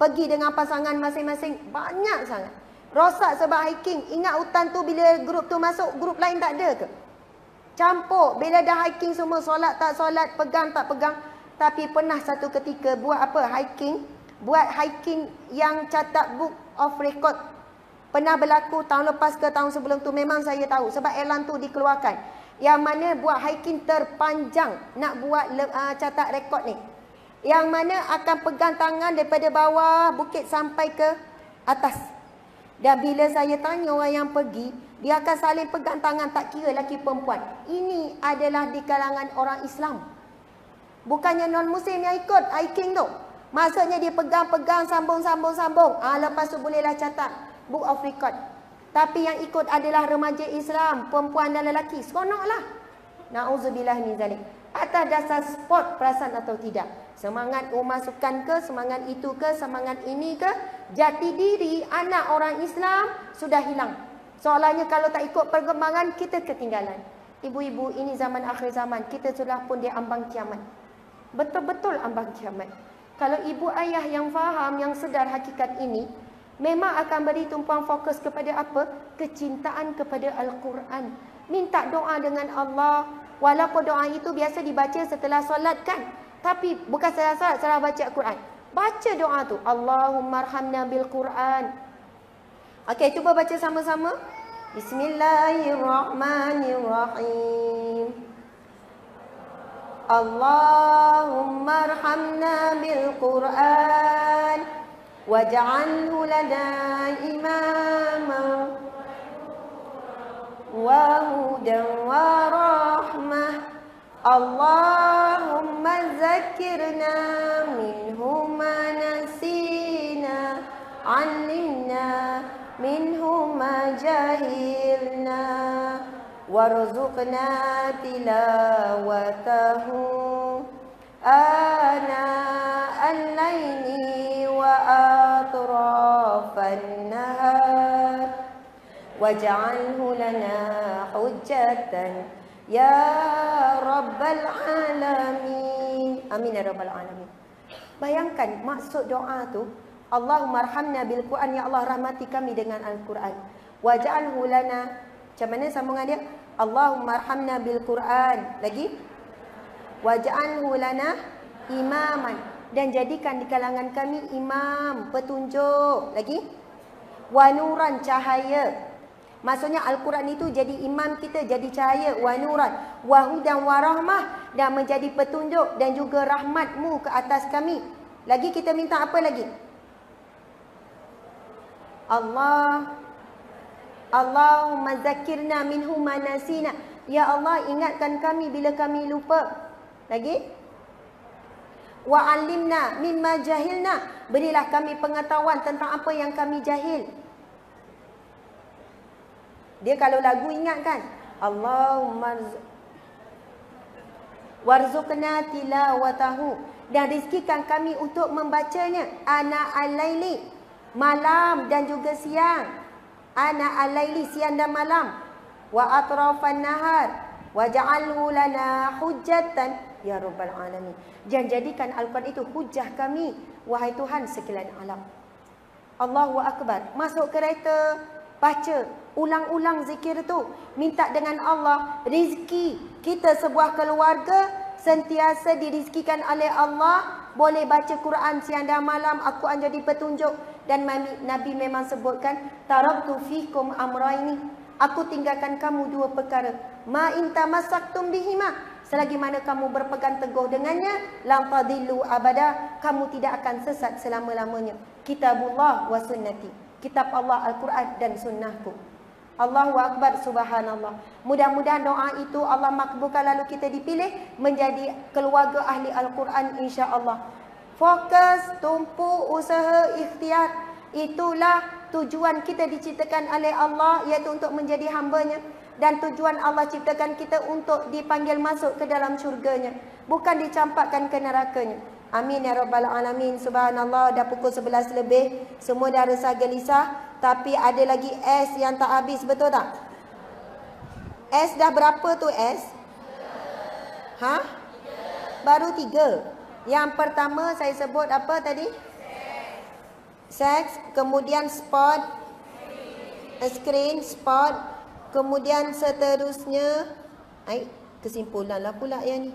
Pergi dengan pasangan masing-masing. Banyak sangat. Rosak sebab hiking. Ingat hutan tu bila grup tu masuk, grup lain tak ada ke? Campur, bila dah hiking semua, solat tak solat, pegang tak pegang. Tapi pernah satu ketika buat apa? Hiking. Buat hiking yang catat book of record. Pernah berlaku tahun lepas ke tahun sebelum tu, memang saya tahu. Sebab elan tu dikeluarkan. Yang mana buat hiking terpanjang nak buat catat rekod ni. Yang mana akan pegang tangan daripada bawah bukit sampai ke atas. Dan bila saya tanya orang yang pergi, dia akan saling pegang tangan, tak kira lelaki perempuan. Ini adalah di kalangan orang Islam. Bukannya non-muslim yang ikut hiking tu. Maksudnya dia pegang-pegang, sambung. Lepas tu bolehlah catat book of record. Tapi yang ikut adalah remaja Islam, perempuan dan lelaki. Seronoklah. Na'udzubillah min zalik. Atas dasar sport, perasan atau tidak. Semangat umar sukan ke, semangat itu ke, semangat ini ke. Jati diri anak orang Islam sudah hilang. Soalannya kalau tak ikut perkembangan, kita ketinggalan. Ibu-ibu, ini zaman akhir zaman. Kita sudah pun dia ambang kiamat. Betul-betul ambang kiamat. Kalau ibu ayah yang faham, yang sedar hakikat ini, memang akan beri tumpuan fokus kepada apa? Kecintaan kepada Al-Quran. Minta doa dengan Allah. Walaupun doa itu biasa dibaca setelah solat kan? Tapi bukan setelah solat, setelah baca Al-Quran. Baca doa tu. Allahummarhamna bil-Quran. Okey, cuba baca sama-sama. Bismillahirrahmanirrahim. Allahumma arhamna bil Quran waj'alhu lana imaman wa hudan wa rahmah. Allahumma zakkirna minhu ma nasina 'allimna minhu ma jahilna warzuqna tilawatahu ana al-laini wa atrafan nahar waj'alhu lana hujjatan ya rabbal alamin. Amin ya rabbal alamin. Bayangkan maksud doa tu, Allahummarhamna bil Quran, ya Allah rahmati kami dengan Al-Quran. Waj'alhu lana. Macam mana sambungan dia? Allahummarhamna bil Quran. Lagi? Waj'alhu lana imaman, dan jadikan di kalangan kami imam, petunjuk. Lagi? Wa nuran, cahaya. Maksudnya Al-Quran itu jadi imam kita, jadi cahaya, wa nuran, wa hudan wa rahmah, dan menjadi petunjuk dan juga rahmat-Mu ke atas kami. Lagi kita minta apa lagi? Allahumma zakirna minhu manasina. Ya Allah, ingatkan kami bila kami lupa. Lagi? Wa alimna mimma jahilna. Berilah kami pengetahuan tentang apa yang kami jahil. Dia kalau lagu ingatkan. Allahumma warzuqna tilawatahu, dan rizkikan kami untuk membacanya. Ana al-laili, malam dan juga siang. Ana al-laili, siang dan malam. Wa atrafan nahar waj'alhu lana hujjatan ya rabbal alamin. Dan jadikan Al-Quran itu hujah kami, wahai Tuhan sekalian alam. Allahu akbar. Masuk kereta, baca, ulang-ulang zikir tu. Minta dengan Allah rezeki kita sebuah keluarga sentiasa dirizkikan oleh Allah. Boleh baca Quran siang dan malam. Al-Quran jadi petunjuk. Dan Nabi memang sebutkan, taraktu fikum amraini, aku tinggalkan kamu dua perkara. Ma in tamassaktum bihima, selagi mana kamu berpegang teguh dengannya, lam tadillu abada, kamu tidak akan sesat selama-lamanya. Kitabullah wa sunnati, kitab Allah, Al-Quran dan sunnahku. Allahu Akbar, subhanallah. Mudah-mudahan doa itu Allah makbulkan, lalu kita dipilih menjadi keluarga ahli Al-Quran, insya-Allah. Fokus, tumpu, usaha, ikhtiar, itulah tujuan kita diciptakan oleh Allah, iaitu untuk menjadi hamba-Nya. Dan tujuan Allah ciptakan kita untuk dipanggil masuk ke dalam syurga-Nya, bukan dicampakkan ke neraka-Nya. Amin ya rabbal alamin. Subhanallah, dah pukul 11 lebih. Semua dah resah gelisah, tapi ada lagi S yang tak habis, betul tak? S dah berapa tu S? Ha? Baru 3. Yang pertama saya sebut apa tadi? Seks, kemudian sport, screen, sport, kemudian seterusnya. Kesimpulanlah pula yang ni.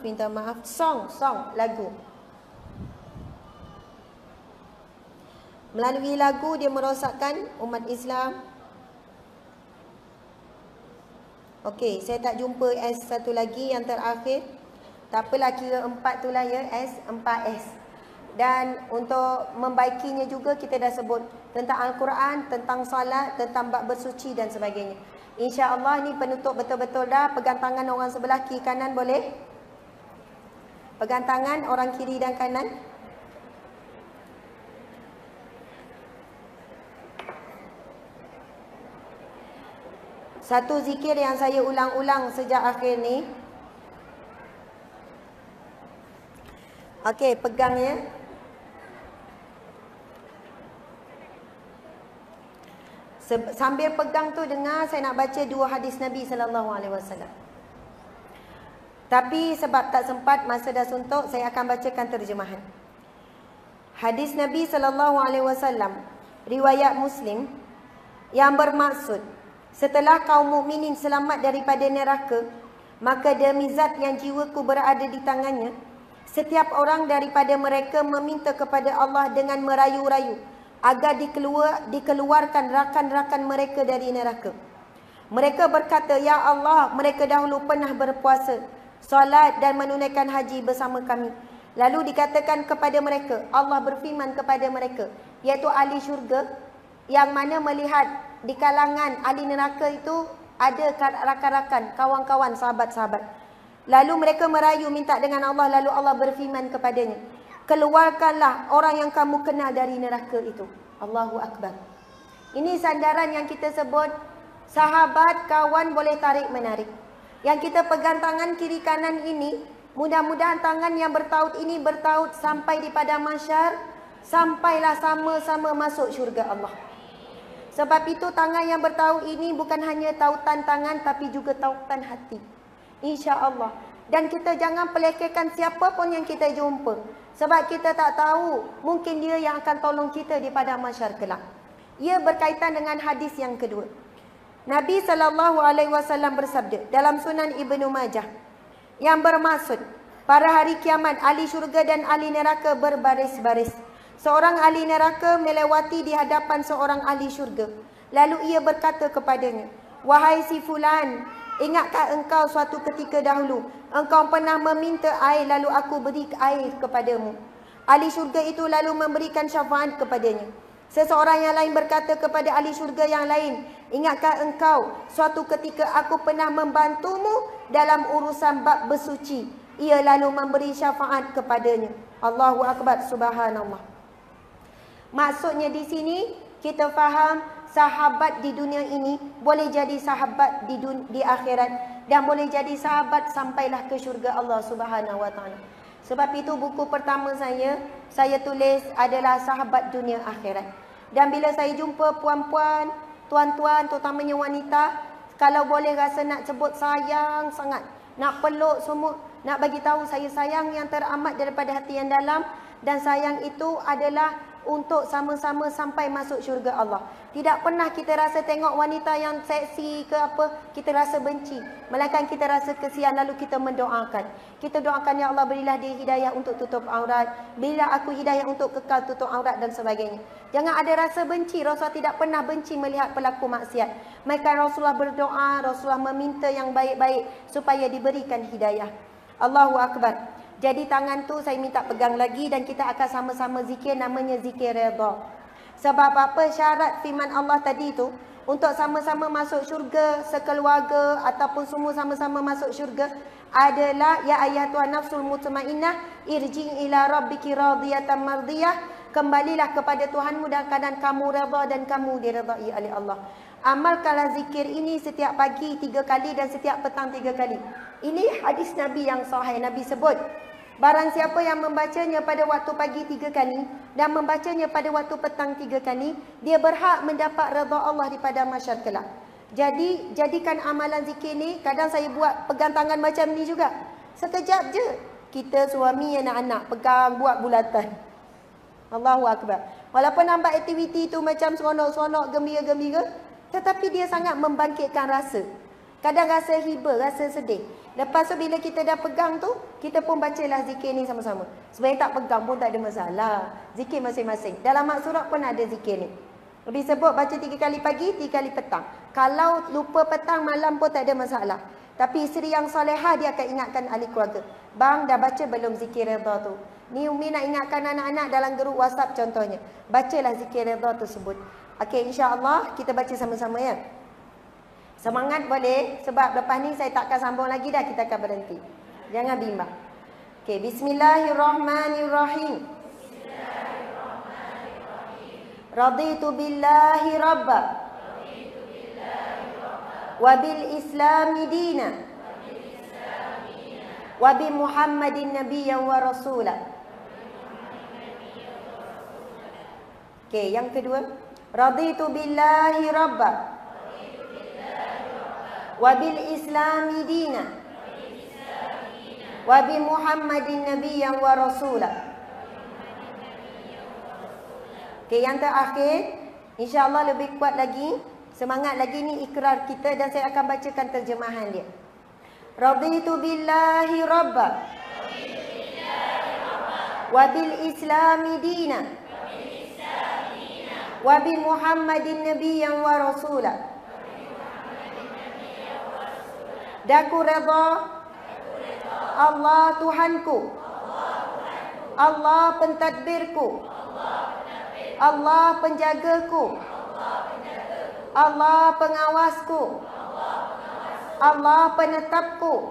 Minta maaf. Song, lagu. Melalui lagu dia merosakkan umat Islam. Okey, saya tak jumpa S satu lagi yang terakhir. Tak apalah, kira 4 tu lah ya, S, 4S. Dan untuk membaikinya juga kita dah sebut tentang Al-Quran, tentang salat, tentang bab bersuci dan sebagainya. InsyaAllah ni penutup betul-betul dah. Pegang tangan orang sebelah kiri kanan boleh? Pegang tangan orang kiri dan kanan. Satu zikir yang saya ulang-ulang sejak akhir ni. Okey, pegang ya. Sambil pegang tu dengar saya nak baca 2 hadis Nabi SAW. Tapi sebab tak sempat, masa dah suntuk, saya akan bacakan terjemahan. Hadis Nabi SAW riwayat Muslim yang bermaksud, setelah kaum mukminin selamat daripada neraka, maka demi zat yang jiwaku berada di tangannya, setiap orang daripada mereka meminta kepada Allah dengan merayu-rayu agar dikeluarkan rakan-rakan mereka dari neraka. Mereka berkata, ya Allah, mereka dahulu pernah berpuasa, solat dan menunaikan haji bersama kami. Lalu dikatakan kepada mereka, Allah berfirman kepada mereka, iaitu ahli syurga, yang mana melihat di kalangan ahli neraka itu ada rakan-rakan, kawan-kawan, sahabat-sahabat. Lalu mereka merayu minta dengan Allah, lalu Allah berfirman kepadanya, keluarkanlah orang yang kamu kenal dari neraka itu. Allahu Akbar. Ini sandaran yang kita sebut sahabat, kawan boleh tarik menarik. Yang kita pegang tangan kiri kanan ini, mudah-mudahan tangan yang bertaut ini bertaut sampai di padang mahsyar, sampailah sama-sama masuk syurga Allah. Sebab itu tangan yang bertaut ini bukan hanya tautan tangan, tapi juga tautan hati, insya-Allah. Dan kita jangan pelekehkan siapa pun yang kita jumpa, sebab kita tak tahu, mungkin dia yang akan tolong kita di padang mahsyar kelak. Ia berkaitan dengan hadis yang kedua. Nabi SAW bersabda dalam Sunan Ibnu Majah, yang bermaksud, pada hari kiamat, ahli syurga dan ahli neraka berbaris-baris. Seorang ahli neraka melewati di hadapan seorang ahli syurga. Lalu ia berkata kepadanya, wahai si fulan, ingatkah engkau suatu ketika dahulu engkau pernah meminta air, lalu aku beri air kepadamu? Ahli syurga itu lalu memberikan syafaat kepadanya. Seseorang yang lain berkata kepada ahli syurga yang lain, ingatkah engkau suatu ketika aku pernah membantumu dalam urusan bab bersuci? Ia lalu memberi syafaat kepadanya. Allahu Akbar, subhanallah. Maksudnya di sini kita faham, sahabat di dunia ini boleh jadi sahabat di akhirat, dan boleh jadi sahabat sampailah ke syurga Allah Subhanahu Wa Taala. Sebab itu buku pertama saya tulis adalah sahabat dunia akhirat. Dan bila saya jumpa puan-puan, tuan-tuan, terutamanya wanita, kalau boleh rasa nak sebut sayang sangat, nak peluk semua, nak bagi tahu saya sayang yang teramat daripada hati yang dalam. Dan sayang itu adalah untuk sama-sama sampai masuk syurga Allah. Tidak pernah kita rasa tengok wanita yang seksi ke apa, kita rasa benci. Melainkan kita rasa kesian lalu kita mendoakan. Kita doakan, ya Allah berilah dia hidayah untuk tutup aurat. Berilah aku hidayah untuk kekal tutup aurat dan sebagainya. Jangan ada rasa benci. Rasulullah tidak pernah benci melihat pelaku maksiat. Melainkan Rasulullah berdoa, Rasulullah meminta yang baik-baik supaya diberikan hidayah. Allahu Akbar. Jadi tangan tu saya minta pegang lagi dan kita akan sama-sama zikir, namanya zikir redha. Sebab apa syarat firman Allah tadi tu untuk sama-sama masuk syurga sekeluarga ataupun semua sama-sama masuk syurga adalah ya ayyatuhan nafsul mutmainnah irji'i ila rabbiki radiyatan mardiyah, kembalilah kepada Tuhanmu dalam keadaan kamu redha dan kamu diredai oleh Allah. Amalkanlah zikir ini setiap pagi 3 kali dan setiap petang 3 kali. Ini hadis Nabi yang sahih. Nabi sebut, barang siapa yang membacanya pada waktu pagi 3 kali dan membacanya pada waktu petang 3 kali, dia berhak mendapat redha Allah daripada mahsyar kelak. Jadi jadikan amalan zikir ni, kadang saya buat pegang tangan macam ni juga. Sekejap je. Kita suami anak-anak pegang buat bulatan. Allahu Akbar. Walaupun nampak aktiviti tu macam seronok-seronok, gembira-gembira, tetapi dia sangat membangkitkan rasa. Kadang rasa hiba, rasa sedih. Lepas tu bila kita dah pegang tu, kita pun bacalah zikir ni sama-sama. Sebenarnya tak pegang pun tak ada masalah. Zikir masing-masing. Dalam maksurat pun ada zikir ni. Nabi sebut baca 3 kali pagi, 3 kali petang. Kalau lupa petang, malam pun tak ada masalah. Tapi isteri yang solehah dia akan ingatkan ahli keluarga. Bang, dah baca belum zikir redha tu? Ni Umi nak ingatkan anak-anak dalam grup WhatsApp contohnya. Bacalah zikir redha tersebut. Okey, insya-Allah kita baca sama-sama ya. Semangat boleh, sebab lepas ni saya takkan sambung lagi dah, kita akan berhenti. Jangan bimbang. Okey, bismillahirrahmanirrahim. Bismillahirrahmanirrahim. Raditu billahi rabba. Raditu billahi rabba. Wa bil islami dina. Wa bil islami dina. Wa bi Muhammadin nabiyyan wa rasulan. Okey, yang kedua. Raditu billahi rabba wa bil islami dina wa bi Muhammadin nabiyyan wa rasula. Okey, yang terakhir insya-Allah lebih kuat lagi, semangat lagi ni ikrar kita dan saya akan bacakan terjemahan dia. Raditu billahi rabba wa bil islami dina wa bi Muhammadin nabiyyan wa rasulan. Daku redha Allah Tuhanku, Allah pentadbirku, Allah penjagaku, Allah pengawasku, Allah penetapku,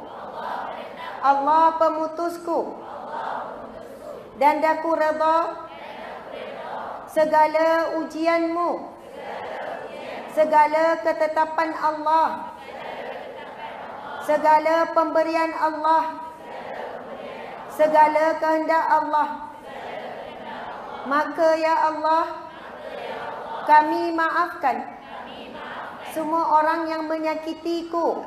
Allah pemutusku, dan daku redha segala ujianmu, segala ketetapan Allah, segala pemberian Allah, segala kehendak Allah. Maka ya Allah, kami maafkan semua orang yang menyakitiku,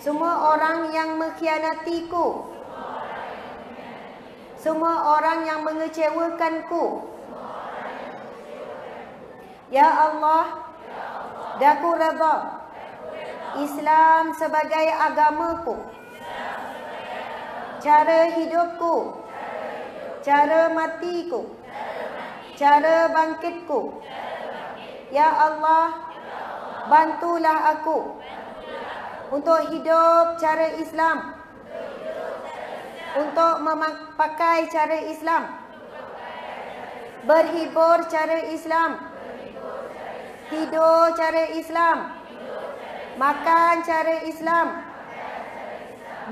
semua orang yang mengkhianatiku, semua orang yang mengecewakanku. Ya Allah, daku redha Islam sebagai agamaku, cara hidupku, cara matiku, cara bangkitku. Ya Allah, bantulah aku untuk hidup cara Islam, untuk memakai cara Islam, berhibur cara Islam, tidur cara Islam, makan cara Islam,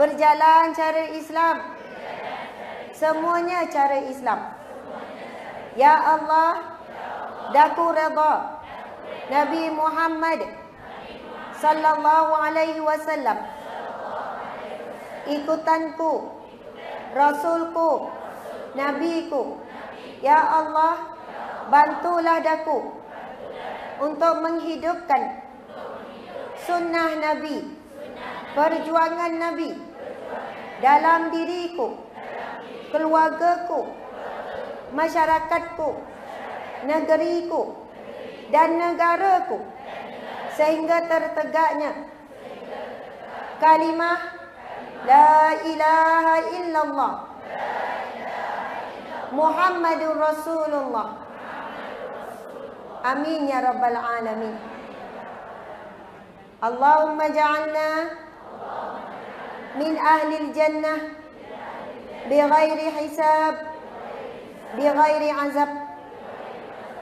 berjalan cara Islam, semuanya cara Islam. Ya Allah, daku redha Nabi Muhammad sallallahu alaihi wasallam ikutanku, Rasulku, Nabiku. Ya Allah, bantulah daku untuk menghidupkan sunnah Nabi, perjuangan Nabi dalam diriku, keluargaku, masyarakatku, negeriku, dan negaraku, sehingga tertegaknya kalimah La ilaha illallah Muhammadun Rasulullah. Amin ya Rabbal Alamin. Allahumma ja'alna min ahlil jannah bighairi hisab bighairi azab.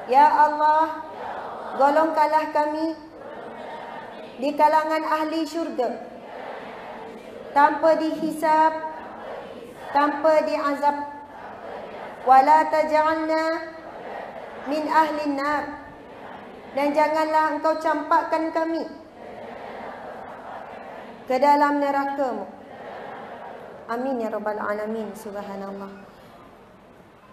Ya Allah, golongkanlah kami di kalangan ahli syurga, tanpa dihisab, tanpa diazab. Wala taj'alna min ahlin nar, dan janganlah engkau campakkan kami ke dalam neraka-Mu. Amin ya Rabbal Alamin. Subhanallah.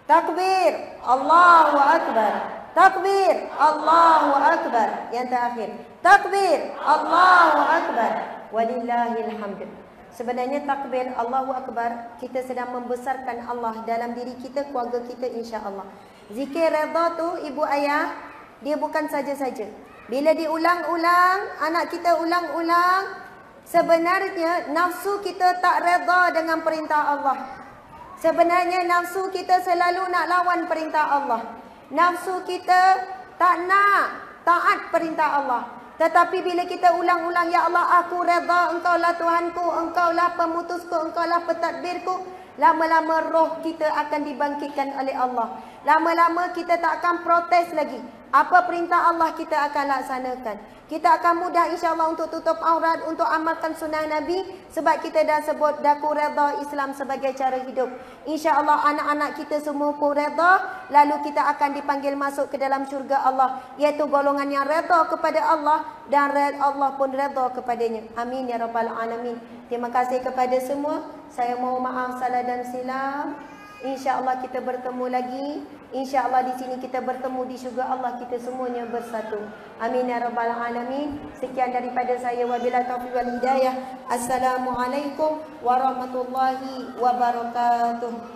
Takbir, Allahu Akbar. Takbir, Allahu Akbar. Yang terakhir, takbir, Allahu Akbar. Walillahil hamd. Sebenarnya takbir Allahu Akbar, kita sedang membesarkan Allah dalam diri kita, keluarga kita, insya-Allah. Zikir redha tu, ibu ayah, dia bukan saja-saja. Bila diulang-ulang, anak kita ulang-ulang, sebenarnya nafsu kita tak redha dengan perintah Allah. Sebenarnya nafsu kita selalu nak lawan perintah Allah. Nafsu kita tak nak taat perintah Allah. Tetapi bila kita ulang-ulang, ya Allah, aku redha, engkaulah Tuhanku, engkaulah pemutusku, engkaulah pentadbirku, lama-lama roh kita akan dibangkitkan oleh Allah. Lama-lama kita tak akan protes lagi. Apa perintah Allah kita akan laksanakan. Kita akan mudah insya-Allah untuk tutup aurat, untuk amalkan sunnah Nabi, sebab kita dah sebut daku redha Islam sebagai cara hidup. Insya-Allah anak-anak kita semua pun redha, lalu kita akan dipanggil masuk ke dalam syurga Allah, iaitu golongan yang redha kepada Allah dan Allah pun redha kepadanya. Amin ya Rabbal Alamin. Terima kasih kepada semua. Saya mohon maaf salah dan silap. InsyaAllah kita bertemu lagi. InsyaAllah di sini kita bertemu di syurga Allah, kita semuanya bersatu. Amin ya Rabbal Alamin. Sekian daripada saya. Wabillahi taufiq wal hidayah. Assalamualaikum warahmatullahi wabarakatuh.